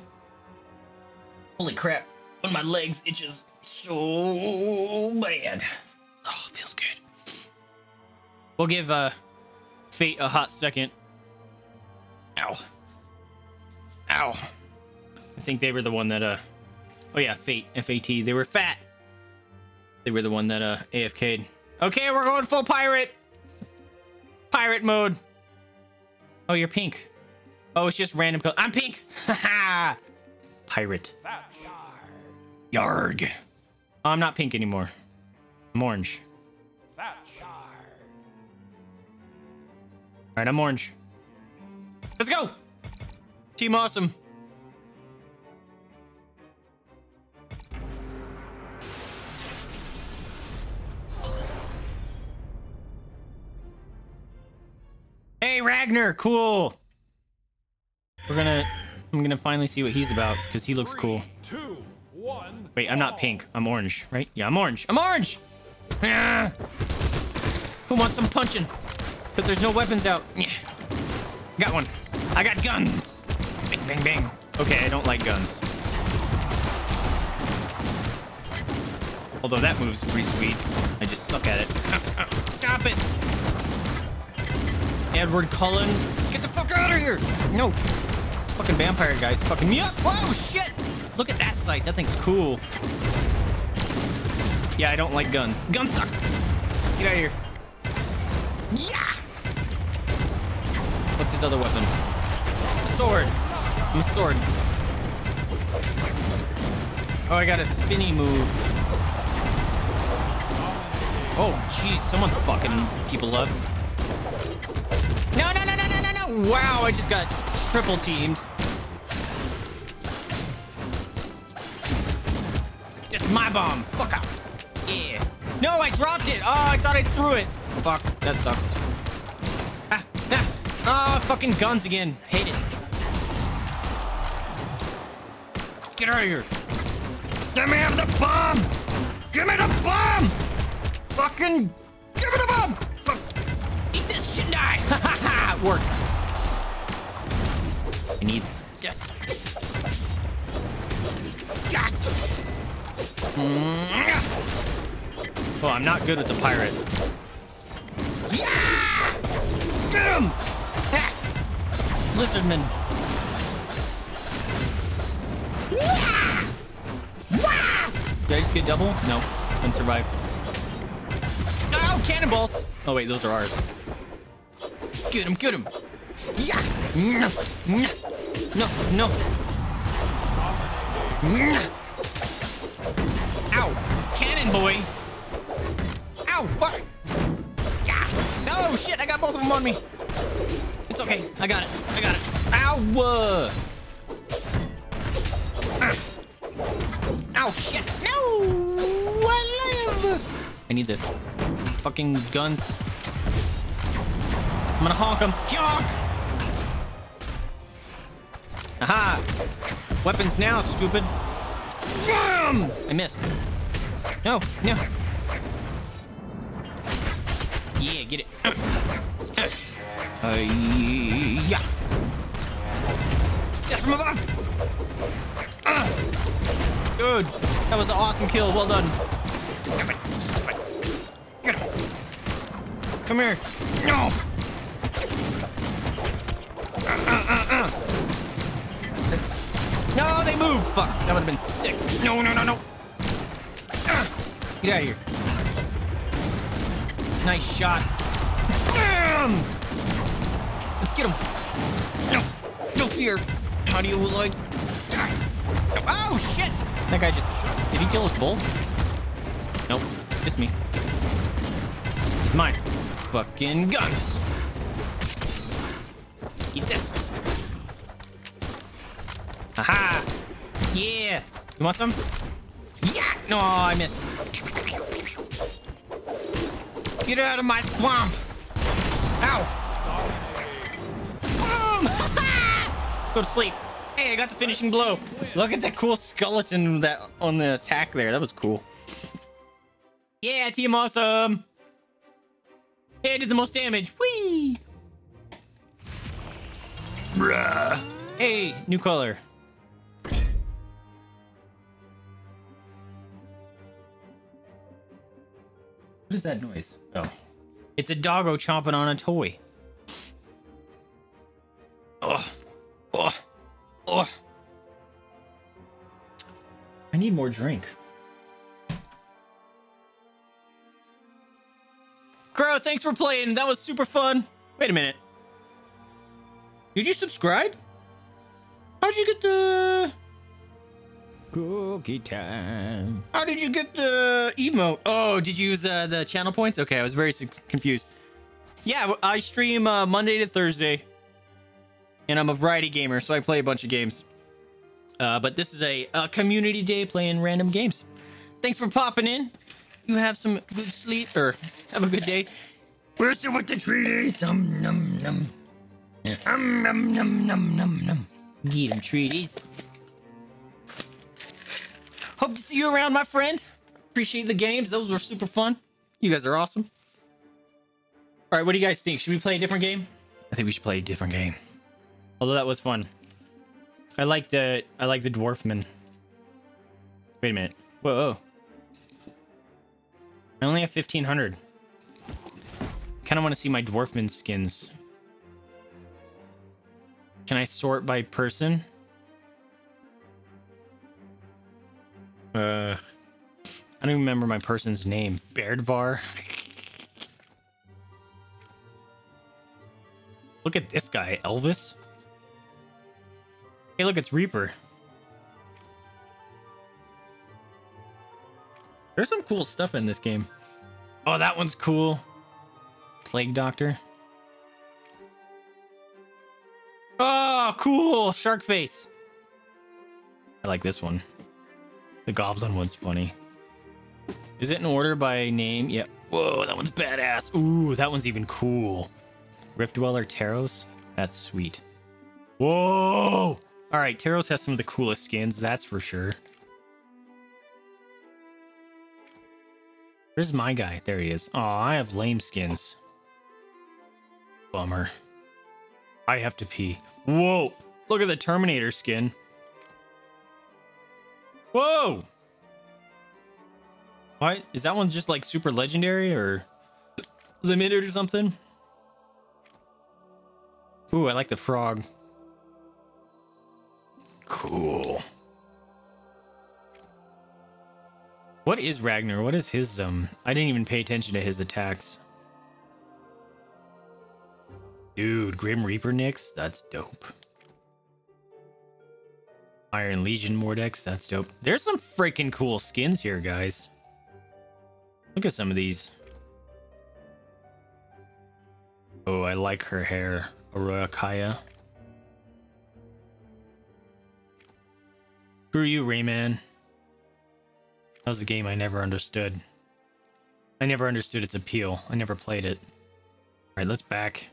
Holy crap. One of my legs itches so bad. Oh, it feels good. We'll give Fate a hot second. Ow. Ow. I think they were the one that oh yeah, Fate, F-A-T. They were fat. They were the one that AFK'd. Okay, we're going full pirate! Pirate mode! Oh, you're pink. Oh, it's just random color. I'm pink! Haha! Pirate. Yarg. Oh, I'm not pink anymore. I'm orange. Alright, I'm orange. Let's go! Team Awesome. Hey, Ragnar, cool. I'm gonna finally see what he's about because he looks cool. 3, 2, 1. Wait, I'm not pink. I'm orange, right? Yeah, I'm orange. I'm orange. Ah! Who wants some punching? Because there's no weapons out. Yeah. Got one. I got guns. Bang, bang, bang. Okay, I don't like guns. Although that move's pretty sweet. I just suck at it. Stop it. Edward Cullen, get the fuck out of here! No, fucking vampire guys, fucking me up. Whoa, shit! Look at that sight. That thing's cool. Yeah, I don't like guns. Guns suck. Get out of here. Yeah. What's his other weapon? Sword. I'm a sword. Oh, I got a spinny move. Oh, jeez, someone's fucking people up. No, no, no, no, no, no, no. Wow, I just got triple teamed. Just my bomb. Fuck up. Yeah. No, I dropped it. Oh, I thought I threw it. Fuck, that sucks. Ah, ah, Ah, fucking guns again. Hate it. Get out of here. Let me have the bomb. Give me the bomb. Fucking give me the bomb. Fuck. Eat this shit and die. Ha ha ha. It worked. I need this. Yes. Oh, I'm not good with the pirate. Yeah! Get him! Ha! Lizardman. Yeah! Wah! Did I just get double? No. Didn't survive. Oh, cannonballs! Oh, wait, those are ours. Get him, get him! Yeah! No! No! No! No! Ow! Cannon boy! Ow! Fuck! Oh shit, I got both of them on me. It's okay. I got it. I got it. Ow! Ow, shit. No! I live! I need this. Fucking guns. I'm gonna honk them. Honk! Aha! Weapons now, stupid. Bam! I missed. No, no. Yeah, get it. Yeah. That's from above. Dude, that was an awesome kill. Well done. Stop it. Stop it. Get him. Come here. No. No, they move. Fuck. That would have been sick. No, no, no, no. Get out of here. Nice shot. Damn! Let's get him. No, no fear. How do you like? Oh shit! That guy just did he kill us both? Nope, it's me. It's mine. Fucking guns. Eat this. Aha! Yeah. You want some? Yeah. No, I missed. Get out of my swamp! Ow! Boom! Go to sleep. Hey, I got the finishing blow. Look at that cool skeleton that on the attack there. That was cool. Yeah, team awesome. Hey, I did the most damage. Whee! Bruh. Hey, new color. What is that noise? Oh, it's a doggo chomping on a toy. Oh, oh, oh! I need more drink. Crow, thanks for playing. That was super fun. Wait a minute. Did you subscribe? How'd you get the cookie time? How did you get the emote? Oh, did you use the channel points? Okay, I was very confused. Yeah, I stream Monday to Thursday, and I'm a variety gamer, so I play a bunch of games. But this is a community day playing random games. Thanks for popping in. You have some good sleep, or have a good day. Where's it with the treaties? Num num. Yeah. Num num num num num. Get 'em, treaties. Hope to see you around, my friend. Appreciate the games. Those were super fun. You guys are awesome. All right, what do you guys think? Should we play a different game? I think we should play a different game. Although that was fun. I like the dwarfman. Wait a minute. Whoa. I only have 1,500. Kind of want to see my dwarfman skins. Can I sort by person? I don't even remember my person's name. Bairdvar. Look at this guy, Elvis. Hey, look, it's Reaper. There's some cool stuff in this game. Oh, that one's cool. Plague Doctor. Oh, cool. Shark Face. I like this one. The goblin one's funny. Is it in order by name? Yep. Whoa, that one's badass. Ooh, that one's even cool. Rift Dweller Taros. That's sweet. Whoa! All right, Taros has some of the coolest skins, that's for sure. Where's my guy? There he is. Oh, I have lame skins. Bummer. I have to pee. Whoa! Look at the Terminator skin. Whoa! What? Is that one just like super legendary or limited or something? Ooh, I like the frog. Cool. What is Ragnar? What is his, I didn't even pay attention to his attacks. Dude, Grim Reaper Nyx? That's dope. Iron Legion Mordex? That's dope. There's some freaking cool skins here, guys. Look at some of these. Oh, I like her hair. Aurora Kaya. Screw you, Rayman. That was the game I never understood. I never understood its appeal. I never played it. Alright, let's back.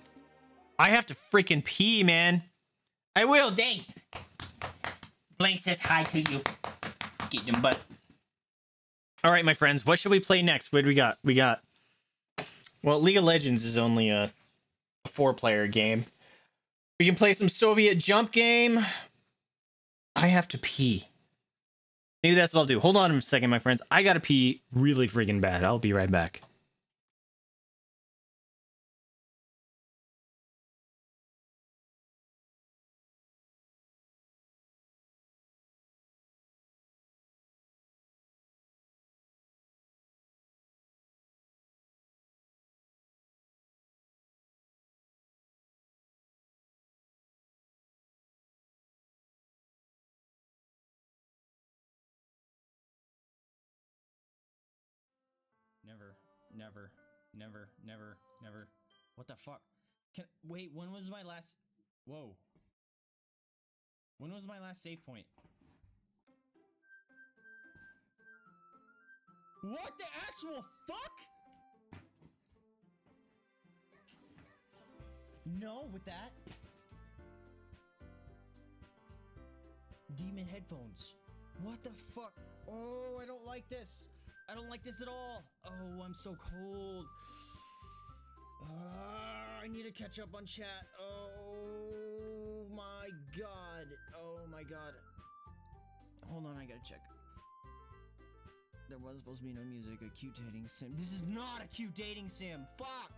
I have to freaking pee, man. I will, dang. Blank says hi to you. Get them butt. Alright, my friends. What should we play next? What do we got? We got... Well, League of Legends is only a... four-player game. We can play some Soviet Jump Game. I have to pee. Maybe that's what I'll do. Hold on a second, my friends. I gotta pee really freaking bad. I'll be right back. Never. What the fuck? Wait, when was my last... Whoa. When was my last save point? What the actual fuck? No, with that. Demon headphones. What the fuck? Oh, I don't like this. I don't like this at all. Oh, I'm so cold. I need to catch up on chat. Oh my god. Oh my god. Hold on, I gotta check. There was supposed to be no music. A cute dating sim. This is not a cute dating sim. Fuck.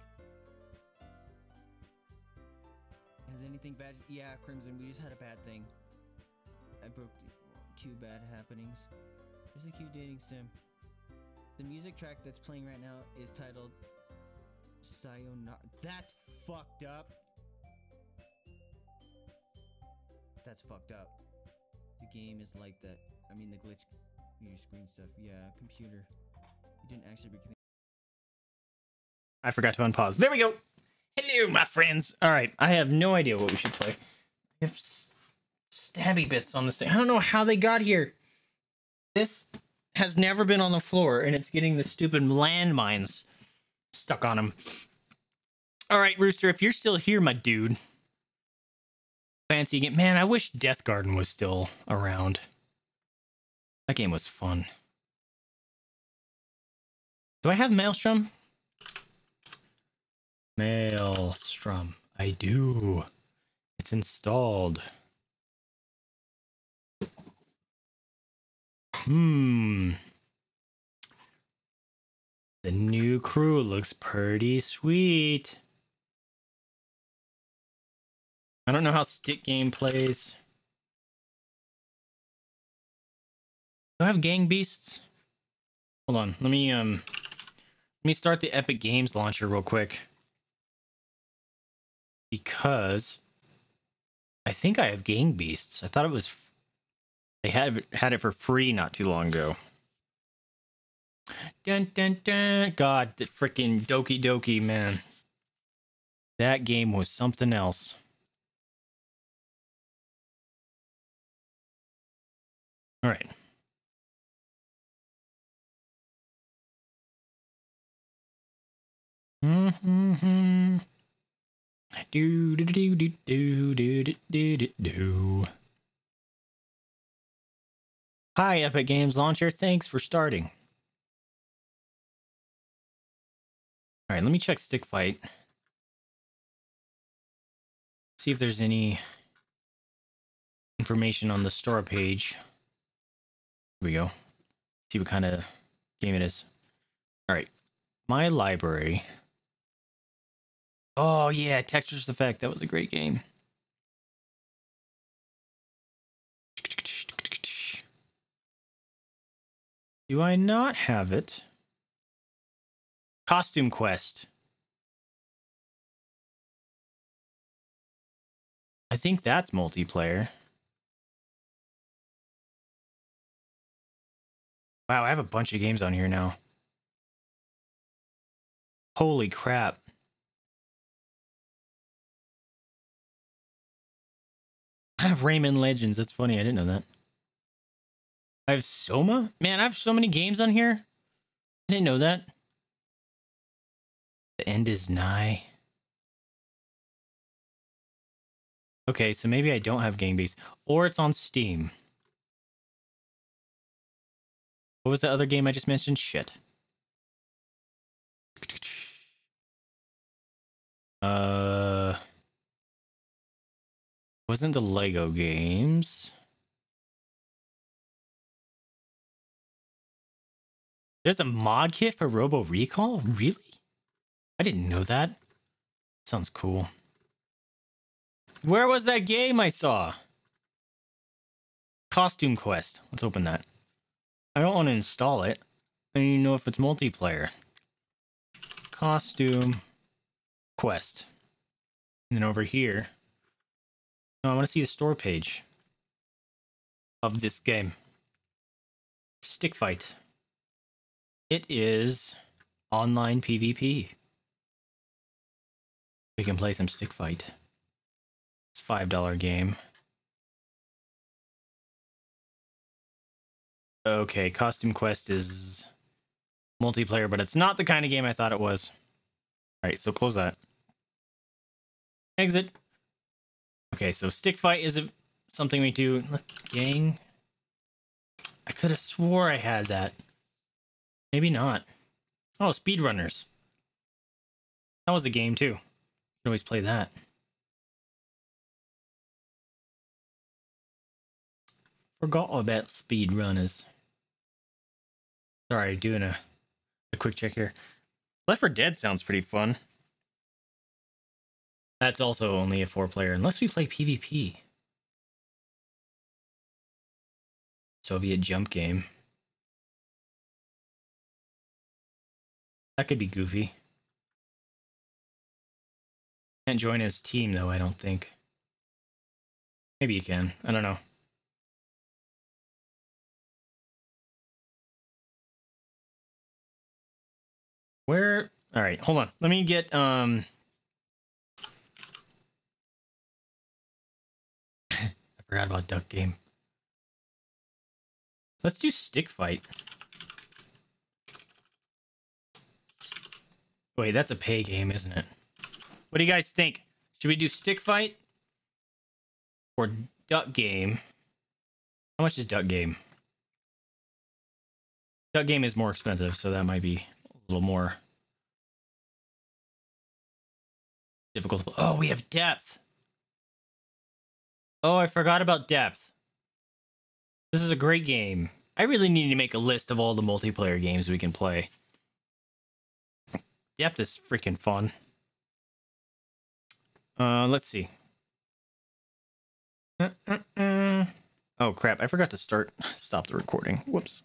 Has anything bad? Yeah, Crimson. We just had a bad thing. I broke cute bad happenings. There's a cute dating sim. The music track that's playing right now is titled Sayonara. That's fucked up. That's fucked up. The game is like that. I mean, the glitch, your screen stuff. Yeah, computer. You didn't actually be. I forgot to unpause. There we go. Hello, my friends. All right. I have no idea what we should play. I have stabby bits on this thing. I don't know how they got here. This has never been on the floor, and it's getting the stupid landmines stuck on him. All right, Rooster, if you're still here, my dude. Fancy game. Man, I wish Death Garden was still around. That game was fun. Do I have Maelstrom? Maelstrom. I do. It's installed. The new crew looks pretty sweet. I don't know how Stick Game plays. Do I have Gang Beasts? Hold on, let me start the Epic Games launcher real quick. Because I think I have Gang Beasts. I thought it was... They had it for free not too long ago. Dun dun dun! God, the freaking Doki Doki, man. That game was something else. All right. Do do do do do do do do do. Hi, Epic Games Launcher. Thanks for starting. All right, let me check Stick Fight. See if there's any information on the store page. Here we go. See what kind of game it is. All right, my library. Oh yeah, Textures Effect. That was a great game. Do I not have it? Costume Quest. I think that's multiplayer. Wow, I have a bunch of games on here now. Holy crap. I have Rayman Legends. That's funny. I didn't know that. I have Soma? Man, I have so many games on here. I didn't know that. The end is nigh. Okay, so maybe I don't have Gang Beasts. Or it's on Steam. What was the other game I just mentioned? Shit. Wasn't the Lego games? There's a mod kit for Robo Recall? Really? I didn't know that. Sounds cool. Where was that game I saw? Costume Quest. Let's open that. I don't want to install it. I don't even know if it's multiplayer. Costume Quest. And then over here. No, I want to see the store page of this game. Stick Fight. It is online PvP. We can play some Stick Fight. It's a $5 game. Okay, Costume Quest is multiplayer, but it's not the kind of game I thought it was. All right, so close that. Exit. Okay, so Stick Fight isn't something we do. Gang. I could have swore I had that. Maybe not. Oh, Speedrunners. That was a game, too. You can always play that. Forgot about Speedrunners. Sorry, doing a quick check here. Left 4 Dead sounds pretty fun. That's also only a 4-player, unless we play PvP. Soviet Jump Game. That could be goofy. Can't join his team though, I don't think. Maybe you can. I don't know. Where? All right, hold on. Let me get I forgot about Duck Game. Let's do Stick Fight. Wait, that's a pay game, isn't it? What do you guys think? Should we do Stick Fight or Duck Game? How much is Duck Game? Duck Game is more expensive, so that might be a little more difficult. Oh, we have depth. Oh, I forgot about depth. This is a great game. I really need to make a list of all the multiplayer games we can play. Depth is freaking fun. Let's see. Oh crap, I forgot to stop the recording. Whoops.